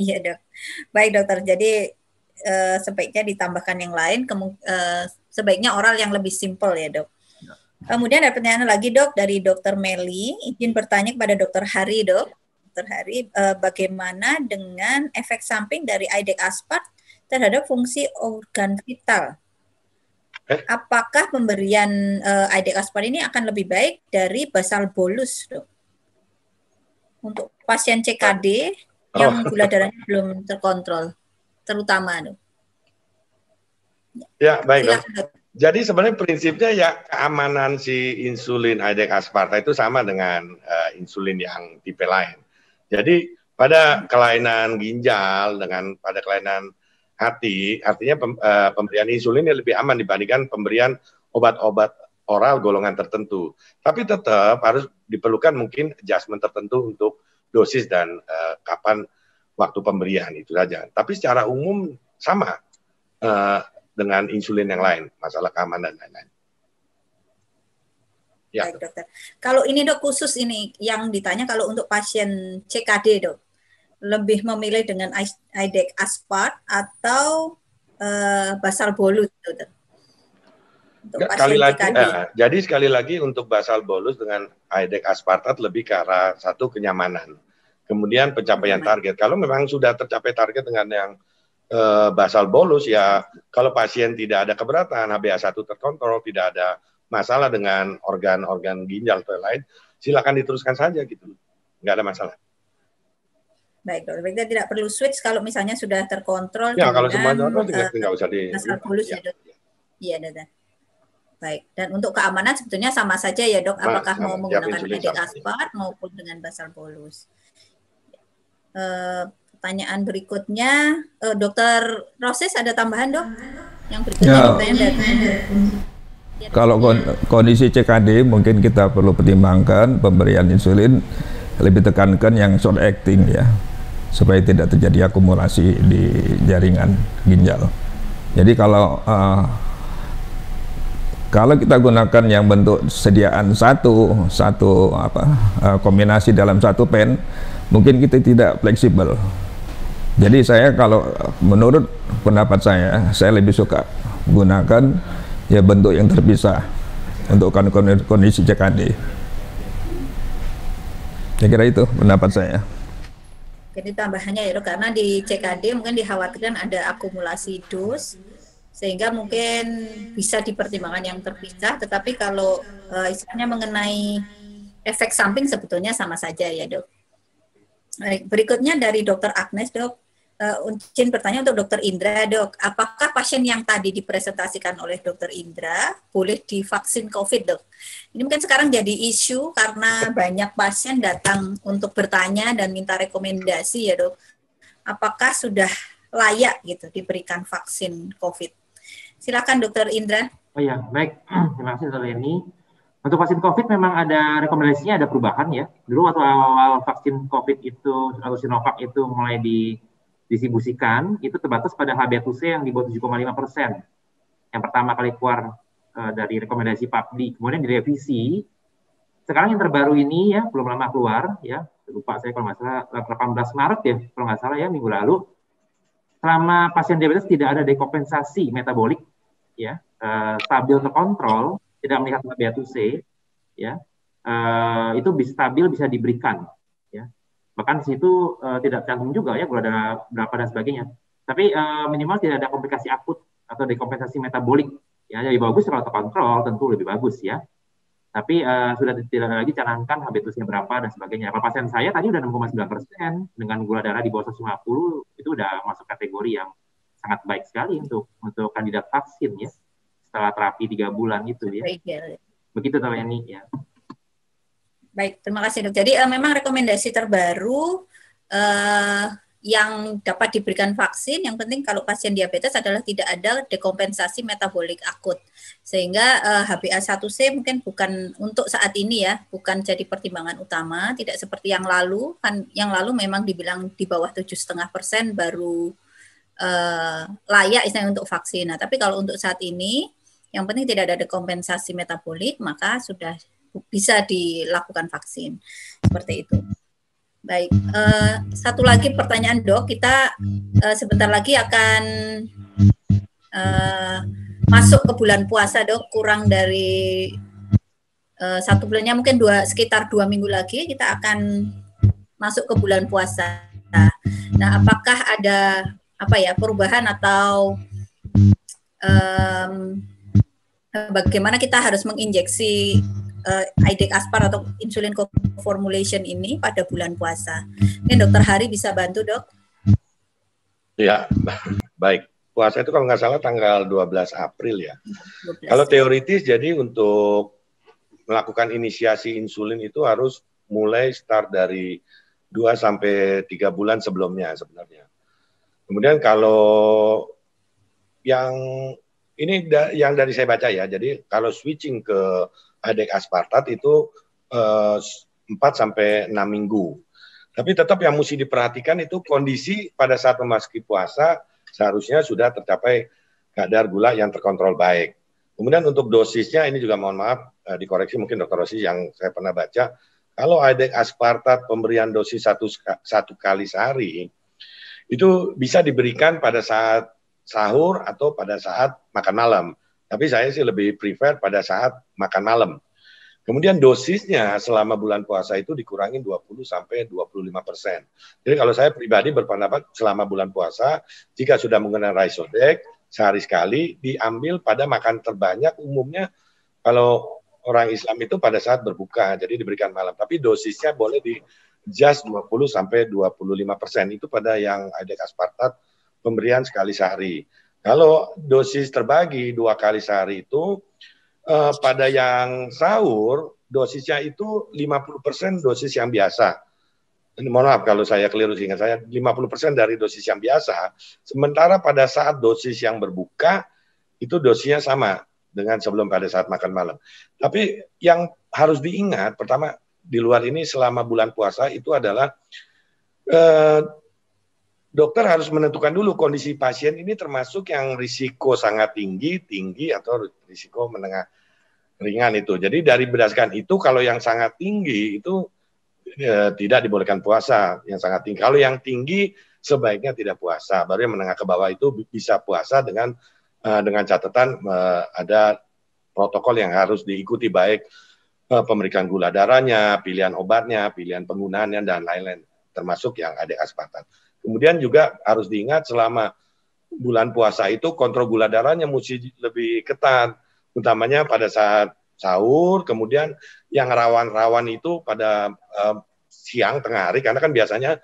Iya, Dok. Baik, Dokter. Jadi sebaiknya ditambahkan yang lain, sebaiknya oral yang lebih simpel ya, Dok. Kemudian ada pertanyaan lagi, Dok, dari Dokter Meli. Izin bertanya kepada Dokter Hari, Dok. Dr. Hari, bagaimana dengan efek samping dari IDEC Aspart terhadap fungsi organ vital? Apakah pemberian IDEC Aspart ini akan lebih baik dari basal bolus, dok? Untuk pasien CKD yang gula darahnya belum terkontrol, terutama, dok. Ya, baik, dok. Jadi sebenarnya prinsipnya ya keamanan si insulin IDEC Aspart itu sama dengan insulin yang tipe lain. Jadi pada kelainan ginjal dengan pada kelainan hati, artinya pemberian insulinnya lebih aman dibandingkan pemberian obat-obat oral golongan tertentu. Tapi tetap harus diperlukan mungkin adjustment tertentu untuk dosis dan kapan waktu pemberian itu saja. Tapi secara umum sama. Dengan insulin yang lain, masalah keamanan dan lain-lain. Ya, baik, dokter. Kalau ini dok khusus ini yang ditanya kalau untuk pasien CKD dok, lebih memilih dengan IDEC Aspart atau basal bolus, dokter? Untuk pasien CKD. Jadi sekali lagi untuk basal bolus dengan IDEC Aspartat lebih ke arah satu kenyamanan, kemudian pencapaian target. Kalau memang sudah tercapai target dengan yang basal bolus ya, kalau pasien tidak ada keberatan, HbA1c terkontrol, tidak ada masalah dengan organ-organ ginjal atau lain, silakan diteruskan saja gitu, nggak ada masalah. Baik, dok. Berarti tidak perlu switch kalau misalnya sudah terkontrol. Ya, kalau semua terkontrol tidak usah di basal bolus ya, dok. Iya, dok. Baik. Dan untuk keamanan sebetulnya sama saja ya, dok. Apakah mau menggunakan IDEC Aspart maupun dengan basal bolus? Pertanyaan berikutnya, Dokter Roxis ada tambahan dok? Yang berikutnya ya. Kalau kondisi CKD mungkin kita perlu pertimbangkan pemberian insulin lebih tekankan yang short acting ya, supaya tidak terjadi akumulasi di jaringan ginjal. Jadi kalau kita gunakan yang bentuk sediaan kombinasi dalam satu pen, mungkin kita tidak fleksibel. Jadi saya kalau menurut pendapat saya lebih suka gunakan ya bentuk yang terpisah untuk kondisi CKD. Saya kira itu pendapat saya. Jadi tambahannya ya dok, karena di CKD mungkin dikhawatirkan ada akumulasi dos, sehingga mungkin bisa dipertimbangkan yang terpisah. Tetapi kalau istilahnya mengenai efek samping sebetulnya sama saja ya dok. Baik, berikutnya dari Dr. Agnes, dok. Izin bertanya untuk Dr. Indra, dok. Apakah pasien yang tadi dipresentasikan oleh Dr. Indra boleh divaksin COVID, dok? Ini mungkin sekarang jadi isu karena banyak pasien datang untuk bertanya dan minta rekomendasi, ya, dok. Apakah sudah layak gitu diberikan vaksin COVID? Silakan, Dr. Indra. Oh ya, baik. Terima kasih, Dr. Leni. Untuk vaksin COVID memang ada rekomendasinya, ada perubahan ya. Dulu waktu awal-awal vaksin COVID itu, atau Sinovac itu mulai didistribusikan, itu terbatas pada HbA1c yang di bawah 7,5%. Yang pertama kali keluar dari rekomendasi PAPDI, kemudian direvisi. Sekarang yang terbaru ini ya, belum lama keluar ya, lupa saya kalau nggak salah 18 Maret ya, kalau nggak salah ya, minggu lalu. Selama pasien diabetes tidak ada dekompensasi metabolik, ya, stabil terkontrol, tidak melihat HbA1c, ya, itu bisa stabil, bisa diberikan, ya. Bahkan di situ tidak tercantum juga ya, gula darah berapa dan sebagainya. Tapi minimal tidak ada komplikasi akut atau dekompensasi metabolik, ya. Jadi bagus kalau terkontrol, tentu lebih bagus ya. Tapi sudah tidak ada lagi canangkan HbA1c berapa dan sebagainya. Kalau pasien saya tadi udah 6,9% dengan gula darah di bawah 150, itu udah masuk kategori yang sangat baik sekali untuk kandidat vaksin ya. Setelah terapi 3 bulan itu ya. Baik, ya. Begitu Dr. Leni ya. Baik, terima kasih dok. Jadi memang rekomendasi terbaru yang dapat diberikan vaksin, yang penting kalau pasien diabetes adalah tidak ada dekompensasi metabolik akut. Sehingga HbA1c mungkin bukan untuk saat ini ya, bukan jadi pertimbangan utama, tidak seperti yang lalu. Kan yang lalu memang dibilang di bawah 7,5% baru layak istilahnya untuk vaksin. Nah, tapi kalau untuk saat ini, yang penting tidak ada dekompensasi metabolik, maka sudah bisa dilakukan vaksin. Seperti itu. Baik, satu lagi pertanyaan dok, kita sebentar lagi akan masuk ke bulan puasa dok, kurang dari 1 bulannya mungkin sekitar 2 minggu lagi, kita akan masuk ke bulan puasa. Nah, apakah ada perubahan atau bagaimana kita harus menginjeksi IDEC Aspart atau insulin co-formulation ini pada bulan puasa? Ini Dokter Hari bisa bantu, Dok? Ya, baik. Puasa itu kalau nggak salah tanggal 12 April ya. 12. Kalau teoritis jadi untuk melakukan inisiasi insulin itu harus mulai start dari 2 sampai 3 bulan sebelumnya sebenarnya. Kemudian kalau yang ini yang dari saya baca ya, jadi kalau switching ke IDEC Aspartat itu 4 sampai 6 minggu. Tapi tetap yang mesti diperhatikan itu kondisi pada saat memasuki puasa seharusnya sudah tercapai kadar gula yang terkontrol baik. Kemudian untuk dosisnya ini juga mohon maaf dikoreksi mungkin Dokter Rosi yang saya pernah baca. Kalau IDEC Aspartat pemberian dosis satu kali sehari itu bisa diberikan pada saat sahur atau pada saat makan malam. Tapi saya sih lebih prefer pada saat makan malam. Kemudian dosisnya selama bulan puasa itu dikurangi 20-25%. Jadi kalau saya pribadi berpendapat selama bulan puasa, jika sudah menggunakan Ryzodeg sehari sekali diambil pada makan terbanyak umumnya kalau orang Islam itu pada saat berbuka, jadi diberikan malam. Tapi dosisnya boleh di just 20-25%. Itu pada yang IDEC Aspartat pemberian sekali sehari. Kalau dosis terbagi 2 kali sehari itu pada yang sahur dosisnya itu 50% dosis yang biasa. Mohon maaf kalau saya keliru, seingat saya 50% dari dosis yang biasa. Sementara pada saat dosis yang berbuka itu dosisnya sama dengan sebelum pada saat makan malam. Tapi yang harus diingat pertama di luar ini selama bulan puasa itu adalah dokter harus menentukan dulu kondisi pasien ini termasuk yang risiko sangat tinggi atau risiko menengah ringan itu. Jadi dari berdasarkan itu kalau yang sangat tinggi itu tidak dibolehkan puasa yang sangat tinggi. Kalau yang tinggi sebaiknya tidak puasa. Baru yang menengah ke bawah itu bisa puasa dengan catatan ada protokol yang harus diikuti baik pemeriksaan gula darahnya, pilihan obatnya, pilihan penggunaannya dan lain-lain termasuk yang IDEC Aspartat. Kemudian juga harus diingat selama bulan puasa itu kontrol gula darahnya mesti lebih ketat, utamanya pada saat sahur, kemudian yang rawan-rawan itu pada siang, tengah hari, karena kan biasanya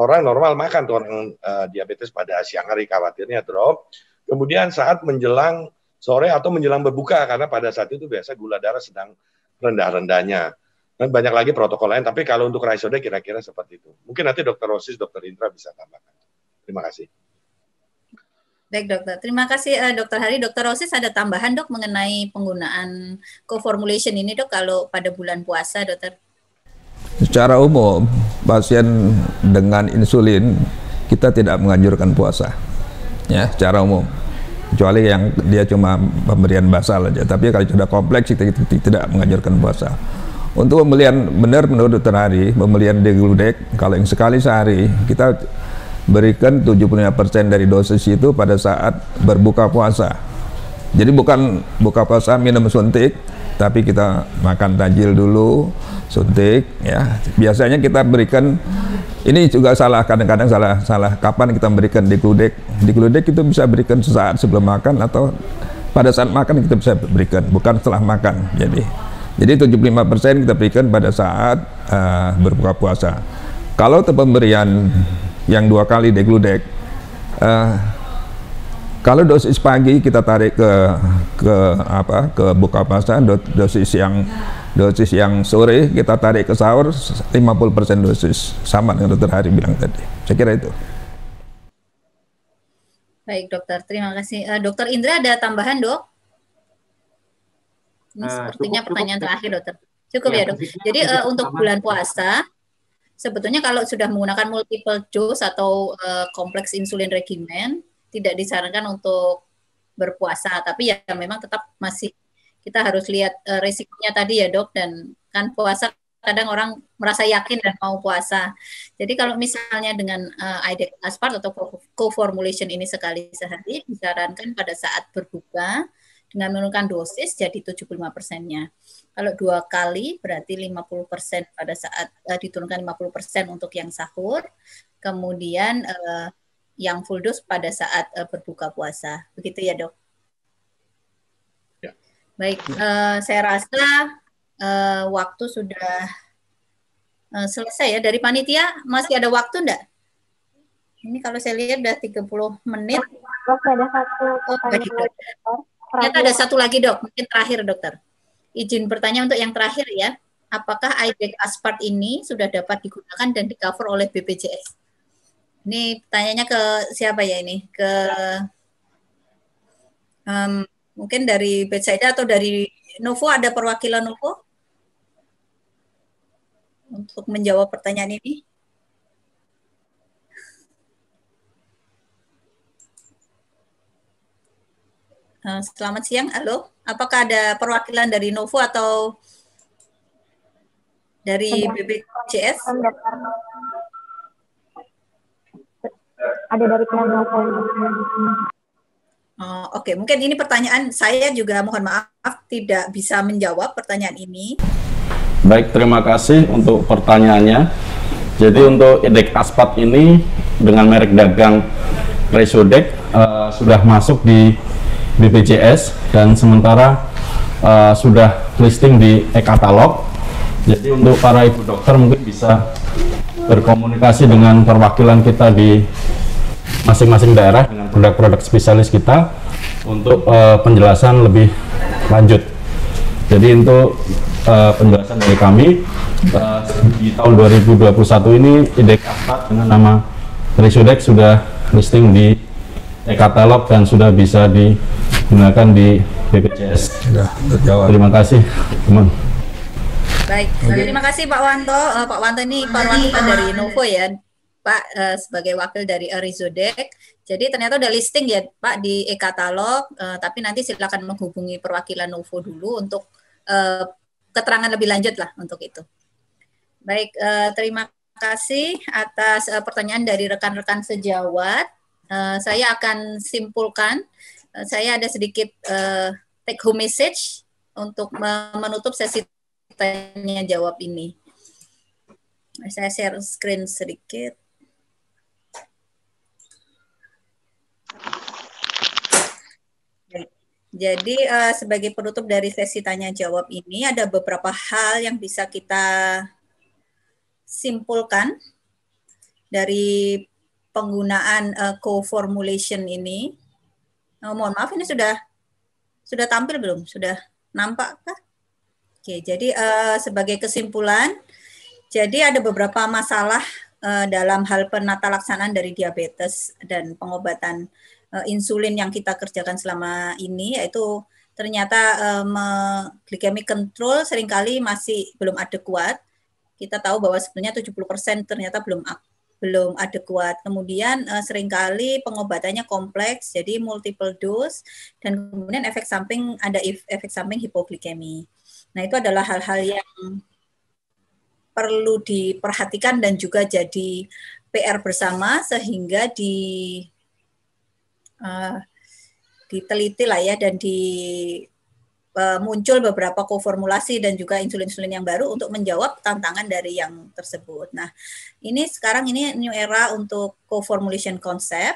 orang normal makan, orang diabetes pada siang hari khawatirnya drop, kemudian saat menjelang sore atau menjelang berbuka, karena pada saat itu biasa gula darah sedang rendah-rendahnya. Dan banyak lagi protokol lain, tapi kalau untuk Ryzodeg kira-kira seperti itu. Mungkin nanti Dokter Rosis, Dokter Indra bisa tambahkan. Terima kasih. Baik Dokter, terima kasih Dokter Hari. Dokter Rosis ada tambahan Dok mengenai penggunaan co-formulation ini Dok kalau pada bulan puasa Dokter? Secara umum pasien dengan insulin kita tidak menganjurkan puasa, ya secara umum. Kecuali yang dia cuma pemberian basal aja. Tapi kalau sudah kompleks kita tidak menganjurkan puasa. Untuk pembelian benar menurut Dokter Hari, pembelian degludec kalau yang sekali sehari kita berikan 75% dari dosis itu pada saat berbuka puasa. Jadi bukan buka puasa minum suntik, tapi kita makan tajil dulu, suntik ya. Biasanya kita berikan ini juga salah, kadang-kadang salah kapan kita memberikan degludec. Degludec itu bisa berikan sesaat sebelum makan atau pada saat makan kita bisa berikan, bukan setelah makan. Jadi 75% kita berikan pada saat berbuka puasa. Kalau pemberian yang 2 kali degludec, kalau dosis pagi kita tarik ke buka puasa, dosis yang sore kita tarik ke sahur 50% dosis, sama dengan Dokter Hari bilang tadi. Saya kira itu. Baik Dokter, terima kasih. Dokter Indra ada tambahan Dok? Ini sepertinya pertanyaan terakhir Dokter. Cukup ya Dok. Jadi untuk bulan puasa, sebetulnya kalau sudah menggunakan multiple dose atau kompleks insulin regimen, tidak disarankan untuk berpuasa. Tapi ya memang tetap masih kita harus lihat risikonya tadi ya Dok. Dan kan puasa kadang orang merasa yakin dan mau puasa. Jadi kalau misalnya dengan IDEC Aspart atau co-formulation ini sekali sehari, disarankan pada saat berbuka. Dengan menurunkan dosis jadi 75%-nya. Kalau 2 kali berarti 50% pada saat diturunkan 50% untuk yang sahur, kemudian yang full dose pada saat berbuka puasa. Begitu ya, Dok? Ya. Baik, saya rasa waktu sudah selesai ya. Dari panitia masih ada waktu enggak? Ini kalau saya lihat sudah 30 menit. Ada satu pertanyaan. Ternyata ada satu lagi, Dok, mungkin terakhir, Dokter. Izin bertanya untuk yang terakhir ya, apakah IDEC Aspart ini sudah dapat digunakan dan di-cover oleh BPJS? Ini pertanyaannya ke siapa ya ini? Ke mungkin dari Bethsaida atau dari Novo, ada perwakilan Novo untuk menjawab pertanyaan ini? Selamat siang, halo. Apakah ada perwakilan dari Novo atau dari BPJS? Ada dari Novo. Oke, mungkin ini pertanyaan saya juga mohon maaf tidak bisa menjawab pertanyaan ini. Baik, terima kasih untuk pertanyaannya. Jadi untuk IDEC Aspart ini dengan merek dagang Ryzodeg sudah masuk di BPJS dan sementara sudah listing di e-katalog. Jadi untuk para ibu dokter mungkin bisa berkomunikasi dengan perwakilan kita di masing-masing daerah dengan produk-produk spesialis kita untuk penjelasan lebih lanjut. Jadi untuk penjelasan dari kami di tahun 2021 ini IDEC Aspart dengan nama Ryzodeg sudah listing di e-katalog dan sudah bisa digunakan di BPJS. Terima kasih, teman. Baik, terima kasih Pak Wanto. Pak Wanto ini perwakilan dari Novo ya, Pak, sebagai wakil dari Ryzodeg. Jadi ternyata udah listing ya Pak di e-katalog, tapi nanti silakan menghubungi perwakilan Novo dulu untuk keterangan lebih lanjut lah untuk itu. Baik, terima kasih atas pertanyaan dari rekan-rekan sejawat. Saya akan simpulkan, saya ada sedikit take home message untuk menutup sesi tanya jawab ini. Saya share screen sedikit. Jadi sebagai penutup dari sesi tanya jawab ini ada beberapa hal yang bisa kita simpulkan dari penggunaan co-formulation ini. Mohon maaf, ini sudah tampil belum? Sudah nampak kah? Oke, jadi sebagai kesimpulan, jadi ada beberapa masalah dalam hal penata laksanaan dari diabetes dan pengobatan insulin yang kita kerjakan selama ini, yaitu ternyata glycemic control seringkali masih belum adekuat. Kita tahu bahwa sebenarnya 70% ternyata belum adekuat. Kemudian seringkali pengobatannya kompleks, jadi multiple dose, dan kemudian efek samping, ada efek samping hipoglikemi. Nah, itu adalah hal-hal yang perlu diperhatikan dan juga jadi PR bersama sehingga diteliti lah ya, dan muncul beberapa koformulasi dan juga insulin-insulin yang baru untuk menjawab tantangan dari yang tersebut. Nah, ini sekarang ini new era untuk co-formulation konsep,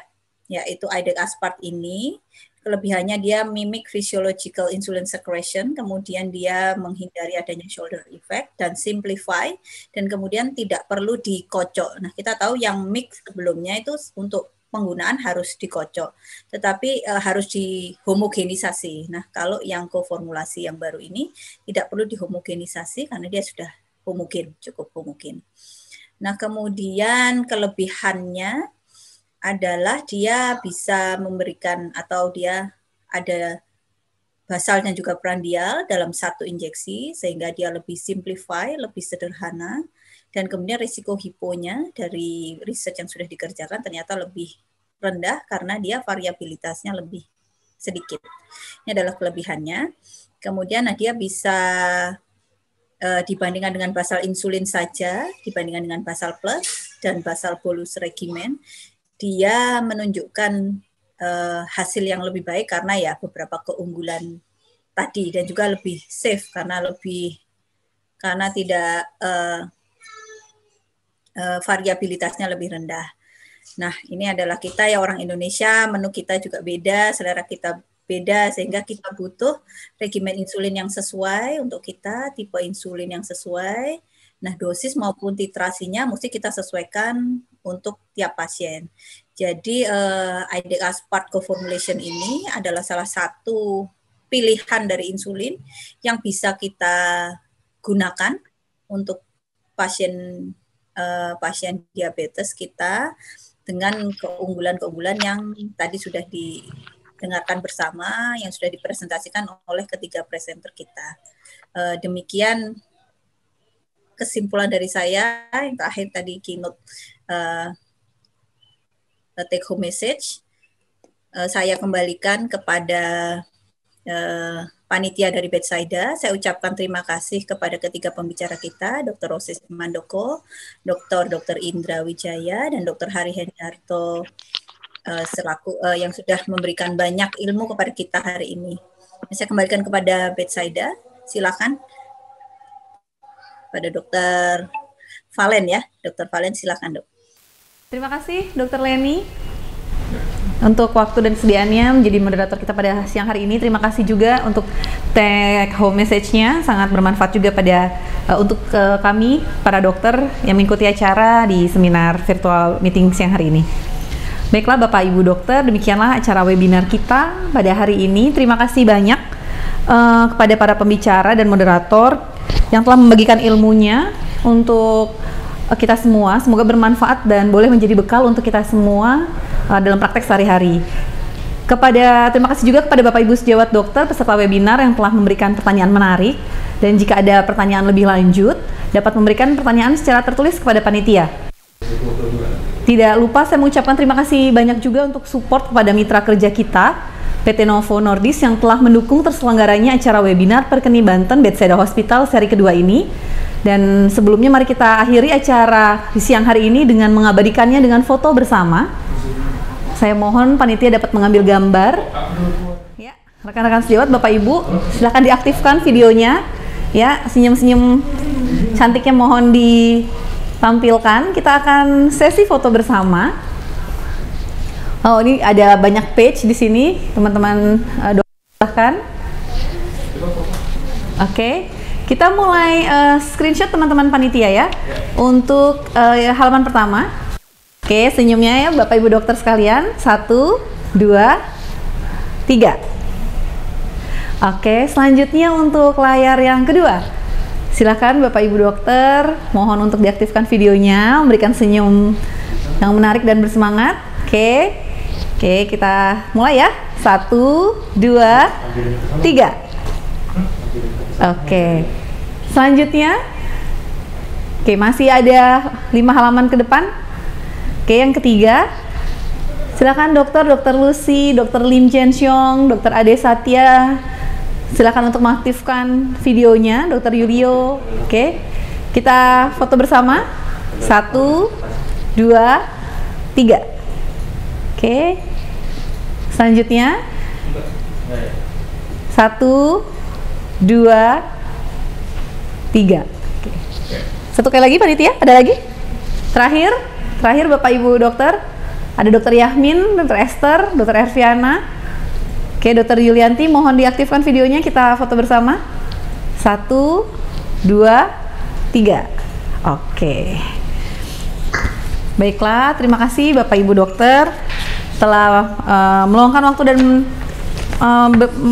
yaitu IDEC Aspart ini. Kelebihannya dia mimic physiological insulin secretion, kemudian dia menghindari adanya shoulder effect dan simplify, dan kemudian tidak perlu dikocok. Nah, kita tahu yang mix sebelumnya itu untuk penggunaan harus dikocok, tetapi harus dihomogenisasi. Nah, kalau yang koformulasi yang baru ini tidak perlu dihomogenisasi karena dia sudah homogen, cukup homogen. Nah, kemudian kelebihannya adalah dia bisa memberikan atau dia ada basal dan juga prandial dalam satu injeksi sehingga dia lebih simplify, lebih sederhana. Dan kemudian risiko hiponya dari riset yang sudah dikerjakan ternyata lebih rendah karena dia variabilitasnya lebih sedikit. Ini adalah kelebihannya. Kemudian dia bisa dibandingkan dengan basal insulin saja, dibandingkan dengan basal plus dan basal bolus regimen, dia menunjukkan hasil yang lebih baik karena ya beberapa keunggulan tadi, dan juga lebih safe karena tidak variabilitasnya lebih rendah. Nah, ini adalah kita ya orang Indonesia, menu kita juga beda, selera kita beda, sehingga kita butuh regimen insulin yang sesuai untuk kita, tipe insulin yang sesuai. Nah, dosis maupun titrasinya mesti kita sesuaikan untuk tiap pasien. Jadi, IDEC Aspart co-formulation ini adalah salah satu pilihan dari insulin yang bisa kita gunakan untuk pasien diabetes kita dengan keunggulan-keunggulan yang tadi sudah didengarkan bersama, yang sudah dipresentasikan oleh ketiga presenter kita. Demikian kesimpulan dari saya yang terakhir tadi keynote take home message. Saya kembalikan kepada panitia dari Bethsaida. Saya ucapkan terima kasih kepada ketiga pembicara kita, Dr. Roxis Mandoko, Dr. Indra Wijaya, dan Dr. Hari Hendarto selaku yang sudah memberikan banyak ilmu kepada kita hari ini. Saya kembalikan kepada Bethsaida. Silakan. Pada Dokter Valen ya, Dokter Valen silakan dok. Terima kasih Dokter Leni untuk waktu dan sediaannya menjadi moderator kita pada siang hari ini. Terima kasih juga untuk take home message-nya, sangat bermanfaat juga pada untuk kami para dokter yang mengikuti acara di seminar virtual meeting siang hari ini. Baiklah Bapak Ibu dokter, demikianlah acara webinar kita pada hari ini. Terima kasih banyak kepada para pembicara dan moderator yang telah membagikan ilmunya untuk kita semua. Semoga bermanfaat dan boleh menjadi bekal untuk kita semua dalam praktek sehari-hari. Terima kasih juga kepada Bapak Ibu sejawat dokter peserta webinar yang telah memberikan pertanyaan menarik, dan jika ada pertanyaan lebih lanjut dapat memberikan pertanyaan secara tertulis kepada panitia. Tidak lupa saya mengucapkan terima kasih banyak juga untuk support kepada mitra kerja kita PT Novo Nordisk yang telah mendukung terselenggaranya acara webinar Perkeni Banten Bethsaida Hospital seri kedua ini. Dan sebelumnya mari kita akhiri acara di siang hari ini dengan mengabadikannya dengan foto bersama. Saya mohon panitia dapat mengambil gambar. Ya, rekan-rekan sejawat, Bapak Ibu, silahkan diaktifkan videonya. Ya, senyum-senyum cantiknya mohon ditampilkan. Kita akan sesi foto bersama. Oh, ini ada banyak page di sini, teman-teman. Silahkan. Oke, kita mulai screenshot teman-teman panitia ya, untuk halaman pertama. Oke, senyumnya ya Bapak Ibu dokter sekalian. 1, 2, 3. Oke, selanjutnya untuk layar yang kedua. Silahkan Bapak Ibu dokter, mohon untuk diaktifkan videonya, memberikan senyum yang menarik dan bersemangat. Oke. Oke, kita mulai ya. 1, 2, 3. Oke. Selanjutnya. Oke, masih ada 5 halaman ke depan. Oke, yang ketiga. Silakan dokter, Dokter Lucy, Dokter Lim Jensyong, Dokter Ade Satya. Silakan untuk mengaktifkan videonya, Dokter Yulio. Oke. Kita foto bersama. 1, 2, 3. Oke, selanjutnya 1, 2, 3. Oke. Satu kali lagi panitia, ada lagi? Terakhir Bapak Ibu dokter, ada Dokter Yahmin, Dokter Esther, Dokter Erviana. Oke, Dokter Yulianti, mohon diaktifkan videonya, kita foto bersama. 1, 2, 3. Oke. Baiklah, terima kasih Bapak Ibu dokter telah meluangkan waktu dan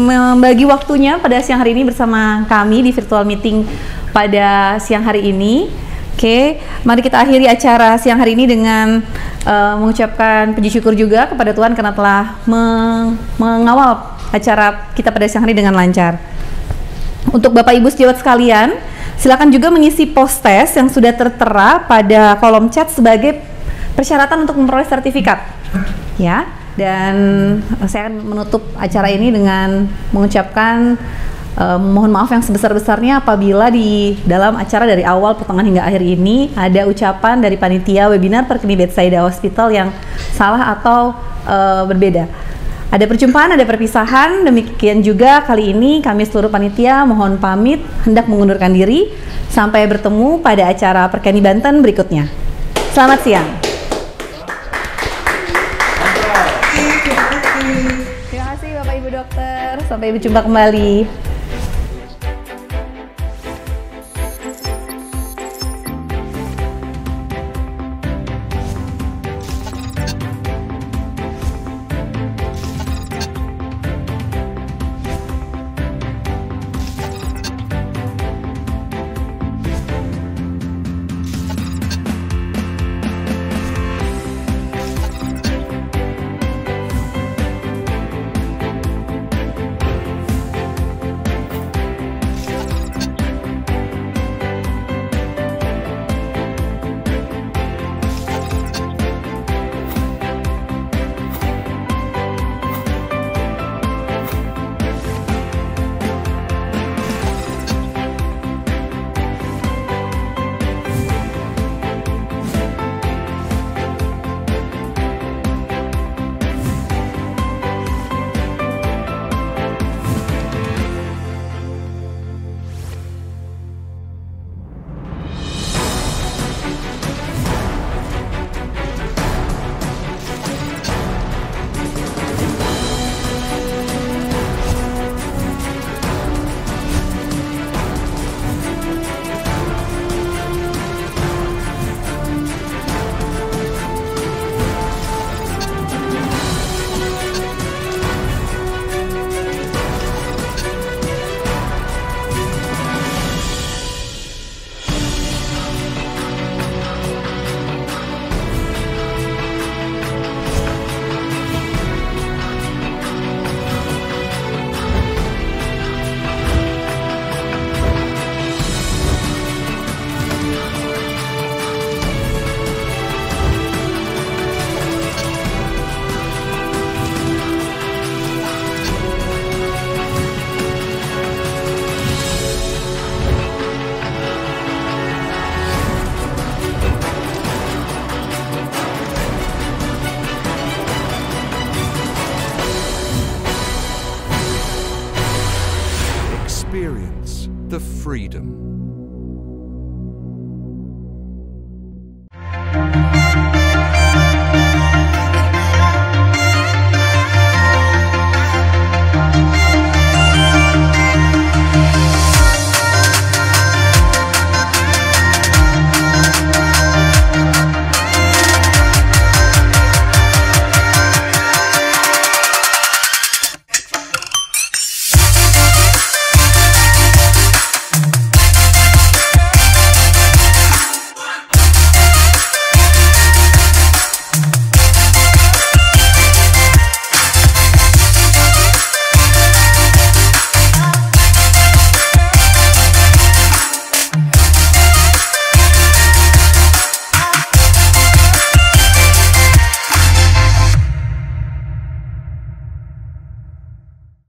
membagi waktunya pada siang hari ini bersama kami di virtual meeting pada siang hari ini. Oke, mari kita akhiri acara siang hari ini dengan mengucapkan puji syukur juga kepada Tuhan karena telah mengawal acara kita pada siang hari dengan lancar. Untuk Bapak Ibu sejawat sekalian, silakan juga mengisi post test yang sudah tertera pada kolom chat sebagai persyaratan untuk memperoleh sertifikat ya. Dan saya akan menutup acara ini dengan mengucapkan mohon maaf yang sebesar-besarnya apabila di dalam acara dari awal, pertengahan hingga akhir ini ada ucapan dari panitia webinar Perkeni Bethsaida Hospital yang salah atau berbeda. Ada perjumpaan, ada perpisahan. Demikian juga kali ini kami seluruh panitia mohon pamit, hendak mengundurkan diri. Sampai bertemu pada acara Perkeni Banten berikutnya. Selamat siang. Terima kasih Bapak Ibu Dokter. Sampai berjumpa kembali. Freedom.